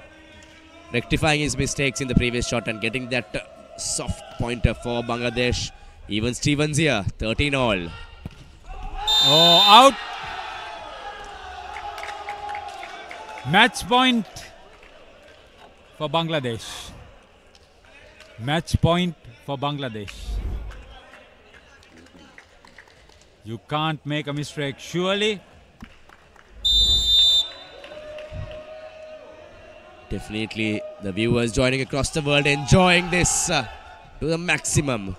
rectifying his mistakes in the previous shot and getting that soft pointer for Bangladesh. Even Stevens here, 13 all. Oh, out. Match point for Bangladesh. Match point for Bangladesh. You can't make a mistake, surely. Definitely the viewers joining across the world enjoying this to the maximum.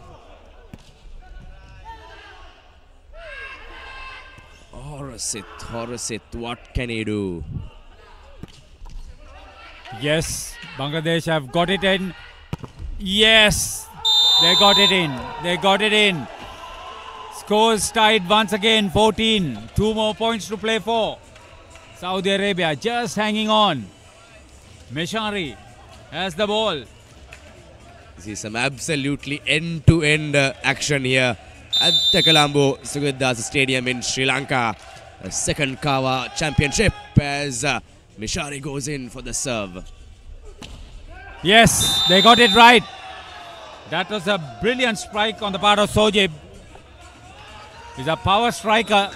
Horosit, what can he do? Yes, Bangladesh have got it in. Yes, they got it in. They got it in. Scores tied once again, 14. 2 more points to play for. Saudi Arabia just hanging on. Mishari has the ball. See some absolutely end-to-end action here at the Colombo Sugathadasa Stadium in Sri Lanka. The second CAVA championship as Mishari goes in for the serve. Yes, they got it right. That was a brilliant strike on the part of Sojib. He's a power striker.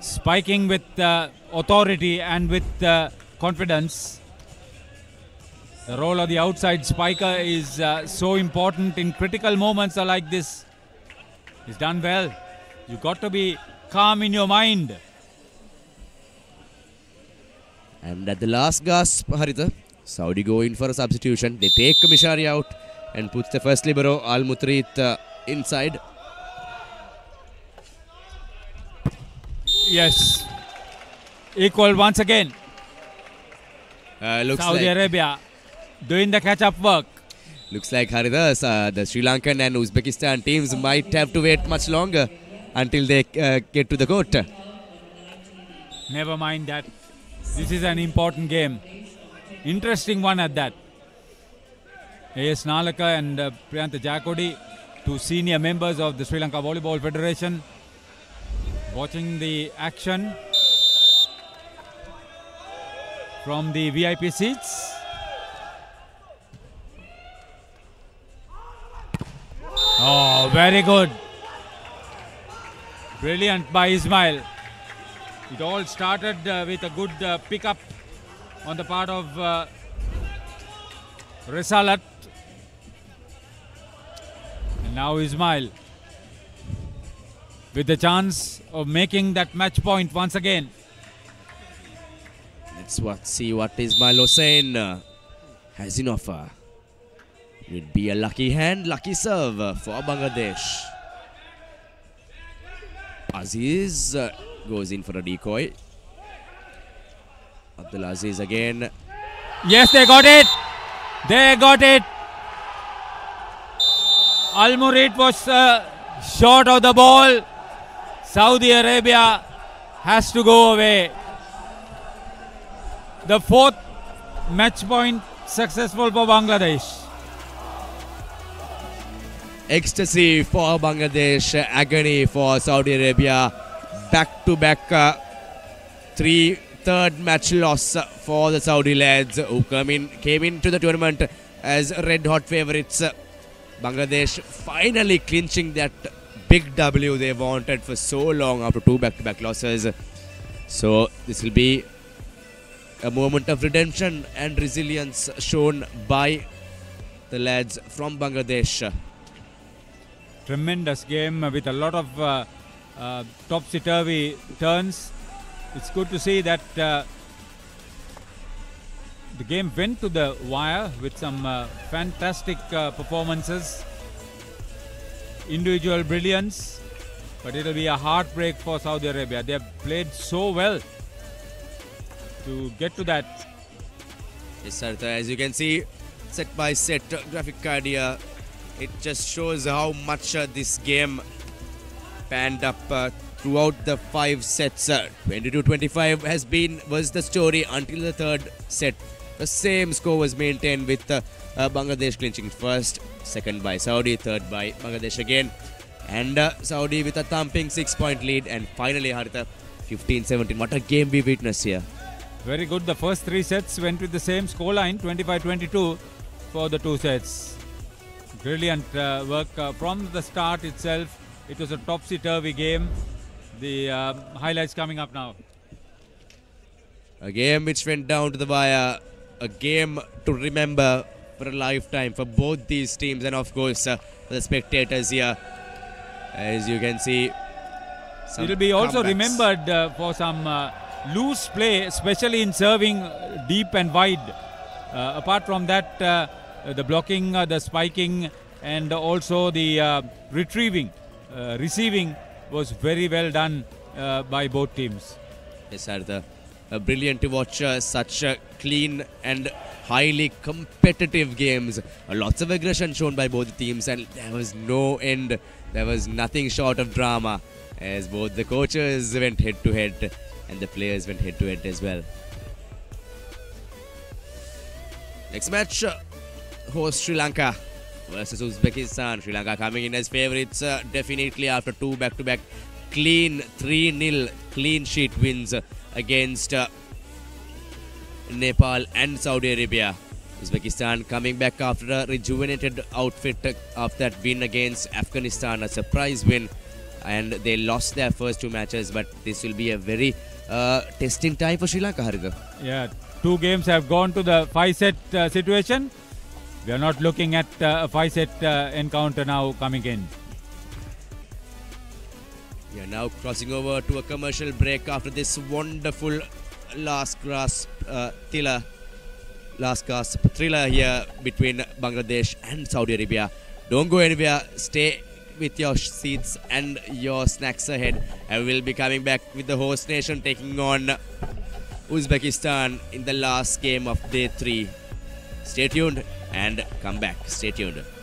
Spiking with authority and with confidence. The role of the outside spiker is so important in critical moments like this. He's done well. You've got to be calm in your mind. And at the last gasp, Harita, Saudi go in for a substitution. They take Mishari out and puts the first libero, Al-Mutrit, inside. Yes. Equal once again. Looks Saudi Arabia doing the catch-up work. Looks like, Haridas, the Sri Lankan and Uzbekistan teams might have to wait much longer until they get to the court. Never mind that. This is an important game. Interesting one at that. A.S. Nalaka and Priyanta Jakodi, two senior members of the Sri Lanka Volleyball Federation, watching the action from the VIP seats. Oh, very good. Brilliant by Ismail. It all started with a good pick-up on the part of Risalat. And now Ismail with the chance of making that match point once again. Let's see what Ismail Hossain has in offer. It'd be a lucky hand, lucky serve for Bangladesh. Aziz goes in for a decoy. Abdulaziz again. Yes, they got it. They got it. Al-Murid was short of the ball. Saudi Arabia has to go away. The fourth match point successful for Bangladesh. Ecstasy for Bangladesh, agony for Saudi Arabia. Back-to-back third match loss for the Saudi lads who came into the tournament as red-hot favourites. Bangladesh finally clinching that big W they wanted for so long after two back-to-back losses. So this will be a moment of redemption and resilience shown by the lads from Bangladesh. Tremendous game with a lot of topsy-turvy turns. It's good to see that the game went to the wire with some fantastic performances. Individual brilliance, but it'll be a heartbreak for Saudi Arabia. They have played so well to get to that. Yes, Sartha, as you can see, set by set, graphic card here. It just shows how much this game panned up throughout the 5 sets. 22-25 was the story until the third set. The same score was maintained with Bangladesh clinching first, second by Saudi, third by Bangladesh again. And Saudi with a thumping 6-point lead. And finally, Haritha, 15-17. What a game we witnessed here. Very good. The first 3 sets went with the same scoreline, 25-22 for the 2 sets. Brilliant work from the start itself. It was a topsy-turvy game. The highlights coming up now. A game which went down to the wire. A game to remember for a lifetime for both these teams, and of course the spectators here, as you can see. It will be also remembered for some loose play, especially in serving deep and wide. Apart from that, the blocking, the spiking, and also the receiving was very well done by both teams. Yes, Arda. Brilliant to watch such clean and highly competitive games. Lots of aggression shown by both teams, and there was no end. There was nothing short of drama, as both the coaches went head-to-head and the players went head-to-head as well. Next match hosts Sri Lanka versus Uzbekistan. Sri Lanka coming in as favourites definitely after two back-to-back clean 3-0 clean sheet wins against Nepal and Saudi Arabia. Uzbekistan coming back after a rejuvenated outfit after that win against Afghanistan, a surprise win. And they lost their first two matches, but this will be a very testing time for Sri Lanka, Harinder. Yeah, two games have gone to the five-set situation. We are not looking at a five-set encounter now coming in. We are now crossing over to a commercial break after this wonderful last grasp thriller, here between Bangladesh and Saudi Arabia. Don't go anywhere. Stay with your seats and your snacks ahead. And we'll be coming back with the host nation taking on Uzbekistan in the last game of day 3. Stay tuned and come back. Stay tuned.